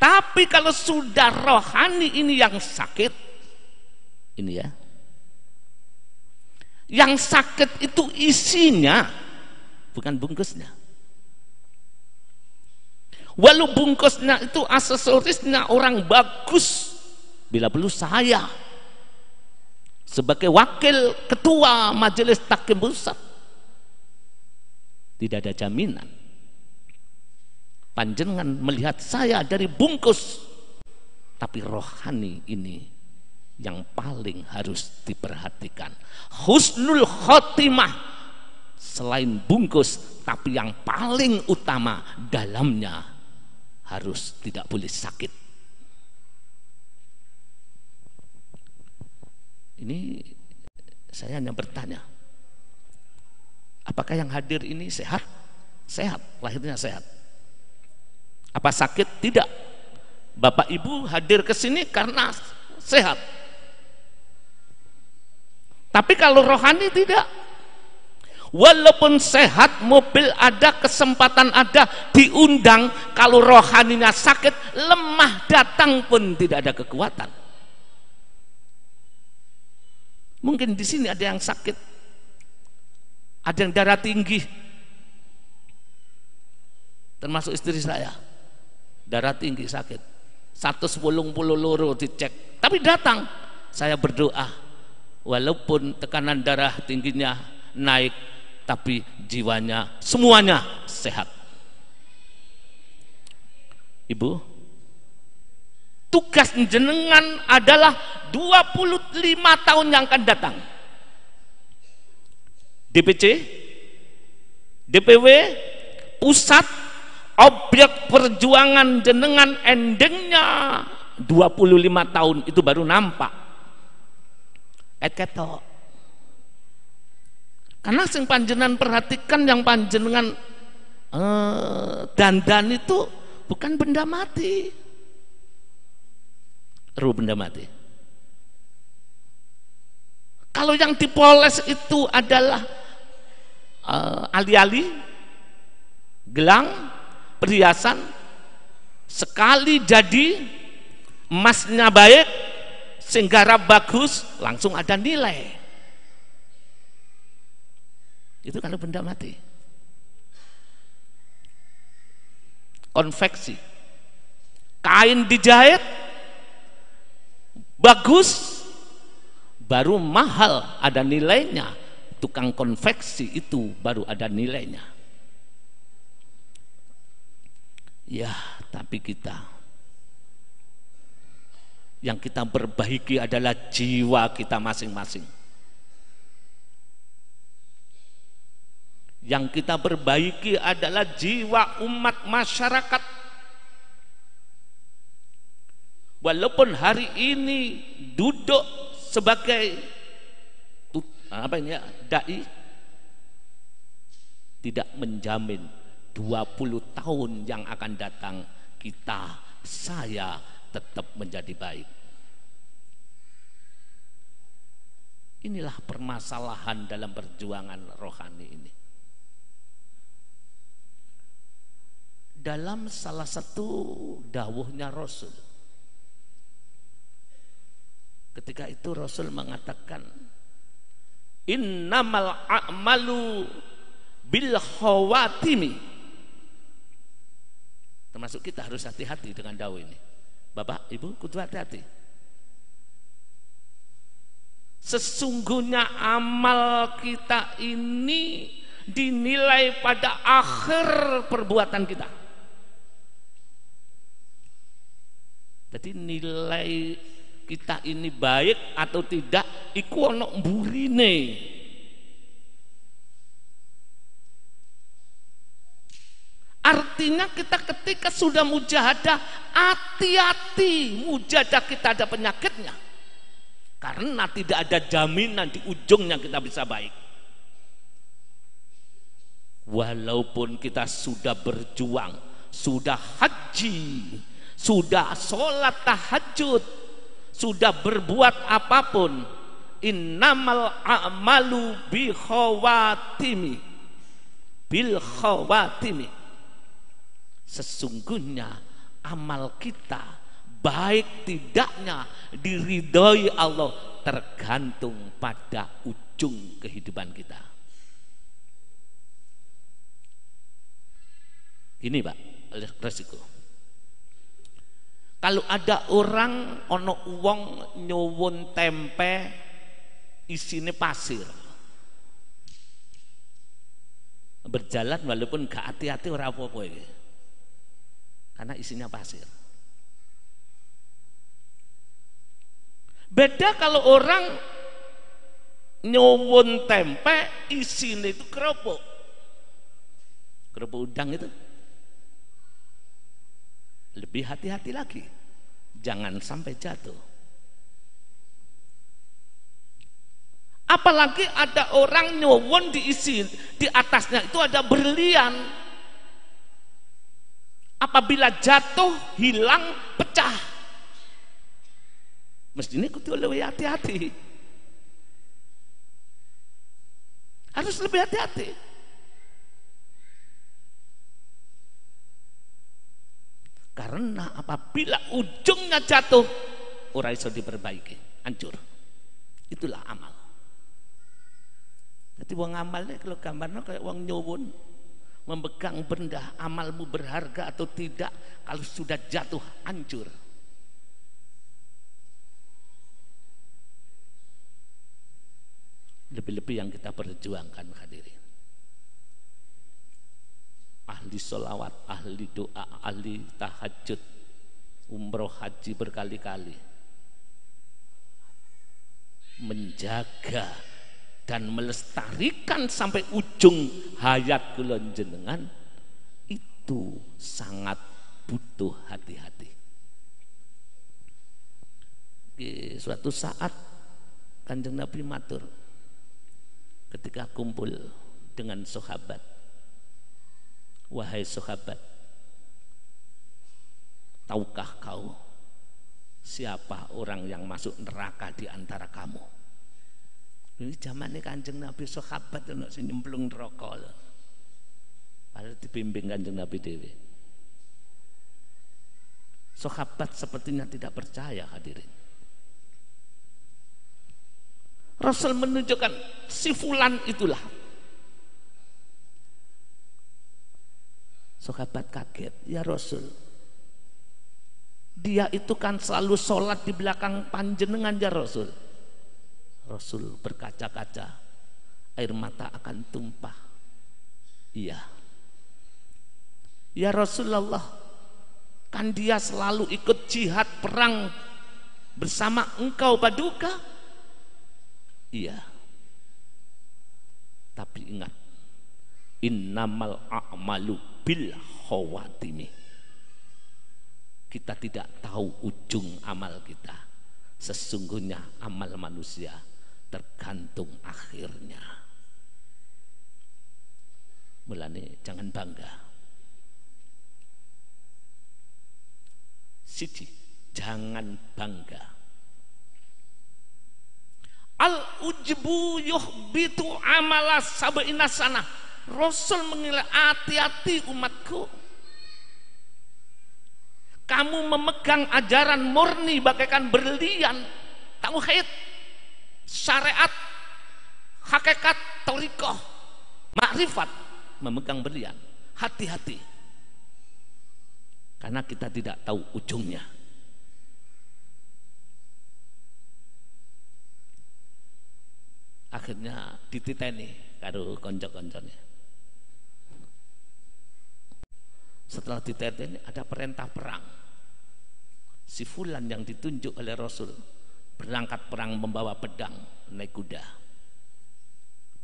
Tapi kalau sudah rohani ini yang sakit, ini ya, yang sakit itu isinya, bukan bungkusnya. Walau bungkusnya itu aksesorisnya orang bagus, bila perlu saya sebagai wakil ketua majelis taklim pusat, tidak ada jaminan panjenengan melihat saya dari bungkus. Tapi rohani ini yang paling harus diperhatikan, husnul khotimah. Selain bungkus, tapi yang paling utama dalamnya harus tidak boleh sakit. Ini saya hanya bertanya, apakah yang hadir ini sehat? Sehat, lahirnya sehat. Apa sakit? Tidak. Bapak Ibu hadir ke sini karena sehat. Tapi kalau rohani tidak. Walaupun sehat, mobil ada, kesempatan ada, diundang. Kalau rohaninya sakit, lemah, datang pun tidak ada kekuatan. Mungkin di sini ada yang sakit, ada yang darah tinggi, termasuk istri saya, darah tinggi sakit, seratus delapan puluh loro dicek, tapi datang. Saya berdoa, walaupun tekanan darah tingginya naik, tapi jiwanya semuanya sehat. Ibu, tugas jenengan adalah dua puluh lima tahun yang akan datang. D P C, D P W, pusat, objek perjuangan jenengan endingnya dua puluh lima tahun itu baru nampak. Et ketok. Karena sing panjenengan perhatikan, yang panjenengan eh, dandan itu bukan benda mati, ruh benda mati. Kalau yang dipoles itu adalah eh, ali-ali, gelang, perhiasan, sekali jadi emasnya baik, sehingga bagus, langsung ada nilai. Itu kalau benda mati. Konveksi, kain dijahit bagus baru mahal, ada nilainya. Tukang konveksi itu baru ada nilainya. Ya, tapi kita, yang kita perbaiki adalah jiwa kita masing-masing. Yang kita perbaiki adalah jiwa umat masyarakat. Walaupun hari ini duduk sebagai apa ini ya, dai, tidak menjamin dua puluh tahun yang akan datang kita, saya tetap menjadi baik. Inilah permasalahan dalam perjuangan rohani ini. Dalam salah satu dawuhnya Rasul, ketika itu Rasul mengatakan, innamal a'malu bil khawatimi. Termasuk kita harus hati-hati dengan dawuh ini. Bapak, Ibu, kudu hati-hati. Sesungguhnya amal kita ini dinilai pada akhir perbuatan kita. Jadi nilai kita ini baik atau tidak iku ana mburine. Artinya kita ketika sudah mujahadah, hati-hati mujahadah kita ada penyakitnya, karena tidak ada jaminan di ujungnya kita bisa baik. Walaupun kita sudah berjuang, sudah haji, sudah sholat tahajud, sudah berbuat apapun, innamal a'malu bi khawatimi, bil khawatimi. Sesungguhnya amal kita baik tidaknya diridhoi Allah tergantung pada ujung kehidupan kita. Ini Pak resiko. Kalau ada orang ono uang nyowon tempe isine pasir, berjalan walaupun gak hati-hati ora apa-apa iki, karena isinya pasir. Beda kalau orang nyowon tempe isinya itu keropok, keropok udang itu. Lebih hati-hati lagi, jangan sampai jatuh. Apalagi ada orang nyowon diisi di atasnya itu ada berlian. Apabila jatuh, hilang, pecah, mestinya kudu lebih hati-hati, harus lebih hati-hati. Karena apabila ujungnya jatuh, ora iso diperbaiki, hancur. Itulah amal. Jadi wong amalnya kalau gambarnya kayak wong nyowon, memegang benda, amalmu berharga atau tidak, kalau sudah jatuh hancur. Lebih-lebih yang kita perjuangkan hadirin. Ahli sholawat, ahli doa, ahli tahajud, umroh haji berkali-kali, menjaga dan melestarikan sampai ujung hayat kula jenengan itu sangat butuh hati-hati. Suatu saat Kanjeng Nabi matur ketika kumpul dengan sahabat, wahai sahabat, tahukah kau siapa orang yang masuk neraka di antara kamu? Ini zaman ini Kanjeng Nabi, sahabat itu nyemplung neraka, padahal dibimbing Kanjeng Nabi dewe. Sahabat sepertinya tidak percaya hadirin. Rasul menunjukkan si fulan itulah. Sahabat kaget, ya Rasul, dia itu kan selalu sholat di belakang panjenengan ya Rasul. Rasul berkaca-kaca, air mata akan tumpah. Iya, ya Rasulullah, kan dia selalu ikut jihad perang bersama engkau paduka. Iya, tapi ingat, innamal a'malu bil khawatimi. Kita tidak tahu ujung amal kita. Sesungguhnya amal manusia tergantung akhirnya. Mulane jangan bangga. Siji, jangan bangga. Al ujbu yuhbitu amala sab'ina sanah. Rasul mengira, hati-hati umatku, kamu memegang ajaran murni bagaikan berlian, tauhid, syariat, hakikat, thariqah, makrifat, memegang berlian. Hati-hati, karena kita tidak tahu ujungnya. Akhirnya dititeni karo kanca-kancane. setelah diterteni ada perintah perang. Si fulan yang ditunjuk oleh Rasul berangkat perang membawa pedang naik kuda.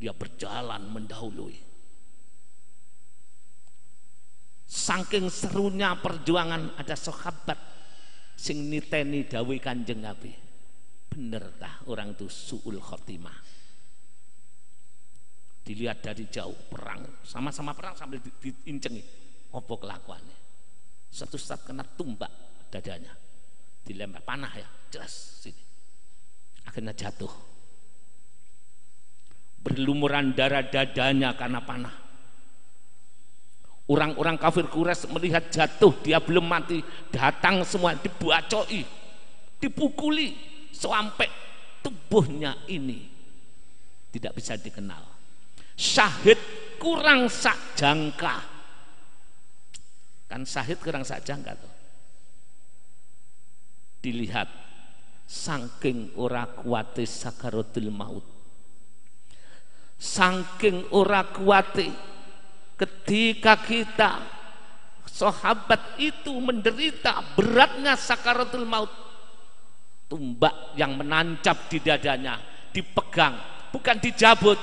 Dia berjalan mendahului. Saking serunya perjuangan ada sahabat sing niteni dawuh Kanjeng Nabi, bener tah orang itu suul khotimah. Dilihat dari jauh perang, sama-sama perang sambil diincengi opo kelakuannya. Satu saat kena tumbak dadanya, dilempar panah ya, jelas sini. Akhirnya jatuh. Berlumuran darah dadanya karena panah. Orang-orang kafir Quraisy melihat jatuh, dia belum mati, datang semua dibacoi, dipukuli sampai tubuhnya ini tidak bisa dikenal. Syahid kurang sak jangka, kan syahid kurang sak jangka tuh. Dilihat saking ora kuwate sakaratul maut, saking ora kuwate. Ketika kita sahabat itu menderita beratnya sakaratul maut, tumbak yang menancap di dadanya dipegang, bukan dijabut,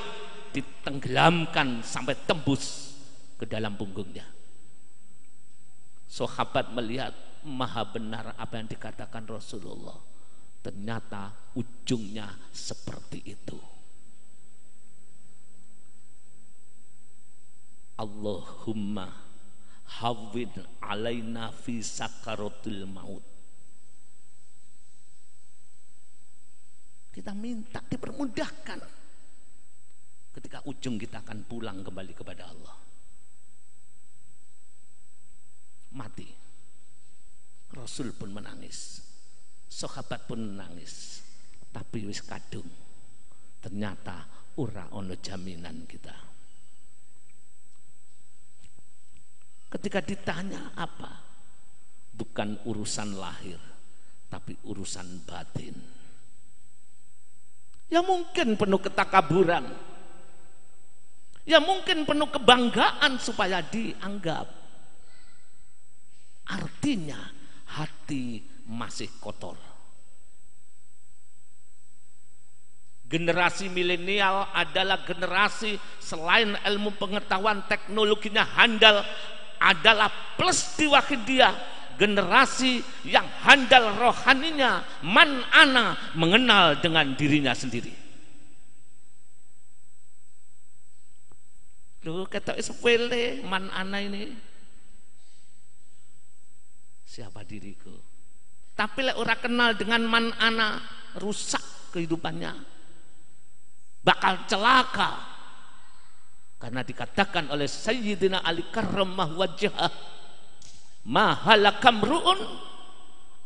ditenggelamkan sampai tembus ke dalam punggungnya. Sahabat melihat maha benar apa yang dikatakan Rasulullah, ternyata ujungnya seperti itu. Allahumma hawwin alaina fi sakaratul maut. Kita minta dipermudahkan ketika ujung kita akan pulang kembali kepada Allah. Mati, Rasul pun menangis, sahabat pun menangis, tapi wis kadung. Ternyata ora ono jaminan kita. Ketika ditanya apa, bukan urusan lahir, tapi urusan batin. Ya mungkin penuh ketakaburan, ya mungkin penuh kebanggaan supaya dianggap. Artinya hati masih kotor. Generasi milenial adalah generasi selain ilmu pengetahuan teknologinya handal, adalah plus diwahidia generasi yang handal rohaninya, man'ana, mengenal dengan dirinya sendiri. Loh, kata sepele man'ana ini, siapa diriku? Tapi lek ora kenal dengan man'ana, rusak kehidupannya, bakal celaka. Karena dikatakan oleh Sayyidina Ali karramah wajhah, mahalakam ru'un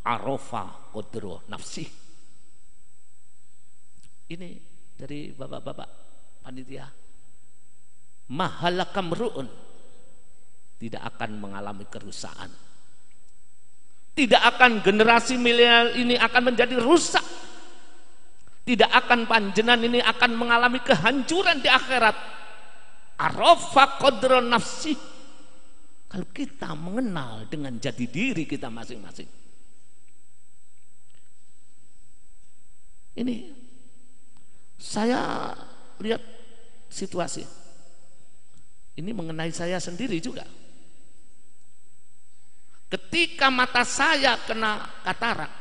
arafa qadru nafsi. Ini dari bapak-bapak panitia. Mahalakam ru'un, tidak akan mengalami kerusakan. Tidak akan, generasi milenial ini akan menjadi rusak. Tidak akan, panjenengan ini akan mengalami kehancuran di akhirat. Arafa qadra nafsi, kalau kita mengenal dengan jati diri kita masing-masing. Ini saya lihat situasi ini mengenai saya sendiri juga. Ketika mata saya kena katarak,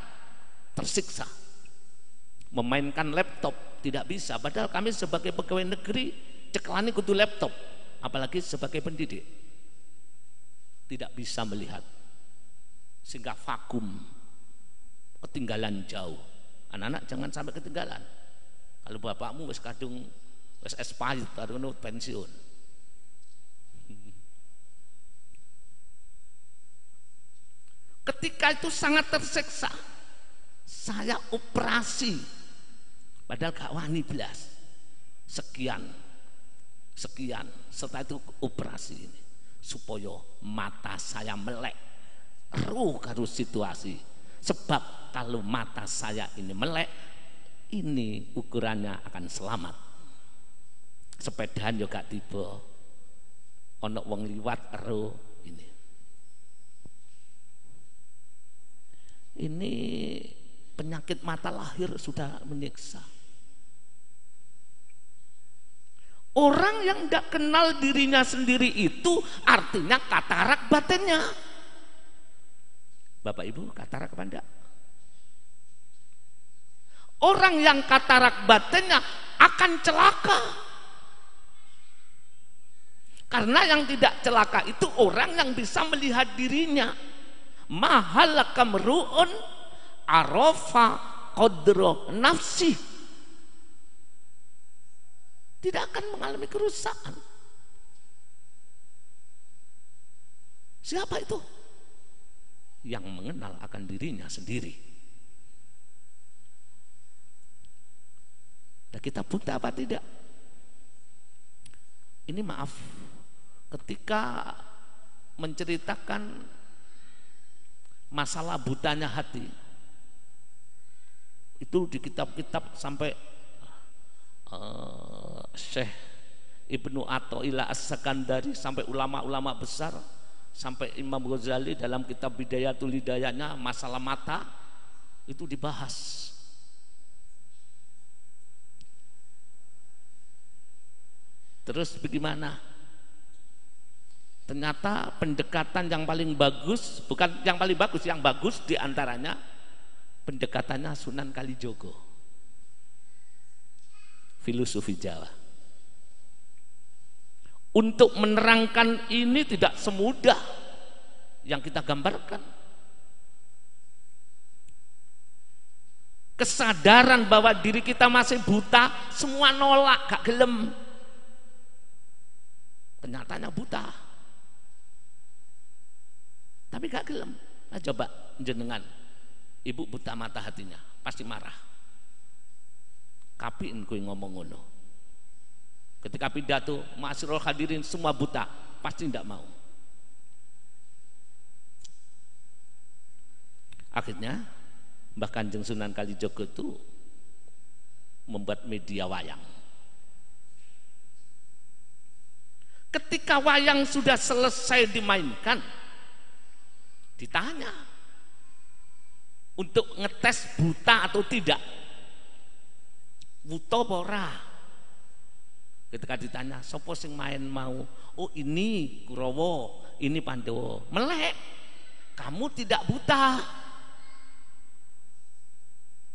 tersiksa, memainkan laptop tidak bisa, padahal kami sebagai pegawai negeri ceklani kudu laptop, apalagi sebagai pendidik, tidak bisa melihat sehingga vakum, ketinggalan jauh. Anak-anak jangan sampai ketinggalan. Kalau bapakmu wis kadung wis expired, taruh pensiun. Ketika itu sangat tersiksa, saya operasi, padahal gak wani belas sekian. Sekian, setelah itu operasi ini supaya mata saya melek ruh karo situasi. Sebab kalau mata saya ini melek, ini ukurannya akan selamat. Sepedaan juga tiba, onok wong liwat ero ini. ini penyakit mata lahir sudah menyiksa. Orang yang tidak kenal dirinya sendiri itu artinya katarak batinnya. Bapak Ibu, katarak apa enggak? Orang yang katarak batinnya akan celaka. Karena yang tidak celaka itu orang yang bisa melihat dirinya. Mahal kamruun arafa qadra nafsi. Tidak akan mengalami kerusakan. Siapa itu? Yang mengenal akan dirinya sendiri. Dan kita buta apa tidak? Ini maaf, ketika menceritakan masalah butanya hati itu di kitab-kitab sampai uh, Syekh Ibnu Athaillah As-Sakandari sampai ulama-ulama besar sampai Imam Ghazali dalam kitab Bidayatul Hidayahnya masalah mata itu dibahas. Terus bagaimana? Ternyata pendekatan yang paling bagus, bukan yang paling bagus, yang bagus diantaranya pendekatannya Sunan Kalijogo, filosofi Jawa. Untuk menerangkan ini tidak semudah yang kita gambarkan. Kesadaran bahwa diri kita masih buta, semua nolak, gak gelem. Kenyataannya buta, tapi gak gelem. Nah, coba jenengan ibu buta mata hatinya pasti marah. Kapiin kui ngomong ngono. Ketika pidato ma'asyiral hadirin semua buta pasti tidak mau. Akhirnya Mbah Kanjeng Sunan Kalijogo itu membuat media wayang. Ketika wayang sudah selesai dimainkan, ditanya untuk ngetes buta atau tidak, buta ora. Ketika ditanya sapa sing main mau, oh ini Kurawa, ini Pandawa, melek, kamu tidak buta.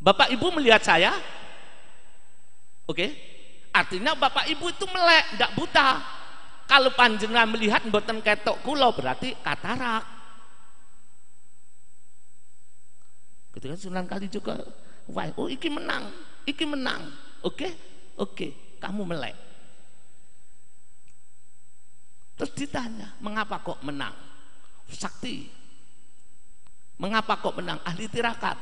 Bapak Ibu melihat saya, oke? Okay? Artinya Bapak Ibu itu melek, tidak buta. Kalau panjenengan melihat mboten ketok kula berarti katarak. Ketika Sunan Kalijogo, wah, oh iki menang, iki menang. Oke, okay? Oke, okay. Kamu melek. Terus ditanya, mengapa kok menang? Sakti. Mengapa kok menang? Ahli tirakat.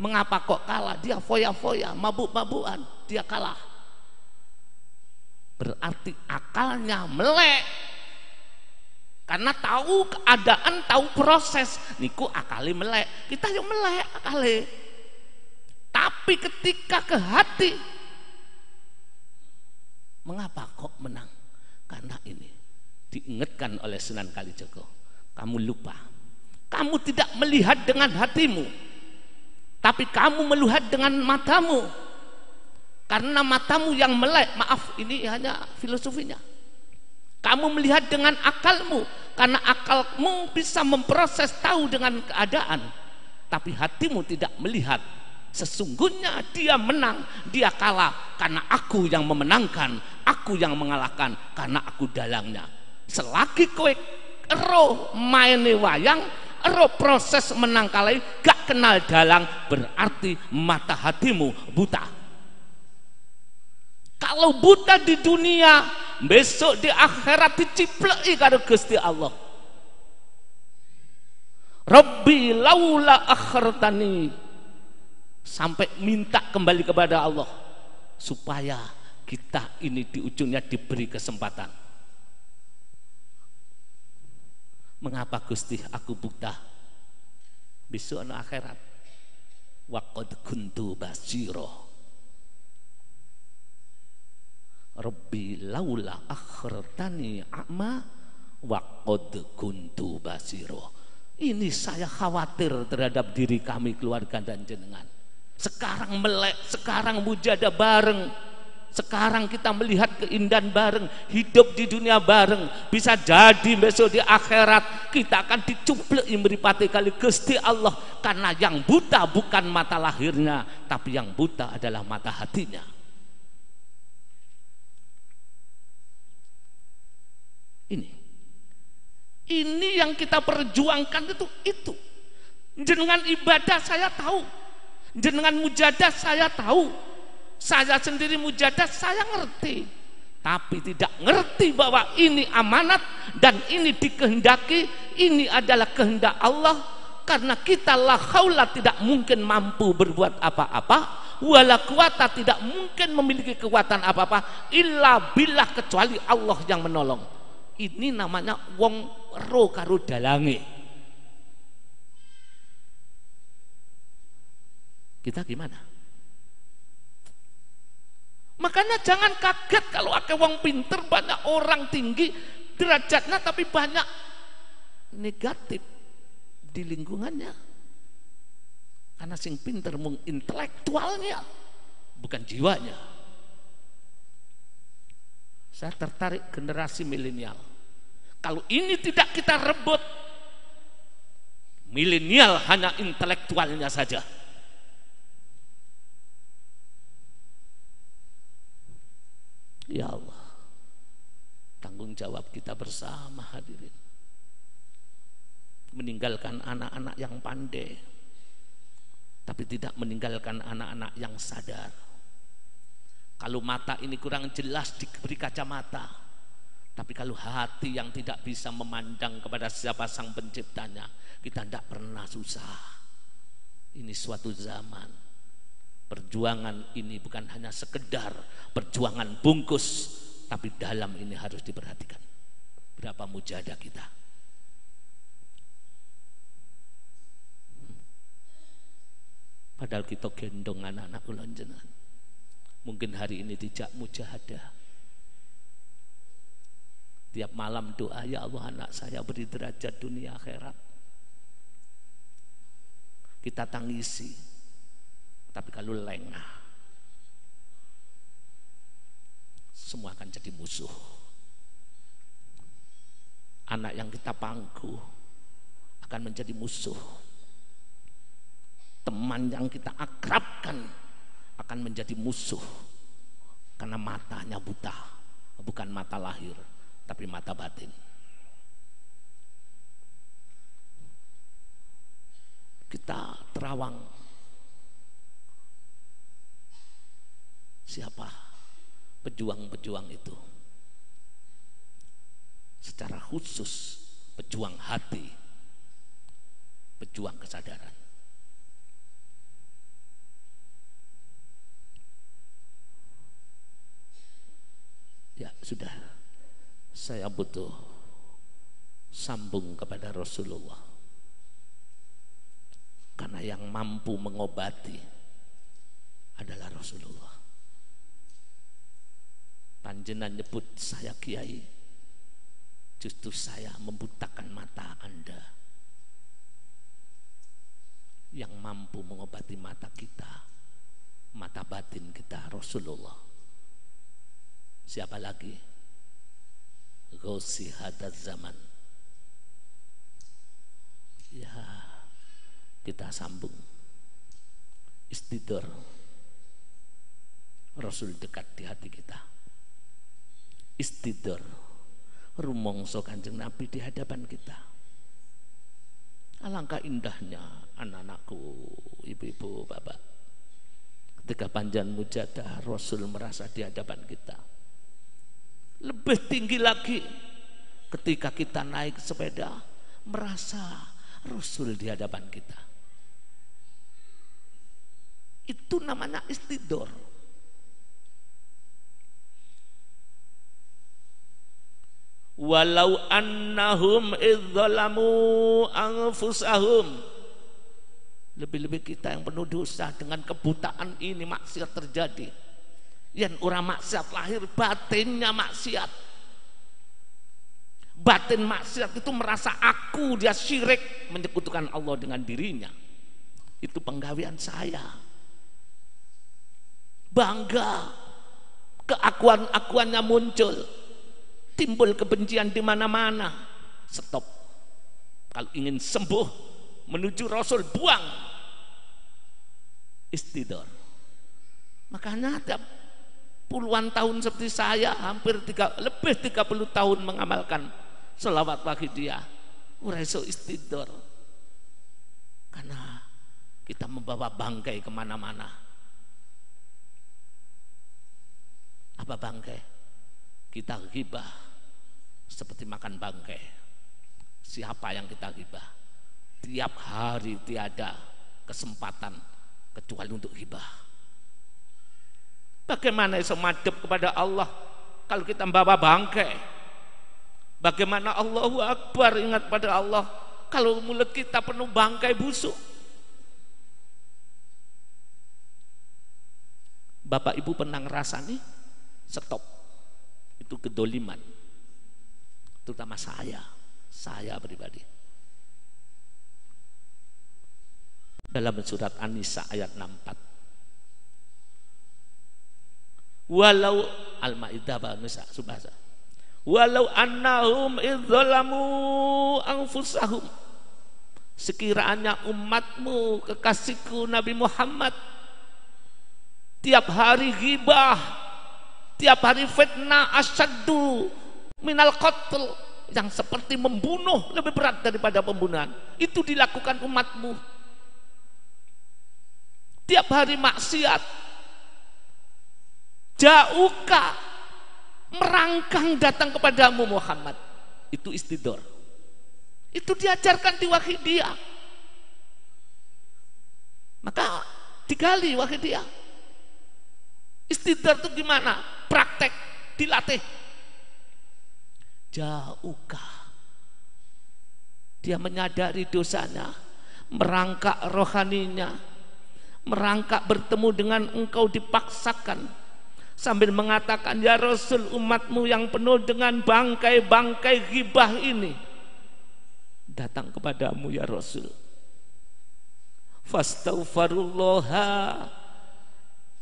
Mengapa kok kalah? Dia foya-foya, mabuk-mabukan, dia kalah. Berarti akalnya melek karena tahu keadaan, tahu proses. Niku akali melek, kita yang melek akali. Tapi ketika ke hati, mengapa kok menang? Karena ini diingatkan oleh Sunan Kalijogo, kamu lupa, kamu tidak melihat dengan hatimu, tapi kamu melihat dengan matamu. Karena matamu yang melek, maaf ini hanya filosofinya. Kamu melihat dengan akalmu, karena akalmu bisa memproses tahu dengan keadaan. Tapi hatimu tidak melihat. Sesungguhnya dia menang, dia kalah. Karena aku yang memenangkan, aku yang mengalahkan, karena aku dalangnya. Selagi kowe ero maine wayang, ero proses menang kalah, gak kenal dalang, berarti mata hatimu buta. Kalau buta di dunia, besok di akhirat dicipleki karo Gusti Allah. Rabbi laula akhartani, sampai minta kembali kepada Allah supaya kita ini di ujungnya diberi kesempatan. Mengapa Gusti aku buta? Besok di akhirat waqad kuntu basira. Rabbi laula akhartani a'ma wa qad kuntu basiro. Ini saya khawatir terhadap diri kami, keluarga dan jenengan. Sekarang melek, sekarang mujadah bareng, sekarang kita melihat keindahan bareng, hidup di dunia bareng. Bisa jadi besok di akhirat kita akan dicuplek mripate kali Gusti Allah, karena yang buta bukan mata lahirnya, tapi yang buta adalah mata hatinya. Ini ini yang kita perjuangkan, itu itu jenengan ibadah saya tahu, jenengan mujadah saya tahu. Saya sendiri mujadah, saya ngerti, tapi tidak ngerti bahwa ini amanat dan ini dikehendaki. Ini adalah kehendak Allah, karena kita la haula tidak mungkin mampu berbuat apa-apa, wala quwata tidak mungkin memiliki kekuatan apa-apa, illa billah, kecuali Allah yang menolong. Ini namanya wong ro karo dalange. Kita gimana? Makanya jangan kaget kalau akeh wong pinter, banyak orang tinggi derajatnya tapi banyak negatif di lingkungannya. Karena sing pinter mung intelektualnya, bukan jiwanya. Saya tertarik generasi milenial. Kalau ini tidak kita rebut, milenial hanya intelektualnya saja. Ya Allah, tanggung jawab kita bersama hadirin. Meninggalkan anak-anak yang pandai, tapi tidak meninggalkan anak-anak yang sadar. Kalau mata ini kurang jelas diberi kacamata, tapi kalau hati yang tidak bisa memandang kepada siapa sang penciptanya, kita tidak pernah susah. Ini suatu zaman. Perjuangan ini bukan hanya sekedar perjuangan bungkus, tapi dalam ini harus diperhatikan. Berapa mujahadah kita? Padahal kita gendong anak-anak kula jenengan. Mungkin hari ini tidak mujahadah. Tiap malam doa, ya Allah anak saya beri derajat dunia akhirat. Kita tangisi. Tapi kalau lengah, semua akan jadi musuh. Anak yang kita pangku akan menjadi musuh. Teman yang kita akrabkan akan menjadi musuh. Karena matanya buta, bukan mata lahir, tapi mata batin. Kita terawang. Siapa pejuang-pejuang itu? Secara khusus pejuang hati, pejuang kesadaran. Ya sudah, saya butuh sambung kepada Rasulullah, karena yang mampu mengobati adalah Rasulullah. Panjenengan nyebut saya kiai, justru saya membutakan mata Anda. Yang mampu mengobati mata kita, mata batin kita, Rasulullah. Siapa lagi? Ghosi hadad zaman. Ya, kita sambung. Istidor, Rasul dekat di hati kita. Istidor, rumongso Kanjeng Nabi di hadapan kita. Alangkah indahnya anak-anakku, ibu-ibu, bapak, ketika panjang mujadah Rasul merasa di hadapan kita. Lebih tinggi lagi ketika kita naik sepeda, merasa Rasul di hadapan kita. Itu namanya istidor. Walau annahum idzalamu anfusahum, lebih-lebih kita yang penuh dosa, dengan kebutaan ini maksiat terjadi. Yang orang maksiat lahir, batinnya maksiat. Batin maksiat itu merasa aku, dia syirik, menyekutukan Allah dengan dirinya. Itu penggawean saya. Bangga, keakuan-akuannya muncul, timbul kebencian di mana-mana. Stop. Kalau ingin sembuh menuju Rasul, buang istidor. Makanya ada puluhan tahun seperti saya, hampir tiga, lebih tiga puluh tahun mengamalkan selawat pagi dia, ureso istidor, karena kita membawa bangkai kemana-mana. Apa bangkai? Kita ghibah, seperti makan bangkai. Siapa yang kita ghibah? Tiap hari tiada kesempatan kecuali untuk ghibah. Bagaimana bisa madep kepada Allah kalau kita membawa bangkai? Bagaimana Allahu Akbar, ingat pada Allah, kalau mulut kita penuh bangkai busuk? Bapak Ibu pernah ngerasani? Stop. Itu kedoliman. Terutama saya, saya pribadi. Dalam surat An-Nisa ayat enam puluh empat, walau al-maidah bahasa subasa, walau annahum idzalamu anfusahum, sekiranya umatmu kekasihku Nabi Muhammad tiap hari ghibah, tiap hari fitnah, asyaddu minal qatl, yang seperti membunuh lebih berat daripada pembunuhan, itu dilakukan umatmu tiap hari maksiat. Jauhkah merangkang datang kepadamu Muhammad. Itu istidor. Itu diajarkan di Wahidiyah. Maka digali Wahidiyah. Istidor itu gimana? Praktek, dilatih. Jauhkah dia menyadari dosanya, merangkak rohaninya, merangkak bertemu dengan engkau dipaksakan, sambil mengatakan, ya Rasul, umatmu yang penuh dengan bangkai-bangkai ghibah ini datang kepadamu ya Rasul. Fastaghfirullah,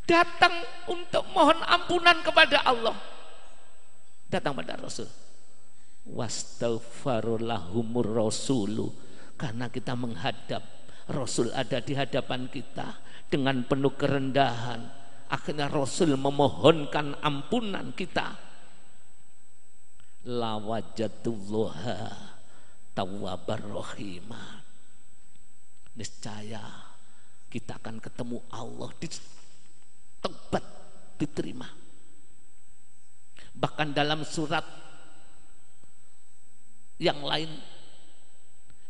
datang untuk mohon ampunan kepada Allah, datang pada Rasul. Wastaghfarulahumur Rasulu, karena kita menghadap Rasul, ada di hadapan kita dengan penuh kerendahan. Akhirnya Rasul memohonkan ampunan kita. Lawajatullaha tawwabar rahimah. Niscaya kita akan ketemu Allah, di taubat diterima. Bahkan dalam surat yang lain,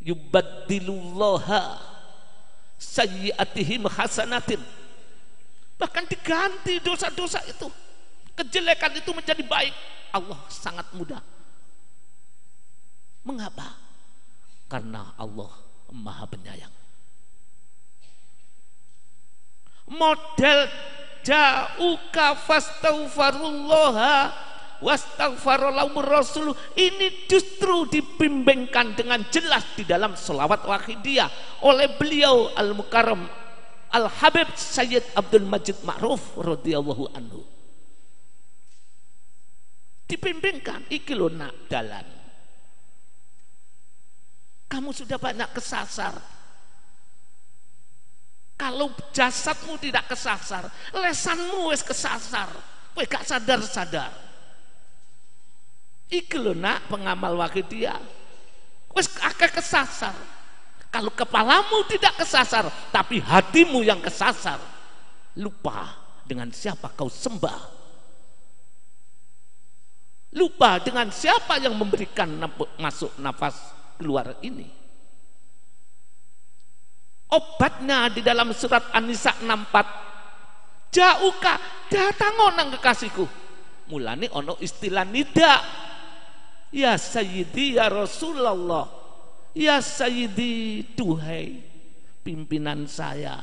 yubaddilullaha sayyiatihim hasanatin. Bahkan diganti dosa-dosa itu, kejelekan itu menjadi baik. Allah sangat mudah. Mengapa? Karena Allah Maha Penyayang. Model ja'uka fastaghfirullaha wastaghfarallahu rasul ini justru dibimbingkan dengan jelas di dalam selawat Wahidiyah oleh beliau Al-Mukarram Al-Habib Sayyid Abdul Majid Ma'ruf radhiyallahu anhu. Dipimpinkan, iki lho nak dalan, kamu sudah banyak kesasar. Kalau jasadmu tidak kesasar, lesanmu wis kesasar, kowe gak sadar-sadar. Iki lho nak pengamal Wahidiyah, wis akeh kesasar. Kalau kepalamu tidak kesasar, tapi hatimu yang kesasar, lupa dengan siapa kau sembah, lupa dengan siapa yang memberikan masuk nafas keluar ini. Obatnya di dalam surat An-Nisa enam puluh empat, jauhkah datang onang kekasihku. Mulane ono istilah nida, ya Sayyidi ya Rasulullah, ya Sayyidi, duhai pimpinan saya.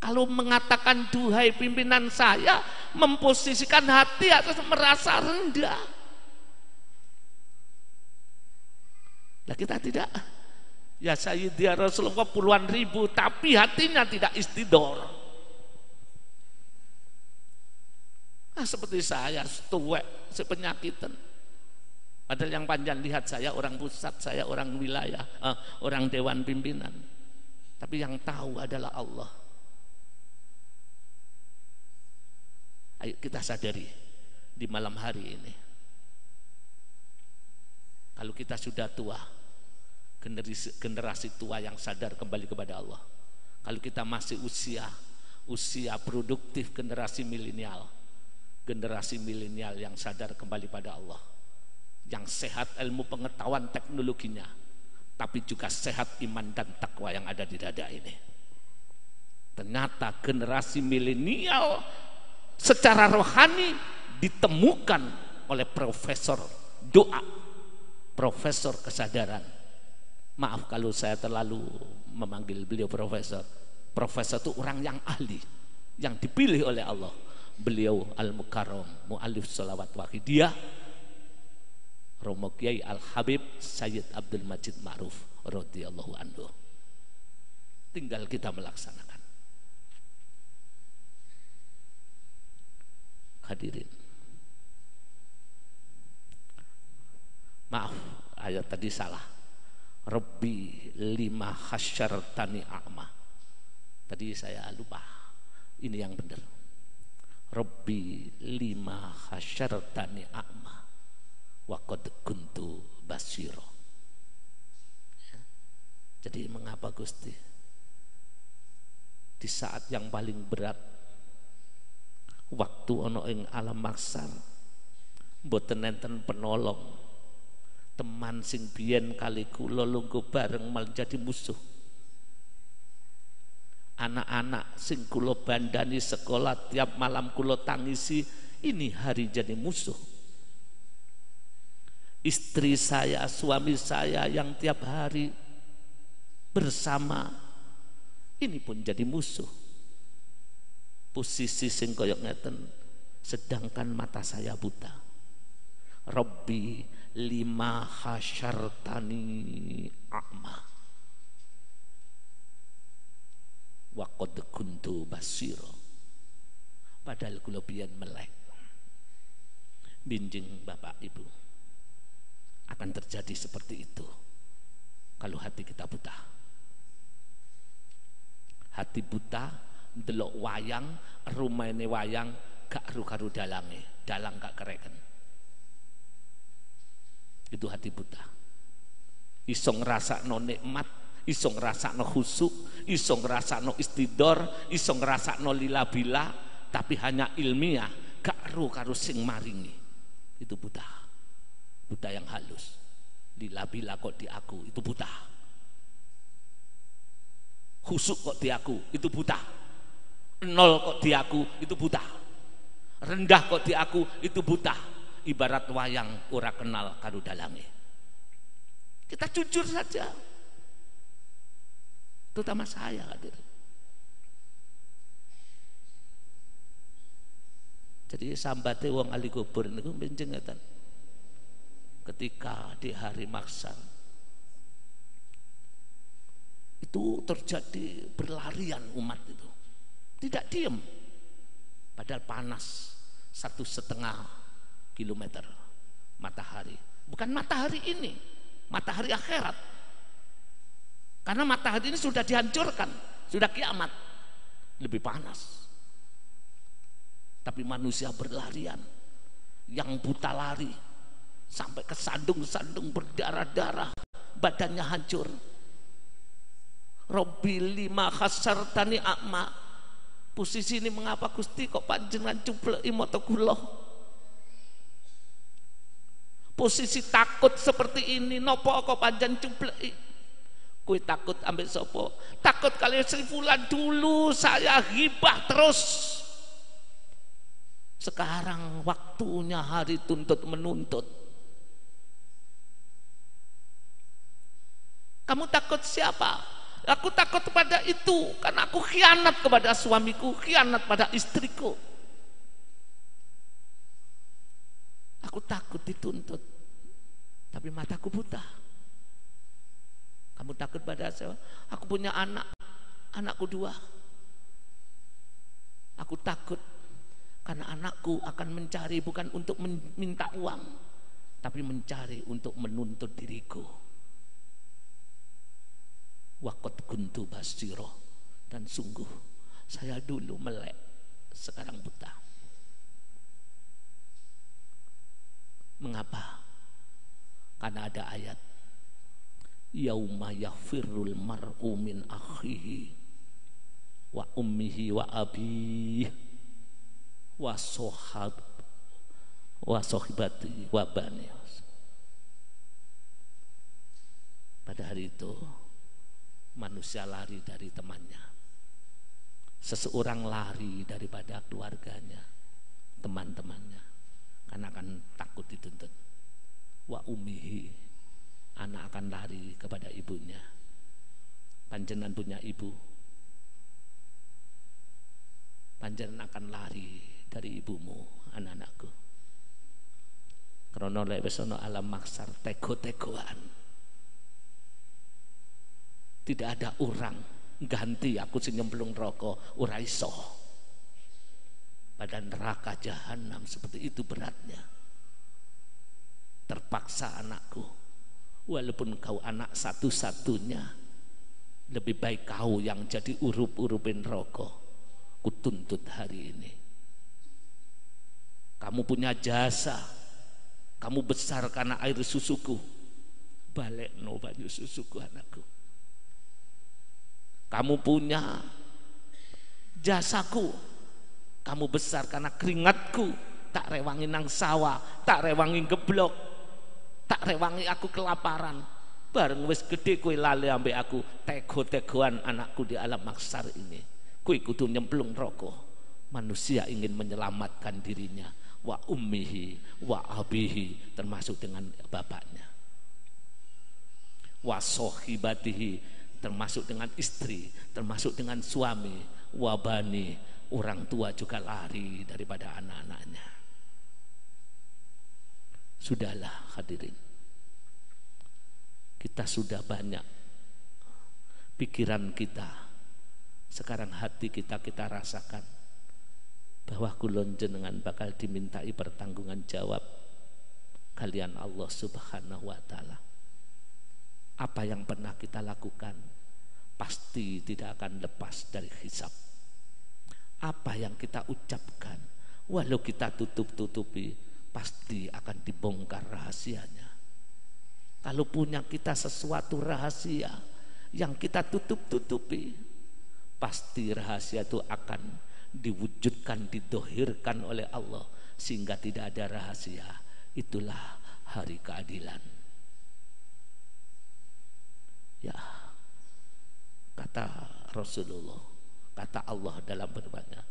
Kalau mengatakan duhai pimpinan saya, memposisikan hati atas merasa rendah. Nah, kita tidak. Ya Sayyidi ya Rasulullah puluhan ribu, tapi hatinya tidak istidor. Nah, seperti saya, setuwek, sepenyakitan. Padahal yang panjang lihat saya orang pusat, saya orang wilayah, eh, orang dewan pimpinan. Tapi yang tahu adalah Allah. Ayo kita sadari di malam hari ini. Kalau kita sudah tua, generasi, generasi tua yang sadar kembali kepada Allah. Kalau kita masih usia, usia produktif generasi milenial, generasi milenial yang sadar kembali pada Allah, yang sehat ilmu pengetahuan teknologinya, tapi juga sehat iman dan takwa yang ada di dada ini. Ternyata generasi milenial secara rohani ditemukan oleh profesor doa, profesor kesadaran. Maaf kalau saya terlalu memanggil beliau profesor. Profesor itu orang yang ahli, yang dipilih oleh Allah. Beliau Al-Mukarram, Mu'alif Salawat Wahidiyah, Romo Kiai Al-Habib Sayyid Abdul Majid Ma'ruf radhiyallahu anhu. Tinggal kita melaksanakan. Hadirin, maaf, ayat tadi salah. Rabbi lima hasyartani a'ma. Tadi saya lupa. Ini yang benar. Rabbi lima hasyartani a'ma wa qad kuntu basira. Ya. Jadi mengapa Gusti di saat yang paling berat waktu ono ing alam maksar mboten enten penolong. Teman sing biyen kali kula lungguh bareng malah jadi musuh. Anak-anak sing kula bandani sekolah tiap malam kula tangisi, ini hari jadi musuh. Istri saya, suami saya yang tiap hari bersama, ini pun jadi musuh. Posisi sing koyok ngeten, sedangkan mata saya buta. Rabbi lima hasyartani a'ma wa qad kuntu basira. Padahal kula biyen melek. Binjing Bapak Ibu, akan terjadi seperti itu kalau hati kita buta. Hati buta ndelok wayang, rumene wayang gak karo dalange, dalang gak kereken. Itu hati buta. Iso ngrasakno nikmat, iso ngrasakno khusuk, iso ngrasakno istidor, iso ngrasakno lila bila, tapi hanya ilmiah, gak ro karo sing maringi. Itu buta. Buta yang halus. Lila bila kok diaku, itu buta. Khusuk kok diaku, itu buta. Nol kok diaku, itu buta. Rendah kok diaku, itu buta. Ibarat wayang ora kenal karo dalange. Kita jujur saja, terutama saya. Jadi sambate wong ahli kubur niku benjing ngeten. Ketika di hari mahsyar itu terjadi berlarian umat itu, tidak diem, padahal panas satu setengah kilometer matahari. Bukan matahari ini, matahari akhirat. Karena matahari ini sudah dihancurkan, sudah kiamat, lebih panas. Tapi manusia berlarian, yang buta lari sampai kesandung-sandung berdarah-darah, badannya hancur. Robbi lima khasartani a'ma. Posisi ini mengapa Gusti kok panjenengan cupleki mata kula? Posisi takut seperti ini, nopo kok panjang cupleki? Kue takut ambil sopo? Takut kali Sri Fulan dulu saya hibah terus. Sekarang waktunya hari tuntut menuntut. Kamu takut siapa? Aku takut pada itu, karena aku khianat kepada suamiku, khianat pada istriku. Aku takut dituntut, tapi mataku buta. Aku takut pada saya. Aku punya anak, anakku dua. Aku takut karena anakku akan mencari bukan untuk minta uang, tapi mencari untuk menuntut diriku. Waqad kuntu basira, dan sungguh saya dulu melek, sekarang buta. Mengapa? Karena ada ayat, yauma yafirrul mar'u min akhihi wa ummihi wa abihi wa sohab wa sohibati wa bani. Pada hari itu manusia lari dari temannya, seseorang lari daripada keluarganya, teman-temannya, karena akan takut dituntut. Wa ummihi, anak akan lari kepada ibunya. Panjenengan punya ibu, panjenengan akan lari dari ibumu, anak-anakku. Karena lek wis ana alam maksar tego-tegoan, tidak ada orang ganti aku sing nyemplung neraka ora iso. Padahal neraka jahanam seperti itu beratnya. Terpaksa anakku. Walaupun kau anak satu-satunya, lebih baik kau yang jadi urup-urupin rokok. Kutuntut hari ini. Kamu punya jasa, kamu besar karena air susuku. Balik no banyu susuku anakku. Kamu punya jasaku, kamu besar karena keringatku. Tak rewangi nang sawah, tak rewangi geblok, tak rewangi aku kelaparan. Bareng wis gede kowe lali ambek aku, tego-tegoan anakku di alam maksar ini. Kowe kudu nyemplung neraka. Manusia ingin menyelamatkan dirinya, wa ummihi wa abihi, termasuk dengan bapaknya. Wa sohibatihi, termasuk dengan istri, termasuk dengan suami. Wa bani, orang tua juga lari daripada anak-anaknya. Sudahlah hadirin, kita sudah banyak, pikiran kita, sekarang hati kita kita rasakan bahwa kulon jenengan bakal dimintai pertanggungan jawab kalian Allah Subhanahu wa Ta'ala. Apa yang pernah kita lakukan pasti tidak akan lepas dari hisab. Apa yang kita ucapkan walau kita tutup-tutupi, pasti akan dibongkar rahasianya. Kalau punya kita sesuatu rahasia yang kita tutup-tutupi, pasti rahasia itu akan diwujudkan, didohirkan oleh Allah, sehingga tidak ada rahasia. Itulah hari keadilan. Ya, kata Rasulullah, kata Allah dalam firman-Nya,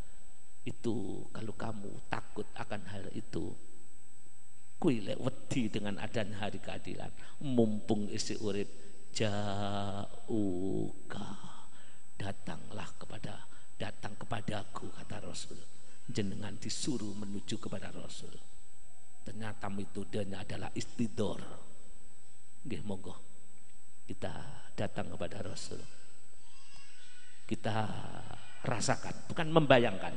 itu kalau kamu takut akan hal itu, kui lek wedi dengan adan hari keadilan, mumpung isi urip, jauka, datanglah kepada, datang kepadaku, kata Rasul. Jenengan disuruh menuju kepada Rasul, ternyata metodenya adalah istidor. Nggih, monggo kita datang kepada Rasul, kita rasakan, bukan membayangkan.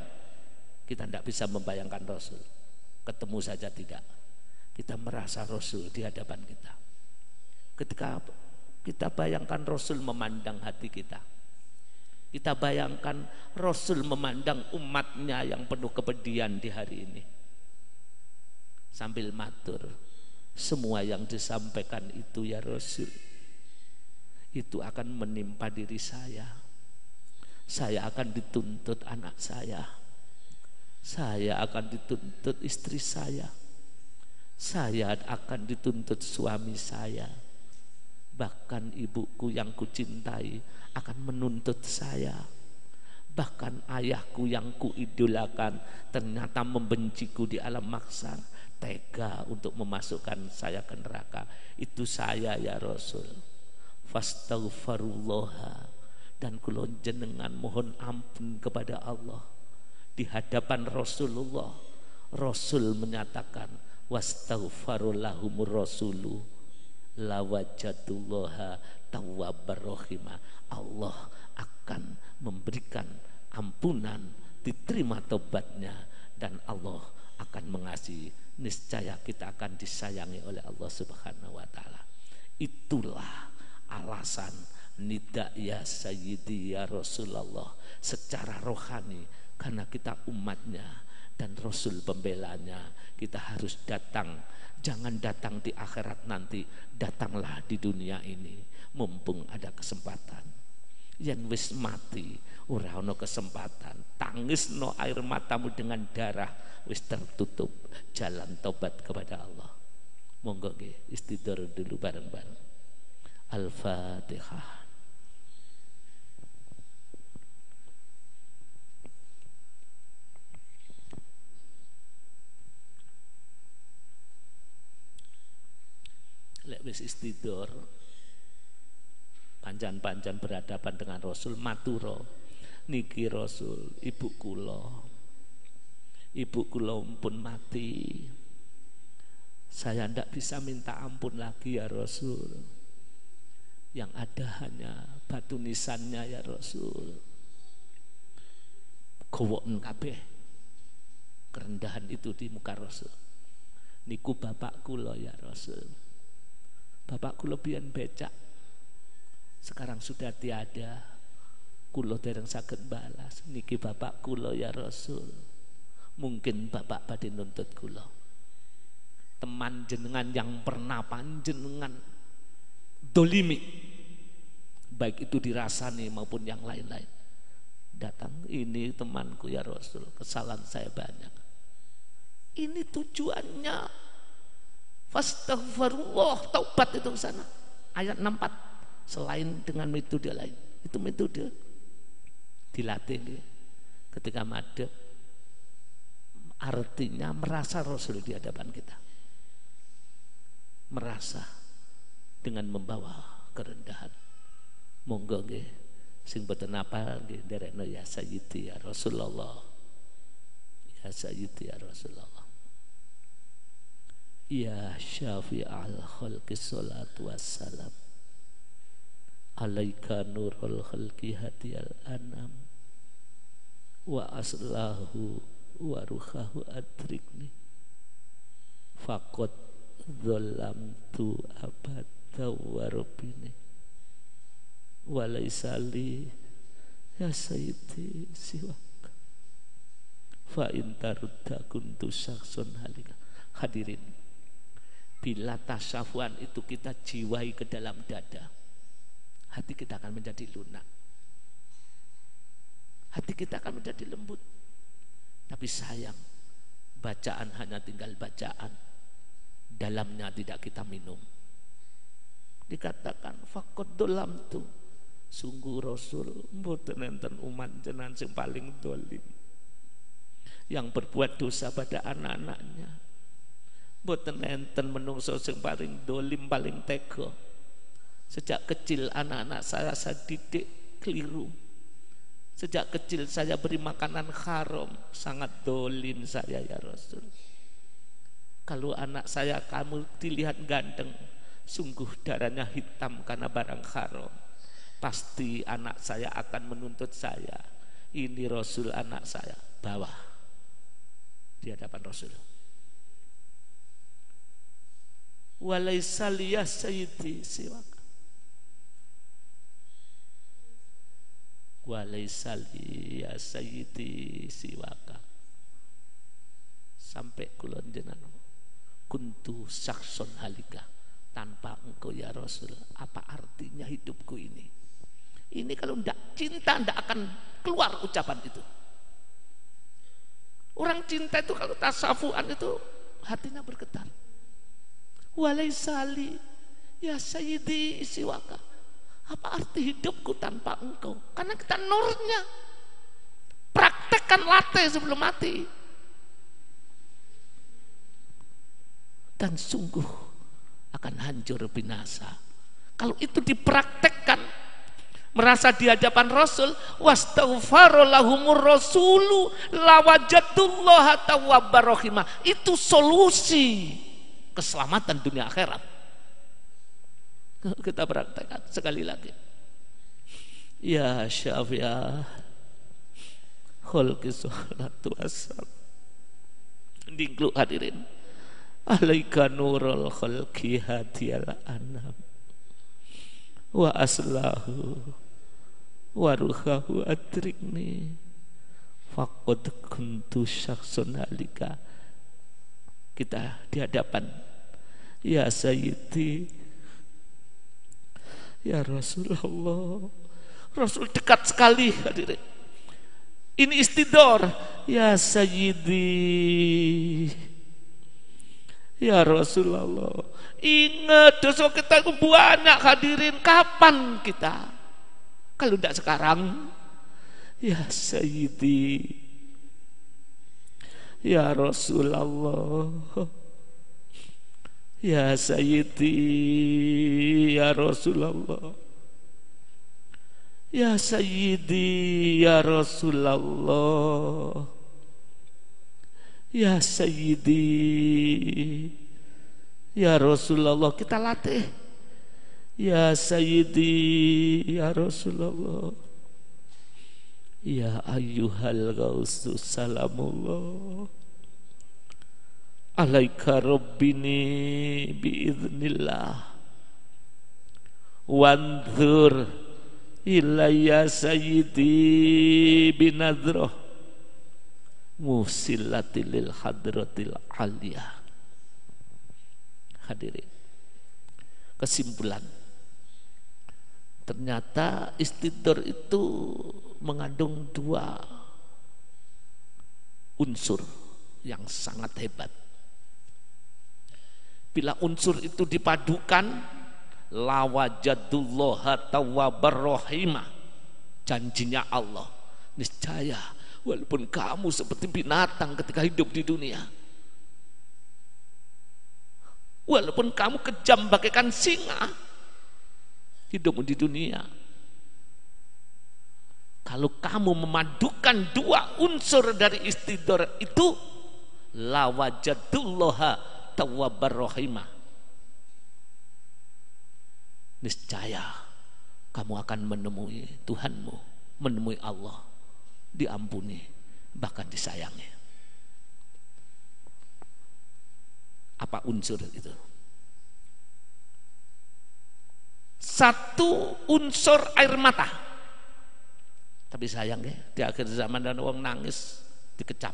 Kita tidak bisa membayangkan Rasul, ketemu saja tidak. Kita merasa Rasul di hadapan kita. Ketika kita bayangkan Rasul memandang hati kita, kita bayangkan Rasul memandang umatnya yang penuh kepedihan di hari ini, sambil matur, semua yang disampaikan itu ya Rasul, itu akan menimpa diri saya. Saya akan dituntut anak saya, saya akan dituntut istri saya, saya akan dituntut suami saya, bahkan ibuku yang kucintai akan menuntut saya, bahkan ayahku yang kuidolakan ternyata membenciku di alam maksar, tega untuk memasukkan saya ke neraka. Itu saya ya Rasul. Fastaghfirullah, dan kula jenengan mohon ampun kepada Allah. Di hadapan Rasulullah, Rasul menyatakan, wastaghfarulahumur rasulu, lawajatullaha tawwabar rohima. Allah akan memberikan ampunan, diterima tobatnya, dan Allah akan mengasihi. Niscaya kita akan disayangi oleh Allah Subhanahu wa Ta'ala. Itulah alasan nida ya sayyidi ya Rasulullah secara rohani, karena kita umatnya dan Rasul pembelanya. Kita harus datang, jangan datang di akhirat nanti, datanglah di dunia ini mumpung ada kesempatan. Yang wis mati ora ono kesempatan, tangis no air matamu dengan darah, wis tertutup jalan tobat kepada Allah. Monggo nggih istidhar dulu bareng-bareng. Al-Fatihah. Lek wis istidhar panjan-panjan berhadapan dengan Rasul, maturo niki Rasul, ibu kula ibu kula pun mati, saya ndak bisa minta ampun lagi ya Rasul, yang ada hanya batu nisannya ya Rasul. Gowoken kabeh kerendahan itu di muka Rasul. Niku bapak kula ya Rasul. Bapak kula biyen becak, sekarang sudah tiada, kula dereng saged balas. Niki bapak kula ya Rasul. Mungkin bapak badhe nuntut kula. Teman jenengan yang pernah panjenengan dolimi, baik itu dirasani maupun yang lain-lain, datang, ini temanku ya Rasul, kesalahan saya banyak. Ini tujuannya astaghfirullah, taubat itu ke sana. Ayat enam puluh empat. Selain dengan metode lain, itu metode dilatih ketika madep, artinya merasa Rasul di hadapan kita. Merasa dengan membawa kerendahan. Monggo nggih sing boten apal nggih nderekno ya sayyidi ya Rasulullah. Ya sayyidi ya Rasulullah. Ya syafi'al khalqi salatu wassalam alaika nurul khalqi hadiyal anam wa aslahu wa ruhahu adrikni faqad dzalamtu abada wa rabbini wa laisa li ya sayyidi siwak fa intarudda kuntu syakhsun halika. Hadirin, bila tasyafuan itu kita jiwai ke dalam dada, hati kita akan menjadi lunak, hati kita akan menjadi lembut. Tapi sayang, bacaan hanya tinggal bacaan, dalamnya tidak kita minum. Dikatakan fakot dolam tu, sungguh Rasul mboten enten umat jenengan sing paling dolim, yang berbuat dosa pada anak-anaknya. Boten enten menungso sing paling dolim, paling tega. Sejak kecil anak-anak saya saya didik keliru. Sejak kecil saya beri makanan haram, sangat dolim saya ya Rasul. Kalau anak saya kamu dilihat ganteng, sungguh darahnya hitam karena barang haram, pasti anak saya akan menuntut saya. Ini Rasul anak saya, bawa di hadapan Rasul. Walaisa liya sayyidi siwaka walaisa liya sayyidi siwaka sampai kulon jenano kuntu sakson halika, tanpa engkau ya Rasul apa artinya hidupku ini. Ini kalau ndak cinta ndak akan keluar ucapan itu. Orang cinta itu kalau tasafuan itu hatinya bergetar. Walaisali ya sayyidi siwaka, apa arti hidupku tanpa engkau? Karena kita nurnya praktekkan, latih sebelum mati. Dan sungguh akan hancur binasa kalau itu dipraktekkan. Merasa di hadapan Rasul, wastaghfara lahumur rasulu lawajatullaha tawwabar rahimah. Itu solusi keselamatan dunia akhirat. Kalau kita praktekkan sekali lagi, ya Syafi'ah khulqi salatu wassalam. Dinglu hadirin, alaika nurul khulqi hadiyal anam wa aslahu waruhahu adrikni faqad kuntu syakhsun halika. Kita di hadapan ya sayyidi, ya Rasulullah. Rasul dekat sekali hadirin. Ini istidor, ya sayyidi, ya Rasulullah. Ingat dosa kita itu banyak hadirin. Kapan kita? Kalau tidak sekarang, ya sayyidi, ya Rasulullah, ya sayyidi, ya Rasulullah, ya sayyidi, ya Rasulullah, ya sayyidi, ya Rasulullah. Kita latih, ya sayyidi, ya Rasulullah, ya ayyuhal ghausu salamullah alaika rabbini biiznillah wanzur ilayya sayyidi binadroh musillati lil hadratil aliyah. Hadirin, kesimpulan, ternyata istidor itu mengandung dua unsur yang sangat hebat. Bila unsur itu dipadukan, lawajadullah tawwabarrohimah, janjinya Allah, niscaya walaupun kamu seperti binatang ketika hidup di dunia, walaupun kamu kejam bagaikan singa hidup di dunia, kalau kamu memadukan dua unsur dari istidor itu, lawajadullah tawwabarrohimah, niscaya kamu akan menemui Tuhanmu, menemui Allah, diampuni, bahkan disayangi. Apa unsur itu? Satu unsur air mata. Tapi sayangnya di akhir zaman dan orang nangis dikecam.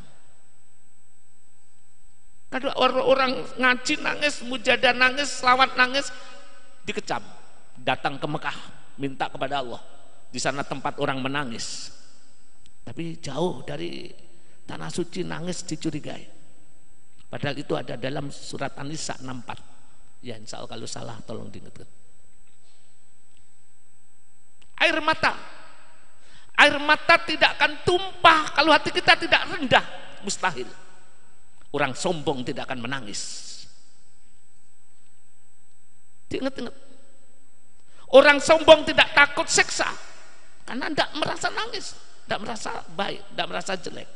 Kalau orang-orang ngaji nangis, mujadah nangis, selawat nangis, dikecam. Datang ke Mekah, minta kepada Allah. Di sana tempat orang menangis. Tapi jauh dari tanah suci nangis dicurigai. Padahal itu ada dalam surat An-Nisa enam puluh empat. Ya insya Allah kalau salah tolong diingatkan. Air mata. Air mata tidak akan tumpah kalau hati kita tidak rendah. Mustahil. Orang sombong tidak akan menangis. Diingat-ingat. Orang sombong tidak takut siksa karena tidak merasa nangis. Tidak merasa baik, tidak merasa jelek.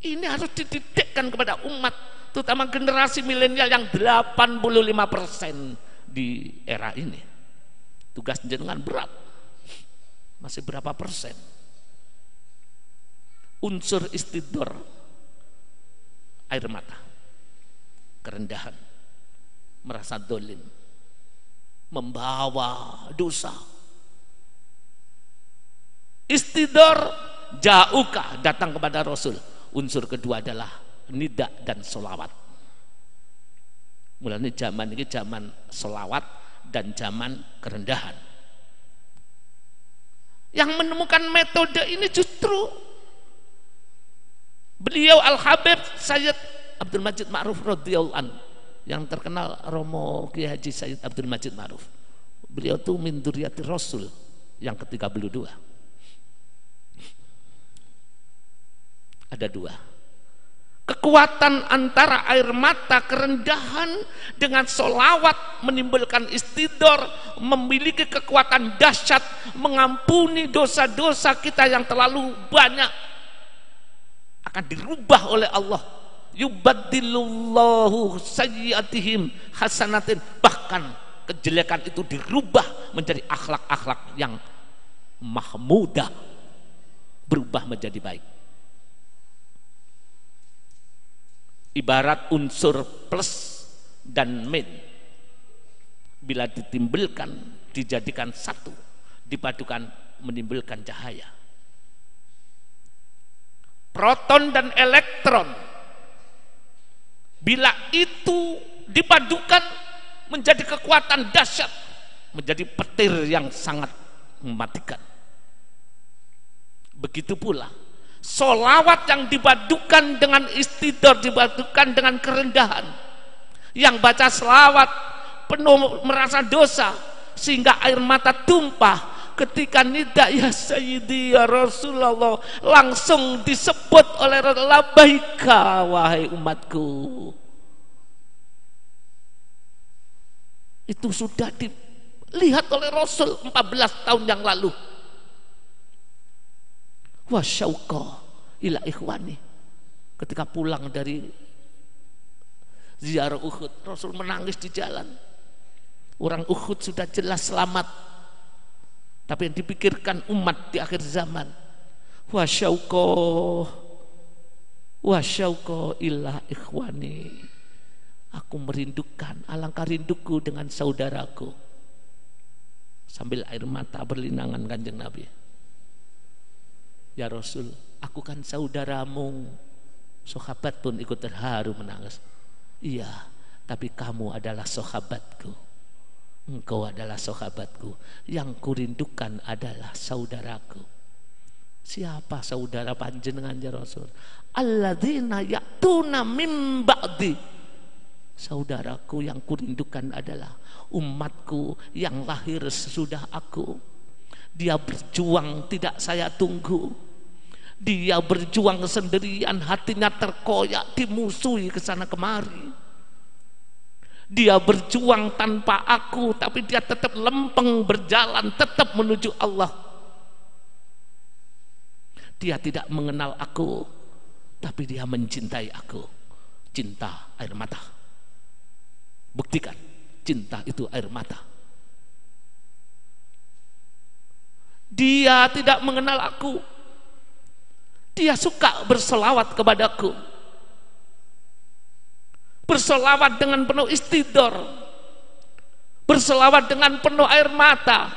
Ini harus dididikkan kepada umat, terutama generasi milenial yang delapan puluh lima persen di era ini. Tugas jenengan berat, masih berapa persen? Unsur istidor, air mata, kerendahan, merasa dolim, membawa dosa. Istidor, jauhkah, datang kepada Rasul. Unsur kedua adalah nida dan solawat. Mulanya zaman ini zaman solawat dan zaman kerendahan. Yang menemukan metode ini justru beliau Al-Habib Sayyid Abdul Majid Ma'ruf radhiyallahu anhu, yang terkenal Romo Kiai Haji Sayyid Abdul Majid Ma'ruf. Beliau itu min dzurriyyati Rasul yang ketiga puluh dua. Ada dua kekuatan antara air mata, kerendahan dengan solawat, menimbulkan istidor, memiliki kekuatan dahsyat mengampuni dosa-dosa kita yang terlalu banyak, akan dirubah oleh Allah yubaddilullahu sayyiatihim hasanatin, bahkan kejelekan itu dirubah menjadi akhlak-akhlak yang mahmudah, berubah menjadi baik. Ibarat unsur plus dan min bila ditimbulkan dijadikan satu, dipadukan menimbulkan cahaya. Proton dan elektron bila itu dipadukan menjadi kekuatan dahsyat, menjadi petir yang sangat mematikan. Begitu pula solawat yang dipadukan dengan istidor, dipadukan dengan kerendahan. Yang baca selawat penuh merasa dosa sehingga air mata tumpah. Ketika nida ya sayyidi ya Rasulullah, langsung disebut oleh Rasulullah, labbaika wahai umatku. Itu sudah dilihat oleh Rasul empat belas tahun yang lalu. Wa syauqa ila ikhwani. Ketika pulang dari ziarah Uhud, Rasul menangis di jalan. Orang Uhud sudah jelas selamat, tapi yang dipikirkan umat di akhir zaman. Wa syauqa wa syauqa ila ikhwani. Aku merindukan, alangkah rinduku dengan saudaraku. Sambil air mata berlinangan kanjeng Nabi. Ya Rasul, aku kan saudaramu. Sahabat pun ikut terharu menangis. Iya, tapi kamu adalah sahabatku. Engkau adalah sahabatku. Yang kurindukan adalah saudaraku. Siapa saudara panjenengan ya Rasul? Alladzina ya'tuna min ba'di. Saudaraku yang kurindukan adalah umatku yang lahir sesudah aku. Dia berjuang tidak saya tunggu. Dia berjuang sendirian, hatinya terkoyak, dimusuhi kesana kemari. Dia berjuang tanpa aku, tapi dia tetap lempeng berjalan, tetap menuju Allah. Dia tidak mengenal aku, tapi dia mencintai aku. Cinta air mata. Buktikan, cinta itu air mata. Dia tidak mengenal aku. Dia suka berselawat kepadaku. Berselawat dengan penuh istidor, berselawat dengan penuh air mata.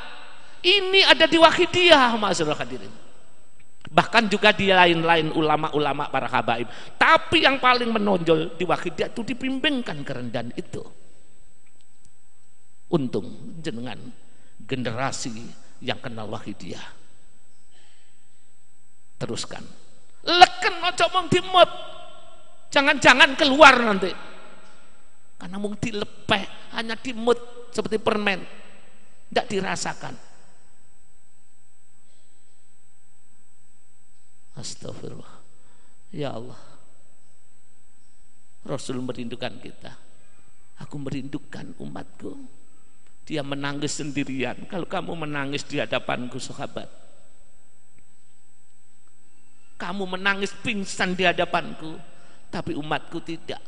Ini ada di Wahidiyah, ma'asyiral hadirin. Bahkan juga di lain-lain ulama-ulama para habaib. Tapi yang paling menonjol di Wahidiyah itu dibimbingkan kerendahan itu. Untung jenengan generasi yang kenal Wahidiyah. Teruskan. Leken ojo mung dimut. Jangan-jangan keluar nanti. Karena mung dilepeh, hanya dimut seperti permen, tidak dirasakan. Astagfirullah. Ya Allah, Rasul merindukan kita. Aku merindukan umatku. Dia menangis sendirian. Kalau kamu menangis di hadapanku sahabat, kamu menangis pingsan di hadapanku, tapi umatku tidak.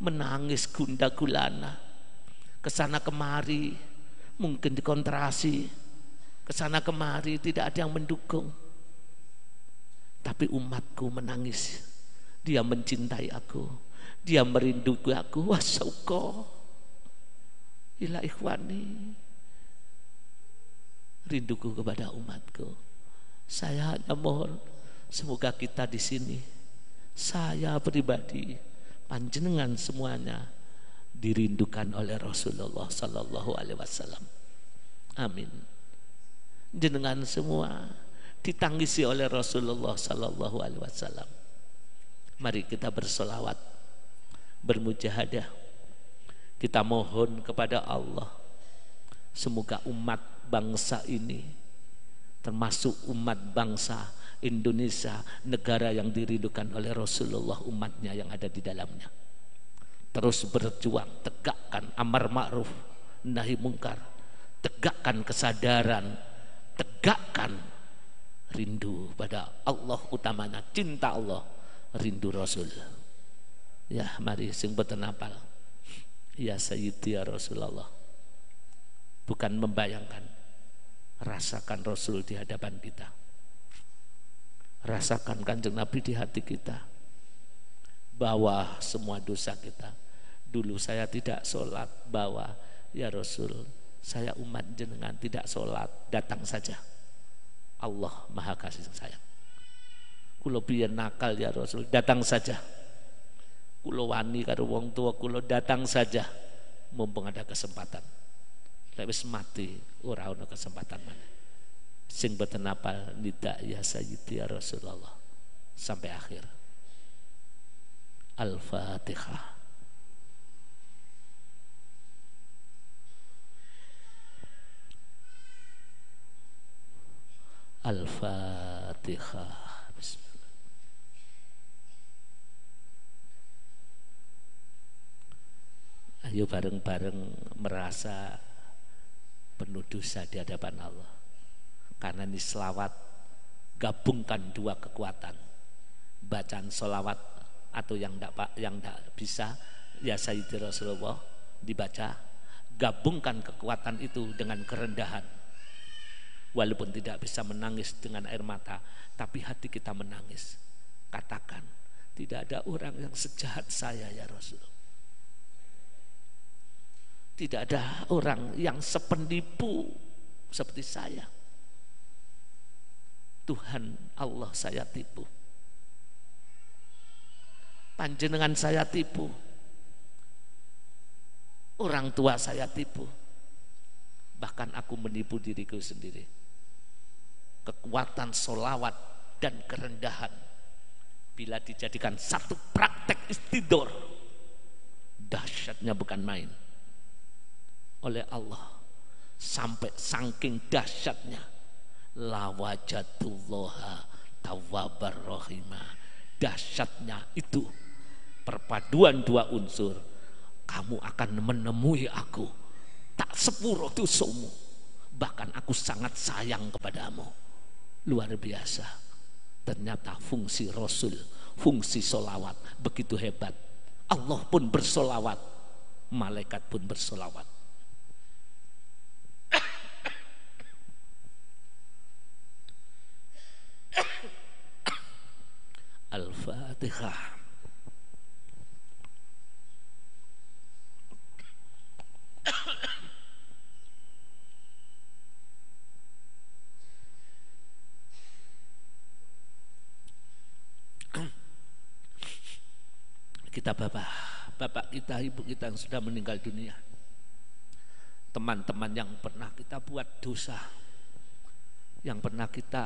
Menangis gundah gulana, kesana kemari, mungkin dikontrasi, kesana kemari, tidak ada yang mendukung. Tapi umatku menangis. Dia mencintai aku, dia merinduku aku. Wa syauqa ila ikhwani. Rinduku kepada umatku. Saya hanya mohon semoga kita di sini, saya pribadi, panjenengan semuanya dirindukan oleh Rasulullah Sallallahu Alaihi Wasallam. Amin. Jenengan semua ditangisi oleh Rasulullah Sallallahu Alaihi Wasallam. Mari kita bersolawat, bermujahadah. Kita mohon kepada Allah semoga umat bangsa ini, termasuk umat bangsa Indonesia, negara yang dirindukan oleh Rasulullah, umatnya yang ada di dalamnya, terus berjuang, tegakkan amar ma'ruf nahi mungkar, tegakkan kesadaran, tegakkan rindu pada Allah, utamanya cinta Allah, rindu Rasul. Ya mari sing boten apal. Ya Sayyidi ya Rasulullah. Bukan membayangkan, rasakan Rasul di hadapan kita. Rasakan Kanjeng Nabi di hati kita. Bawa semua dosa kita. Dulu saya tidak sholat, bawa ya Rasul, saya umat jenengan tidak sholat, datang saja. Allah Maha Kasih Sayang. Kulo biyen nakal ya Rasul, datang saja. Kulo wani karo wong tua kulo, datang saja. Mumpung ada kesempatan. Lek wis mati ora ana kesempatan mana. Sing boten apal nidak ya Sayyidi ya Rasulullah sampai akhir. Al-Fatihah. Al-Fatihah. Ayo bareng-bareng merasa penuh dosa di hadapan Allah. Karena ini selawat gabungkan dua kekuatan. Bacaan selawat atau yang tidak yang tidak bisa ya Sayyidi Rasulullah dibaca, gabungkan kekuatan itu dengan kerendahan. Walaupun tidak bisa menangis dengan air mata, tapi hati kita menangis. Katakan, tidak ada orang yang sejahat saya ya Rasul. Tidak ada orang yang sependipu seperti saya. Tuhan Allah saya tipu. Panjenengan saya tipu. Orang tua saya tipu. Bahkan aku menipu diriku sendiri. Kekuatan solawat dan kerendahan bila dijadikan satu praktek istidor, dahsyatnya bukan main. Oleh Allah sampai saking dahsyatnya lawajatullah tawwabar rahimah, dahsyatnya itu perpaduan dua unsur. Kamu akan menemui aku tak sepuro dosamu, bahkan aku sangat sayang kepadamu. Luar biasa ternyata fungsi Rasul, fungsi solawat begitu hebat. Allah pun bersolawat, malaikat pun bersolawat. Al-Fatihah. Kita bapak, bapak kita, ibu kita yang sudah meninggal dunia, teman-teman yang pernah kita buat dosa, yang pernah kita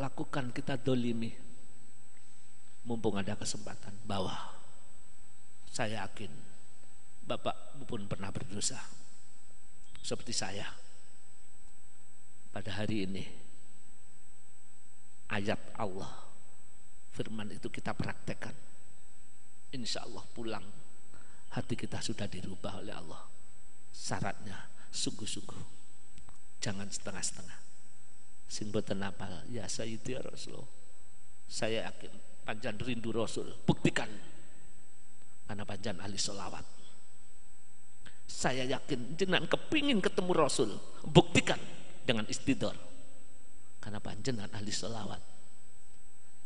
lakukan, kita dolimi. Mumpung ada kesempatan, bawa. Saya yakin bapak pun pernah berdosa seperti saya. Pada hari ini ayat Allah, firman itu kita praktekkan, insya Allah pulang hati kita sudah dirubah oleh Allah. Syaratnya sungguh-sungguh, jangan setengah-setengah. Sing boten apal ya Sayyidi Rasul, saya yakin panjan rindu Rasul, buktikan. Karena panjan ahli solawat, saya yakin jenengan kepingin ketemu Rasul, buktikan dengan istidor. Karena panjenengan ahli solawat.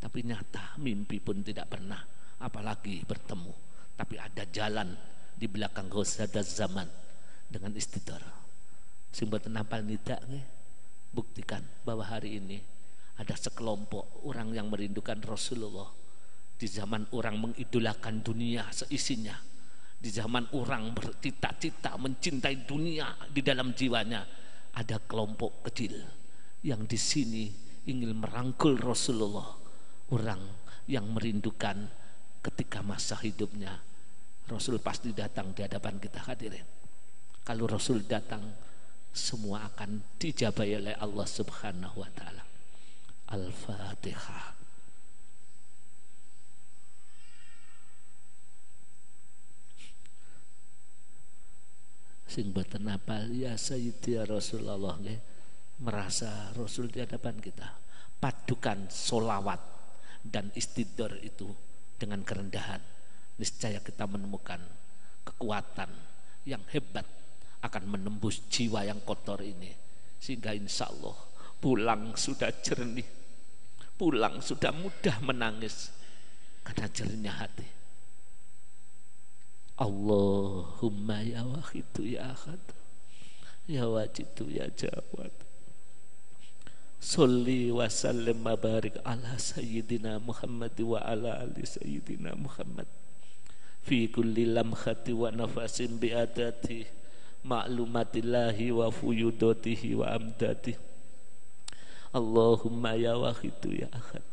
Tapi nyata mimpi pun tidak pernah, apalagi bertemu. Tapi ada jalan di belakang gozada zaman dengan istidor. Sing boten apal nidak nggih, buktikan bahwa hari ini ada sekelompok orang yang merindukan Rasulullah. Di zaman orang mengidolakan dunia seisinya, di zaman orang bercita-cita mencintai dunia di dalam jiwanya, ada kelompok kecil yang di sini ingin merangkul Rasulullah. Orang yang merindukan ketika masa hidupnya Rasul pasti datang di hadapan kita hadirin. Kalau Rasul datang, semua akan dijabai oleh Allah Subhanahu wa Ta'ala. Al-Fatihah. Sing boten apal ya Sayyidi ya Rasulullah, merasa Rasul di hadapan kita. Padukan solawat dan istidhor itu dengan kerendahan. niscaya kita menemukan kekuatan yang hebat akan menembus jiwa yang kotor ini, sehingga insya Allah pulang sudah jernih, pulang sudah mudah menangis karena jernihnya hati. Allahumma ya wahidu ya ahad ya wajidu ya jawad, sholli wa sallim wa barik ala sayyidina Muhammad wa ala ali sayyidina Muhammad fi kulli lamhati wa nafasin bi'adati ma'lumatillahi wa fuyudotihi wa amdatihi. Allahumma ya wahidu ya ahad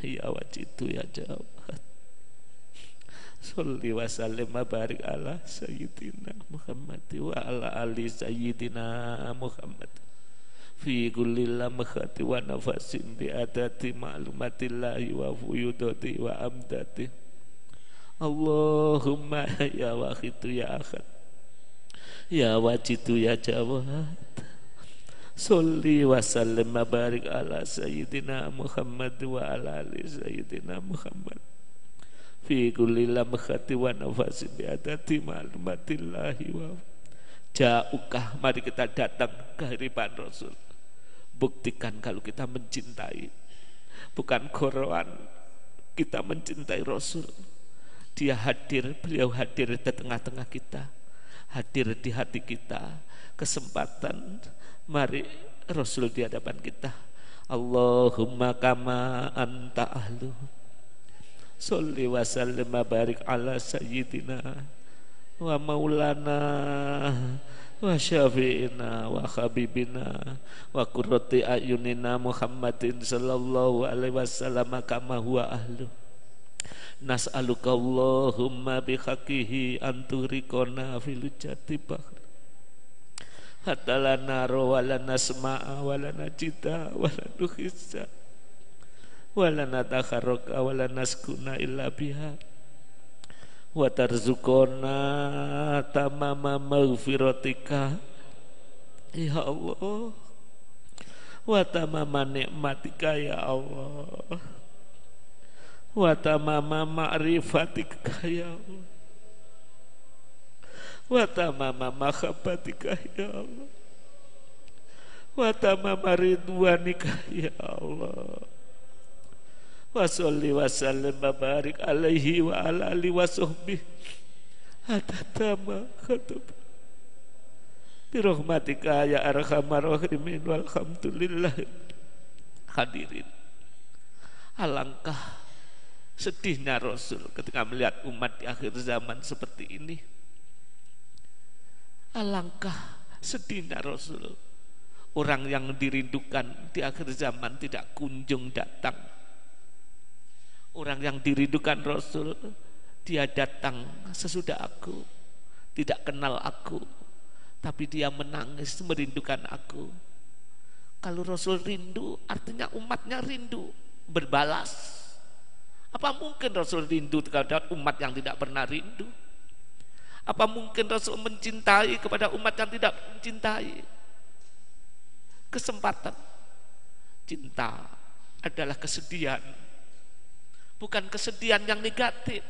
ya wajidu ya jawad, sholli wa sallim wa barik ala sayyidina Muhammad wa ala ali sayyidina Muhammad fi kulli lamhati wa nafasin bi'adati ma'lumatillahi wa fuyudati wa amdati. Allahumma ya wahidu ya ahad ya wajidu ya jawad, sholli wa sallim wa barik ala sayyidina Muhammad wa ala ali sayyidina Muhammad fi kulli lamhati wa nafasin bi'adati ma'lumatillahi wa ja'ukah. Mari kita datang kehadiran Rasul, buktikan kalau kita mencintai, bukan goroan, kita mencintai Rasul. Dia hadir, beliau hadir di tengah-tengah kita, hadir di hati kita. Kesempatan, mari Rasul di hadapan kita. Allahumma kama anta ahlu, sholli wa sallim wa barik ala sayyidina wa maulana wa syafi'ina wa habibina wa qurrati ayunina Muhammadin sallallahu alaihi wasallam kama huwa ahlu. Nas'aluka Allahumma bihaqihi anturikona filujati bahri hatta lana ro walana sma'a walana jita walana hissa walana takharruka walana skuna illa biha wa tarzukona tamama maghfiratika ya Allah wa tamama nikmatika ya Allah wa tamama ma'rifatika ya Allah wa tamama mahabbatika ya Allah wa tamama ridwanika ya Allah. Wasalli wasallim wa barik alaihi wa ala alihi wa sahbihi hatta tama khatub bi rahmatika ya arhamar rahimin. Walhamdulillah. Hadirin, alangkah sedihnya Rasul ketika melihat umat di akhir zaman seperti ini. Alangkah sedihnya Rasul, orang yang dirindukan di akhir zaman tidak kunjung datang. Orang yang dirindukan Rasul, dia datang sesudah aku, tidak kenal aku, tapi dia menangis merindukan aku. Kalau Rasul rindu, artinya umatnya rindu berbalas. Apa mungkin Rasul rindu terhadap umat yang tidak pernah rindu? Apa mungkin Rasul mencintai kepada umat yang tidak mencintai? Kesempatan, cinta adalah kesedihan. Bukan kesedihan yang negatif.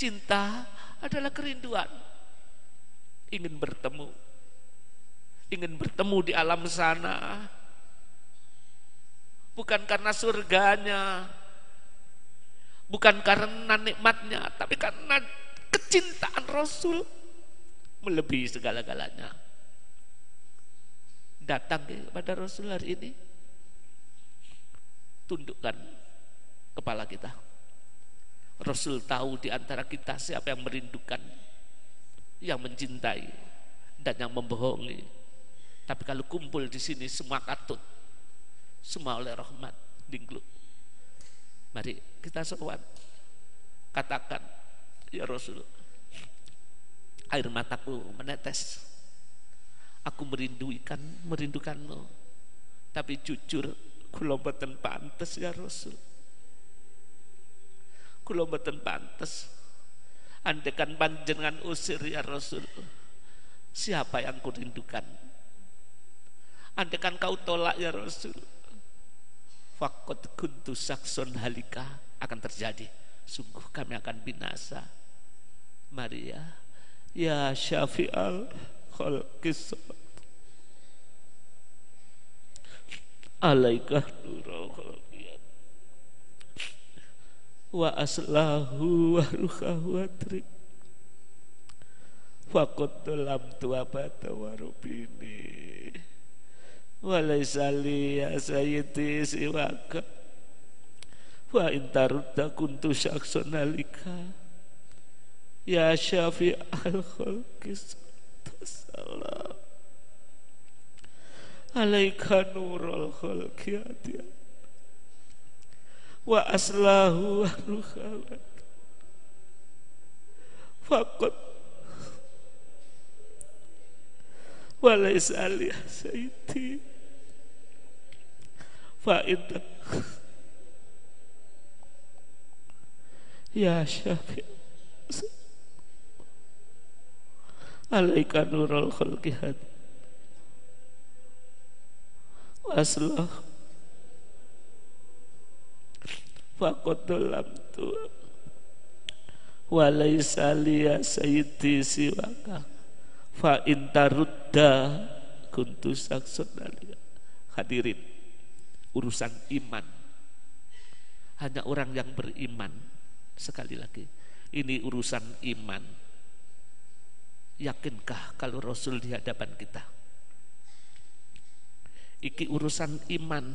Cinta adalah kerinduan, ingin bertemu, ingin bertemu di alam sana. Bukan karena surganya, bukan karena nikmatnya, tapi karena kecintaan Rasul melebihi segala-galanya. Datang kepada Rasul hari ini, tundukkan kepala kita. Rasul tahu di antara kita siapa yang merindukan, yang mencintai, dan yang membohongi. Tapi kalau kumpul di sini semua katut, semua oleh rahmat dingkluk. Mari kita selawat, katakan, ya Rasul, air mataku menetes, aku merindukan, merindukanmu. Tapi jujur, kula mboten pantes ya Rasul. Kula mboten pantes. Andekan panjenengan usir ya Rasul, siapa yang kurindukan? Andekan kau tolak ya Rasul, faqad kuntu sakson halika, akan terjadi. sungguh kami akan binasa. Maria, ya syafi'al khalqis, alaikah nurul wa aslahu wa ruhahu wa tri faqutulam tuwabata wa rubini walaisali ya sayyidi siwaka wa intarudda kuntu syakson alika ya syafi al-khulqis salam alaika nurul khulqiyati wa aslahu wa ruhawat faqat wa laisa li sayyidi fa inta ya syafi alaika nurul khulqi had wa aslahu fakotolam tu, walaisalia sayyidi siwaka, fa intarudda kuntu saksonalia. Hadirin, urusan iman hanya orang yang beriman. Sekali lagi, ini urusan iman. Yakinkah kalau Rasul di hadapan kita? Iki urusan iman,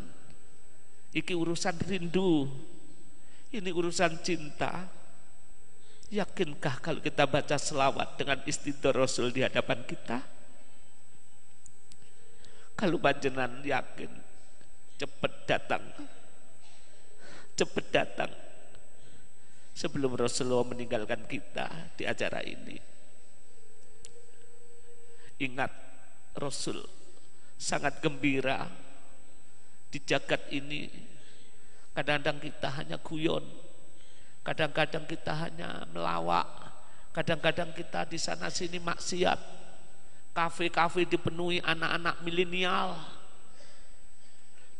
iki urusan rindu. Ini urusan cinta. Yakinkah kalau kita baca selawat dengan istidhar Rasul di hadapan kita? Kalau panjenengan yakin, cepat datang, cepat datang sebelum Rasulullah meninggalkan kita di acara ini. Ingat, Rasul sangat gembira di jagat ini. Kadang-kadang kita hanya guyon, kadang-kadang kita hanya melawak, kadang-kadang kita di sana sini maksiat, kafe-kafe dipenuhi anak-anak milenial,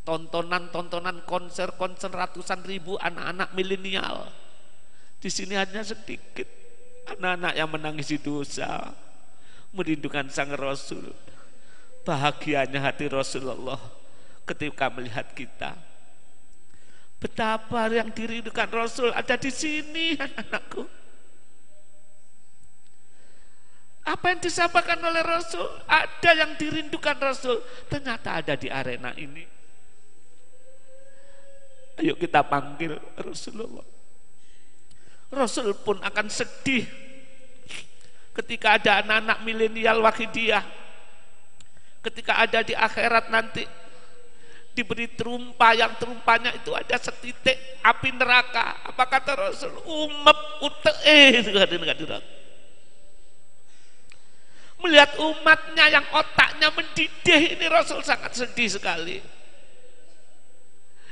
tontonan-tontonan konser-konser ratusan ribu anak-anak milenial. Di sini hanya sedikit anak-anak yang menangisi dosa, merindukan sang Rasul. Bahagianya hati Rasulullah ketika melihat kita. Betapa yang dirindukan Rasul ada di sini, anak-anakku. Apa yang disampaikan oleh Rasul, ada yang dirindukan Rasul, ternyata ada di arena ini. Ayo kita panggil Rasulullah. Rasul pun akan sedih ketika ada anak-anak milenial Wahidiyah, ketika ada di akhirat nanti diberi terumpa yang terumpanya itu ada setitik api neraka. Apa kata Rasul? Umep utee. Melihat umatnya yang otaknya mendidih ini Rasul sangat sedih sekali.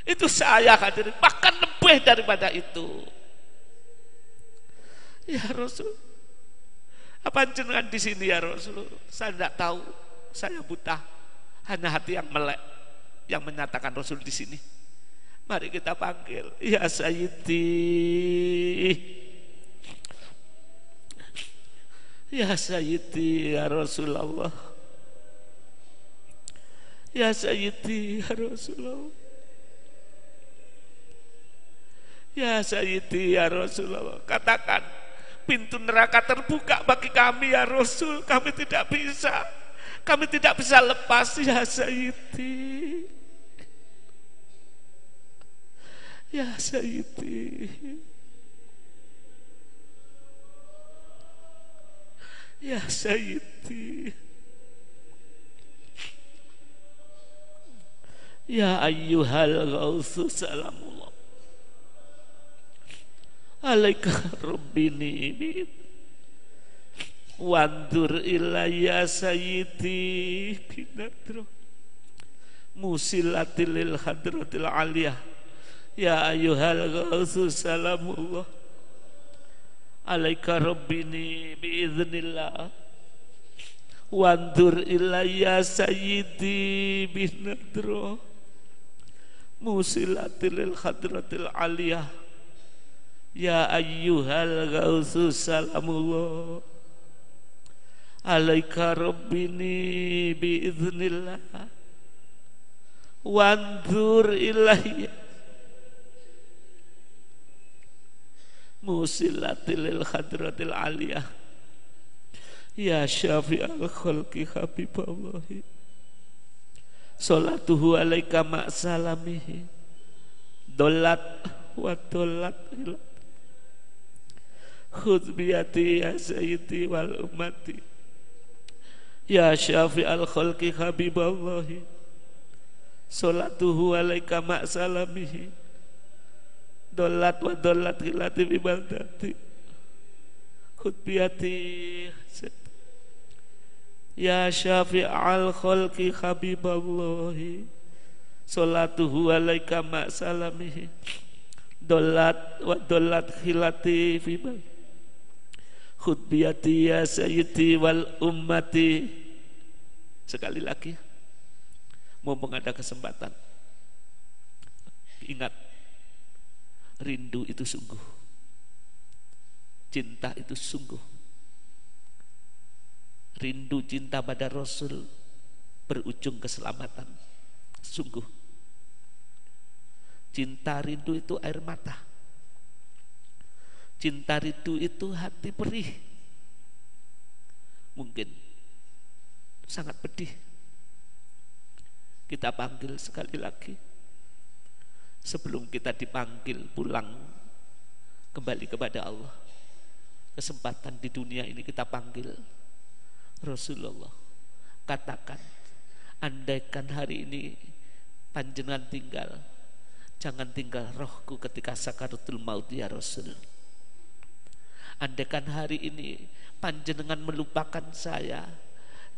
Itu saya hadirin, bahkan lebih daripada itu. Ya Rasul, apa jenengan di sini ya Rasul? Saya tidak tahu, saya buta, hanya hati yang melek yang menyatakan Rasul di sini. Mari kita panggil, ya Sayyidi, ya Sayyidi ya Rasulullah, ya Sayyidi ya Rasulullah, ya Sayyidi ya Rasulullah. Katakan, pintu neraka terbuka bagi kami ya Rasul, kami tidak bisa, kami tidak bisa lepas, ya Sayyidi, ya Sayyidi, ya Sayyidi, ya ayyuhal ghausu salamullah alaika rabbini min wandur ilayya sayyidi binadro musilatilil hadratil aliyah. Ya ayuhal ghausu salamullah alaika rabbini biiznillah wandur ilayya sayyidi binadro musilatilil hadratil aliyah. Ya ayyuhal gausus salamullah alaika rabbini biiznillah wanzur ilayya musilatil hadratil aliyah ya syafi'al khalqi habiballahi salatuhu alaika ma'salamihi dolat wa dolat ilah khutbiyati ya sayyidi wal ummati ya syafi'al khalqi habiballahi salatuhu alaika ma'salamihi dolat wa dolat hilatif ibadati khutbiyati ya syafi'al khalqi habiballahi salatuhu alaika ma'salamihi dolat wa dolat hilatif ibadati khutbiyati ya sayyidi wal ummati. Sekali lagi, mumpung ada kesempatan, ingat, rindu itu sungguh, cinta itu sungguh. Rindu cinta pada Rasul berujung keselamatan, sungguh. Cinta rindu itu air mata, cinta rindu itu hati perih, mungkin sangat pedih. Kita panggil sekali lagi sebelum kita dipanggil pulang kembali kepada Allah. Kesempatan di dunia ini kita panggil Rasulullah. Katakan, andaikan hari ini panjenengan tinggal, jangan tinggal rohku ketika sakaratul maut ya Rasul. Andaikan hari ini panjenengan melupakan saya,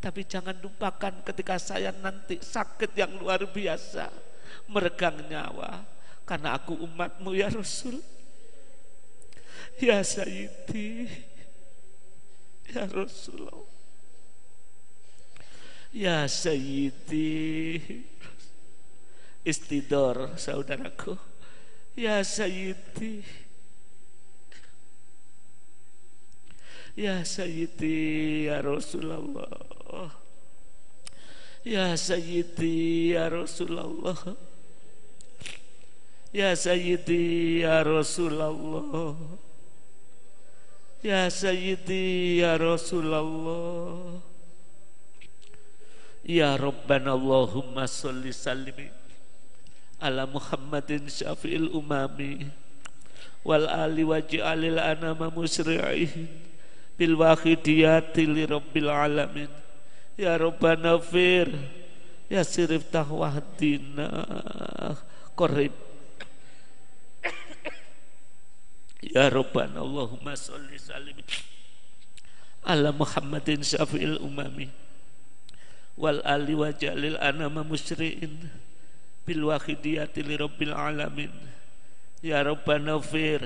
tapi jangan lupakan ketika saya nanti sakit yang luar biasa, meregang nyawa, karena aku umatmu ya Rasul. Ya Sayyidi ya Rasulullah, ya Sayyidi. Istidor saudaraku, ya Sayyidi ya Sayyidi ya Rasulullah, ya Sayyidi ya Rasulullah, ya Sayyidi ya Rasulullah, ya Sayyidi ya Rasulullah. Ya Rabbana Allahumma sholli sallim ala Muhammadin syafi'il umami wal ali waj'alil anama musri'in bil wahidiyati li rabbil alamin. Ya Rabbana fir ya sirif tahwahdina korib. Ya Rabbana Allahumma sholli salim ala Muhammadin syafi'il umami wal ali wa jalil anama musri'in bil wahidiyati li rabbil alamin. Ya Rabbana fir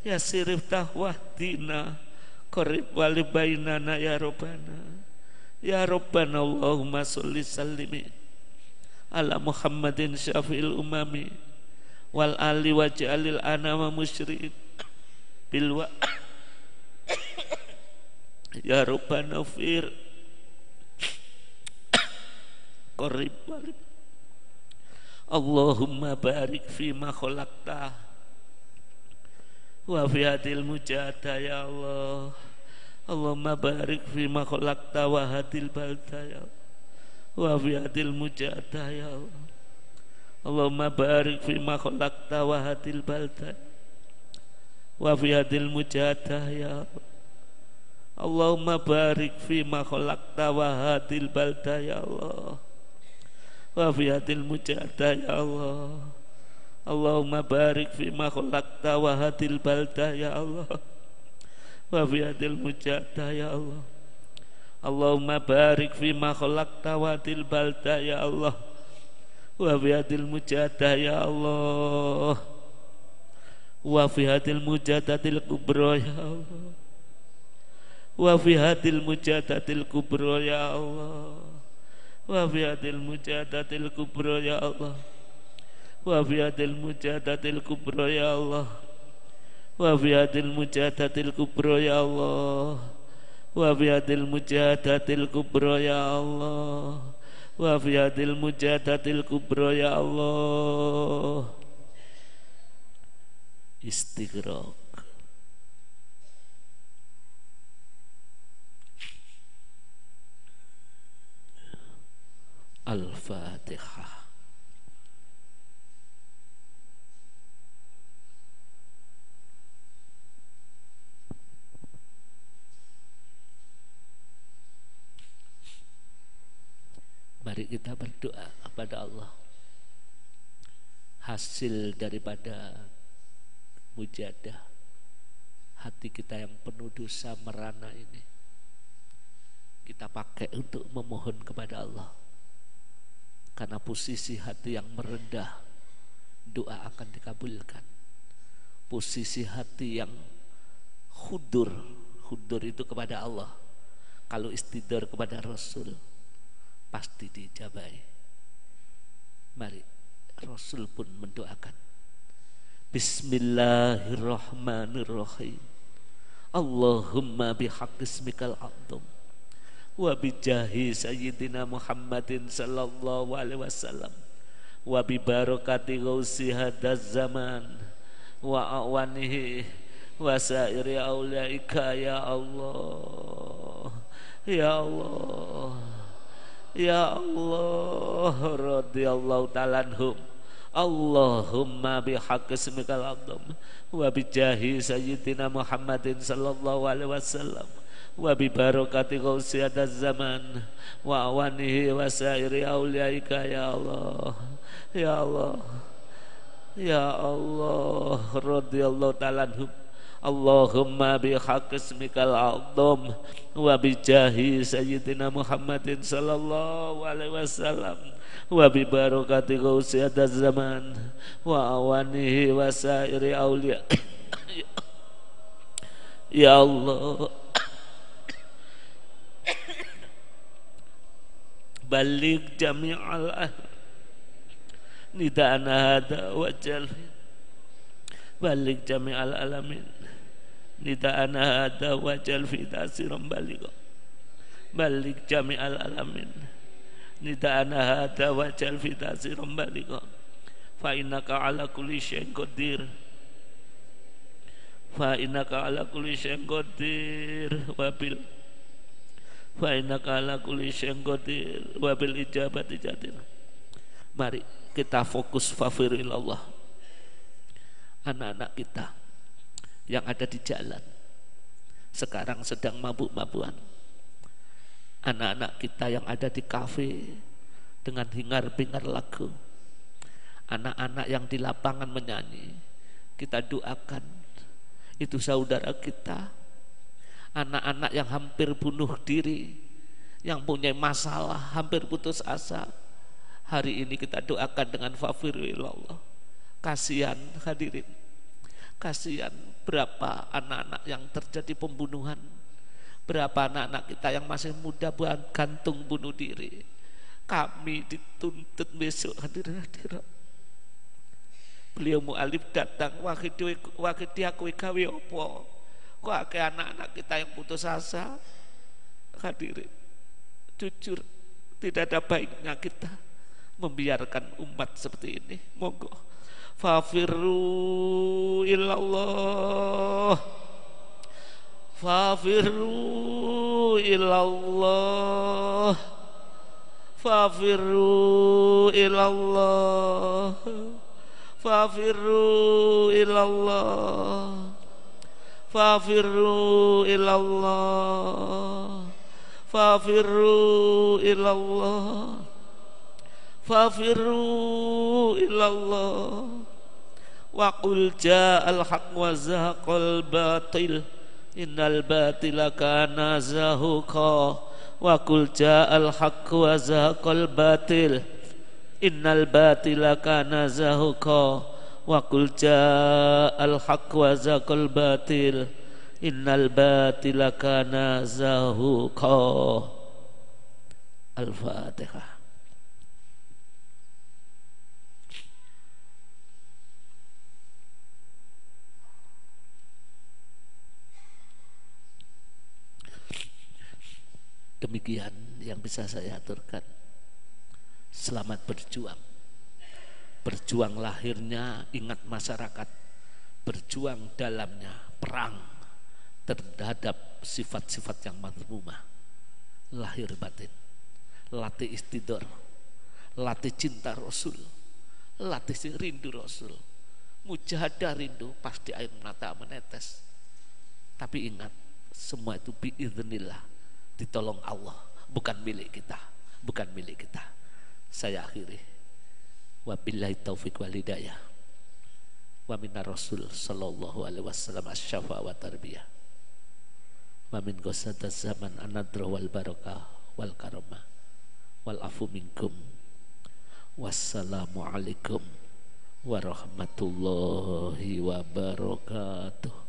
ya sirif tahwahdina korib wali bainana ya Rabbana. Ya Rabbana Allahumma sholli sallim ala Muhammadin syafi'il umami wal ali waj'alil anama musyri'in bilwa. Ya Rabbana fir qarib walib. Allahumma barik fima khalaqta wa fi hadil mujahada ya Allah. Allahumma barik fima khalaqta wa hadil balda ya Allah, wa fi hadil mujahada ya Allah. Allahumma barik fima khalaqta wa hadil balda wa fi hadil mujahada ya Allah. Allahumma barik fima khalaqta wa hadil balda ya Allah, wa fi hadil mujahada ya Allah. Allahumma barik fima khalaqta wa hadil balda ya Allah, wa fi hadil mujahada ya Allah. Allahumma barik fima khalaqta wa hadil balda ya Allah, wa fi hadil mujahada ya Allah, wa fi hadil mujahadatil kubra ya Allah, wa fi hadil mujahadatil kubra ya Allah, wa fi hadil mujahadatil kubra ya Allah, wa fi hadil mujahadatil kubra ya Allah, wa biadil mujahadatil kubro ya Allah, wa biadil mujahadatil kubro ya Allah, wa biadil mujahadatil kubro ya Allah. Istighraq. Al-Fatihah. Mari kita berdoa kepada Allah. Hasil daripada mujahadah hati kita yang penuh dosa merana ini kita pakai untuk memohon kepada Allah. Karena posisi hati yang merendah, doa akan dikabulkan. Posisi hati yang khudur, khudur itu kepada Allah. Kalau istidhar kepada Rasul, pasti diijabahi. Mari, Rasul pun mendoakan. Bismillahirrahmanirrahim. Allahumma bihaqqismikal adzim wa bijahi sayyidina Muhammadin sallallahu alaihi wasallam wa bi barakati ghausi hadzal zaman wa awanihi wa sairi aulaika ya Allah ya Allah ya Allah radhiyallahu ta'ala anhum. Allahumma bihaqqi ismikal azam wa bijahi sayyidina Muhammadin sallallahu alaihi wasallam wa bi barakati ghausiyadaz zaman wa awanihi wa sairi auliaika ya Allah ya Allah ya Allah radhiyallahu ta'ala anhum. Allahumma bihaqqi ismikal azam wa bijahi sayyidina Muhammadin sallallahu alaihi wasallam wa bi barakati ghausiyadaz zaman wa awanihi wa sairi aulia ya Allah. Balik jami'al ahli nida'ana hada wajal balik jami'al alamin nida'ana hada wajal fi ta'siram balik balik jami'al alamin nida'ana hada wajal fi ta'siram balik fa innaka ala kulli syai'in qadir fa innaka ala kulli syai'in qadir wabil fa innaka ala kulli syai'in qadir wa bil ijabati jadir. Mari kita fokus fafir ilallah. Anak-anak kita yang ada di jalan sekarang sedang mabuk-mabuan, anak-anak kita yang ada di kafe dengan hingar-bingar lagu, anak-anak yang di lapangan menyanyi, kita doakan itu saudara kita. Anak-anak yang hampir bunuh diri, yang punya masalah, hampir putus asa, hari ini kita doakan dengan fafiru ilallah. Kasihan hadirin, kasihan berapa anak-anak yang terjadi pembunuhan, berapa anak-anak kita yang masih muda bukan gantung bunuh diri. Kami dituntut besok hadirin-hadirin. Beliau mu'alif datang, wakidia kue gawe opo. Kok kayak anak-anak kita yang putus asa hadirin, jujur tidak ada baiknya kita membiarkan umat seperti ini. Monggo fafiru ilallah, fafiru ilallah, fafiru ilallah, fafiru ilallah, fafiru ilallah, fafiru ilallah, fafiru ilallah. Waqul ja'al haq wa zahaqal batil innal batila kana zahuqa. Waqul ja'al haq wa zahaqal batil innal batila kana zahuqa. Waqul ja'al haq wa zaqal batil innal batila kana zahuqa. Al-Fatihah. Demikian yang bisa saya aturkan. Selamat berjuang. Berjuang lahirnya, ingat masyarakat. Berjuang dalamnya, perang terhadap sifat-sifat yang madhumah. Lahir batin, latih istidor, latih cinta Rasul, latih rindu Rasul. Mujahadah rindu, pasti air mata menetes. Tapi ingat, semua itu biiznillah, ditolong Allah, bukan milik kita, bukan milik kita. Saya akhiri, wabillahi taufiq wal hidayah, wa minna Rasul sallallahu alaihi wasallam asy-syafa'a wa tarbiyah, wa min ghasata zaman anadra wal barakah wal karamah wal afu minkum. Wassalamu alaikum warahmatullahi wabarakatuh.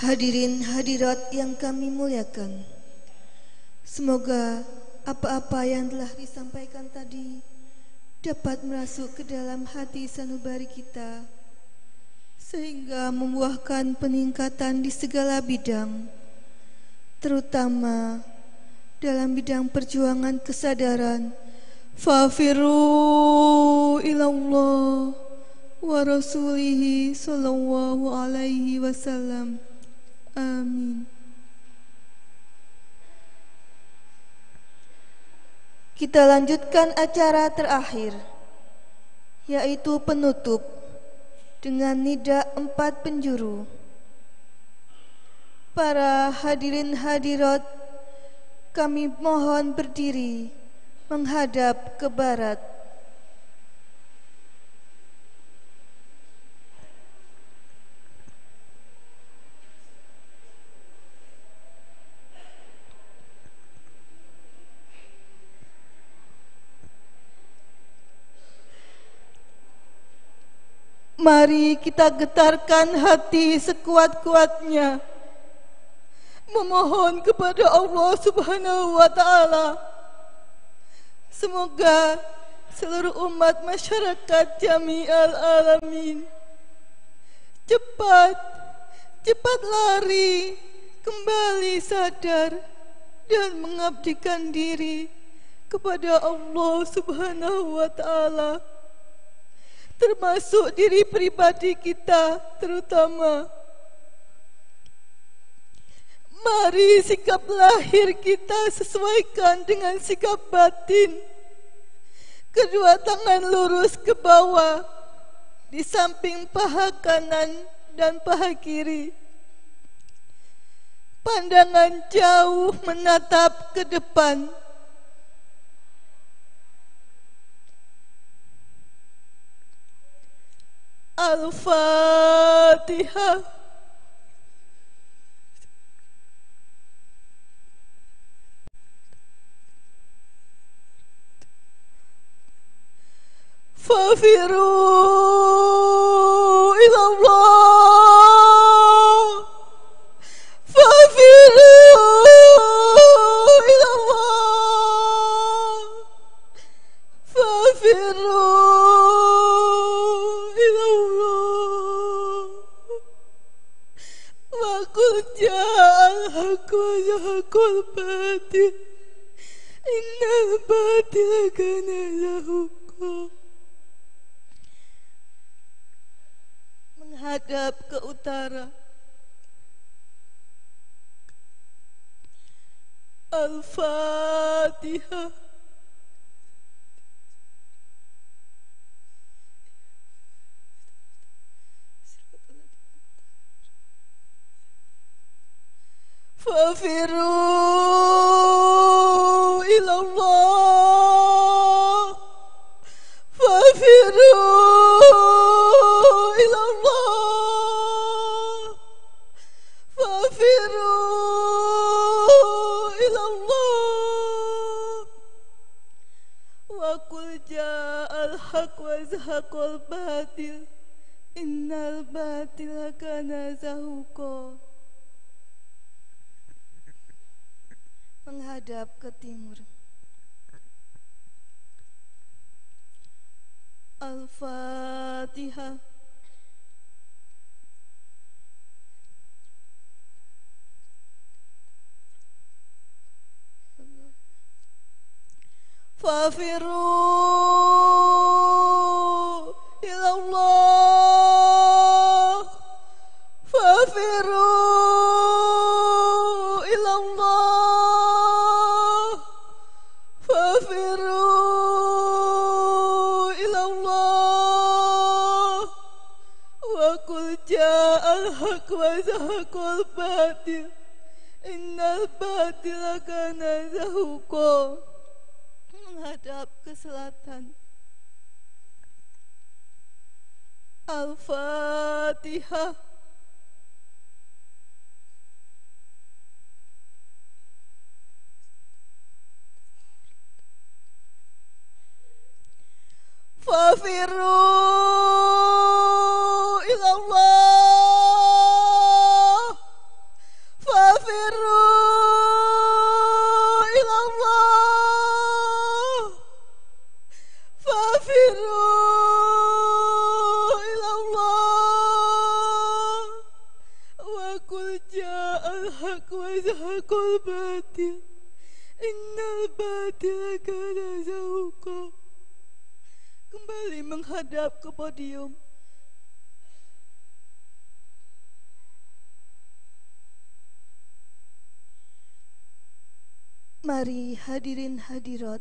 Hadirin hadirat yang kami muliakan, semoga apa-apa yang telah disampaikan tadi dapat merasuk ke dalam hati sanubari kita, sehingga membuahkan peningkatan di segala bidang, terutama dalam bidang perjuangan kesadaran. Fafiru ilallah wa rasulihi sallallahu alaihi wasallam. Amin. Kita lanjutkan acara terakhir, yaitu penutup dengan nida empat penjuru. Para hadirin hadirat, kami mohon berdiri menghadap ke barat. Mari kita getarkan hati sekuat-kuatnya, memohon kepada Allah Subhanahu wa Ta'ala, semoga seluruh umat masyarakat jami'al alamin cepat, cepat lari, kembali sadar dan mengabdikan diri kepada Allah Subhanahu wa Ta'ala, termasuk diri pribadi kita terutama. Mari sikap lahir kita sesuaikan dengan sikap batin. Kedua tangan lurus ke bawah, di samping paha kanan dan paha kiri. Pandangan jauh menatap ke depan. Al-Fatihah. Fafiru ilallah, fafiru ilallah, fafiru قل جاء الحق وزهق الباطل إن الباطل كان زهوقا. Menghadap ke utara. Al-Fatihah. Fafiru ilallah, fafiru ilallah, fafiru ilallah. Wa qul ja'al haqq wa zahaqal batil, innal batila kana zahuqa. Menghadap ke timur. Al-Fatihah. Fafiru ilallah, fafiru ilallah, fafiru ilallah. Wa qul ja'al haqq wa zahaqal batil, innal batila kana zahuqa. Menghadap ke selatan. Al-Fatihah. Fafiru ilallah, fafiru ilallah, fafiru ilallah. Wa qul ja'al haqq wa zahaqal batil, innal batila kana zahuqa. Kembali menghadap ke podium. Mari hadirin hadirat,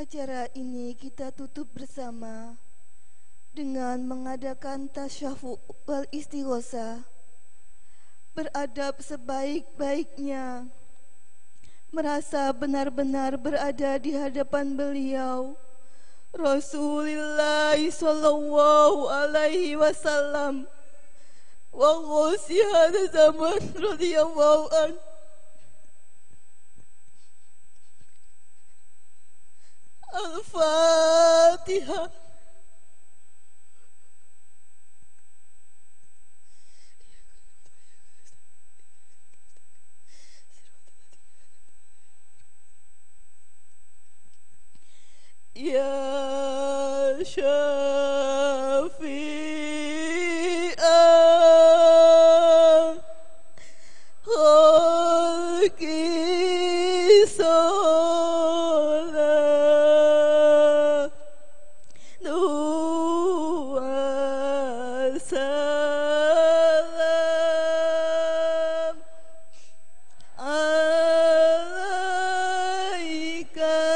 acara ini kita tutup bersama dengan mengadakan tasyafu' wal istighosah. Beradab sebaik-baiknya, merasa benar-benar berada di hadapan beliau Rasulullah sallallahu alaihi wasallam wa ghusi hada zaman radhiyallahu an. Al-Fatihah. Ya Syafi'ah Hulki Salah Nuwa Salam Alaika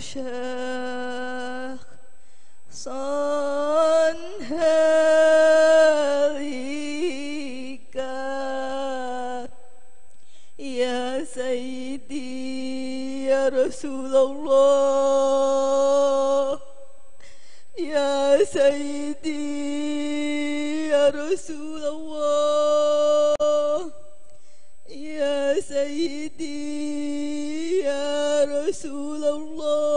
syekh sanharika ya sayyidi ya Rasulullah ya sayyidi ya Rasulullah ya sayyidi ya Rasulullah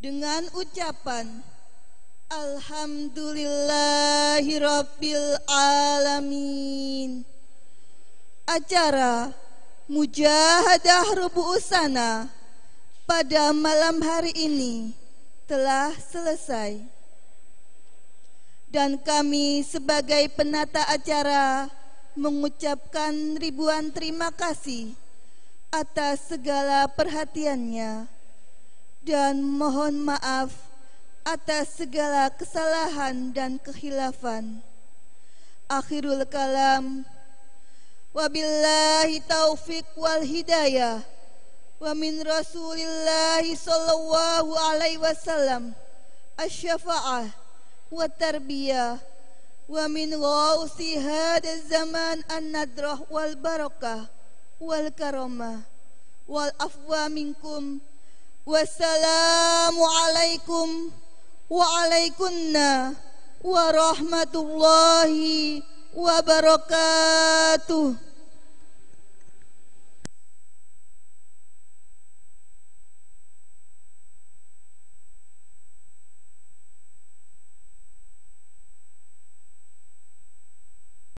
dengan ucapan Alhamdulillahirabbil alamin. Acara Mujahadah Rubu'us Sanah pada malam hari ini telah selesai dan kami sebagai penata acara mengucapkan ribuan terima kasih atas segala perhatiannya dan mohon maaf atas segala kesalahan dan kehilafan. Akhirul kalam. Wabillahi taufiq wal hidayah. Wa min rasulillahi sallallahu alaihi wasallam asy-syafa'ah wa tarbiyah wa min ghausi hadz zaman an-nadrah wal barakah wal karamah wal afwa minkum. Wassalamualaikum wa'alaikunna warahmatullahi wabarakatuh.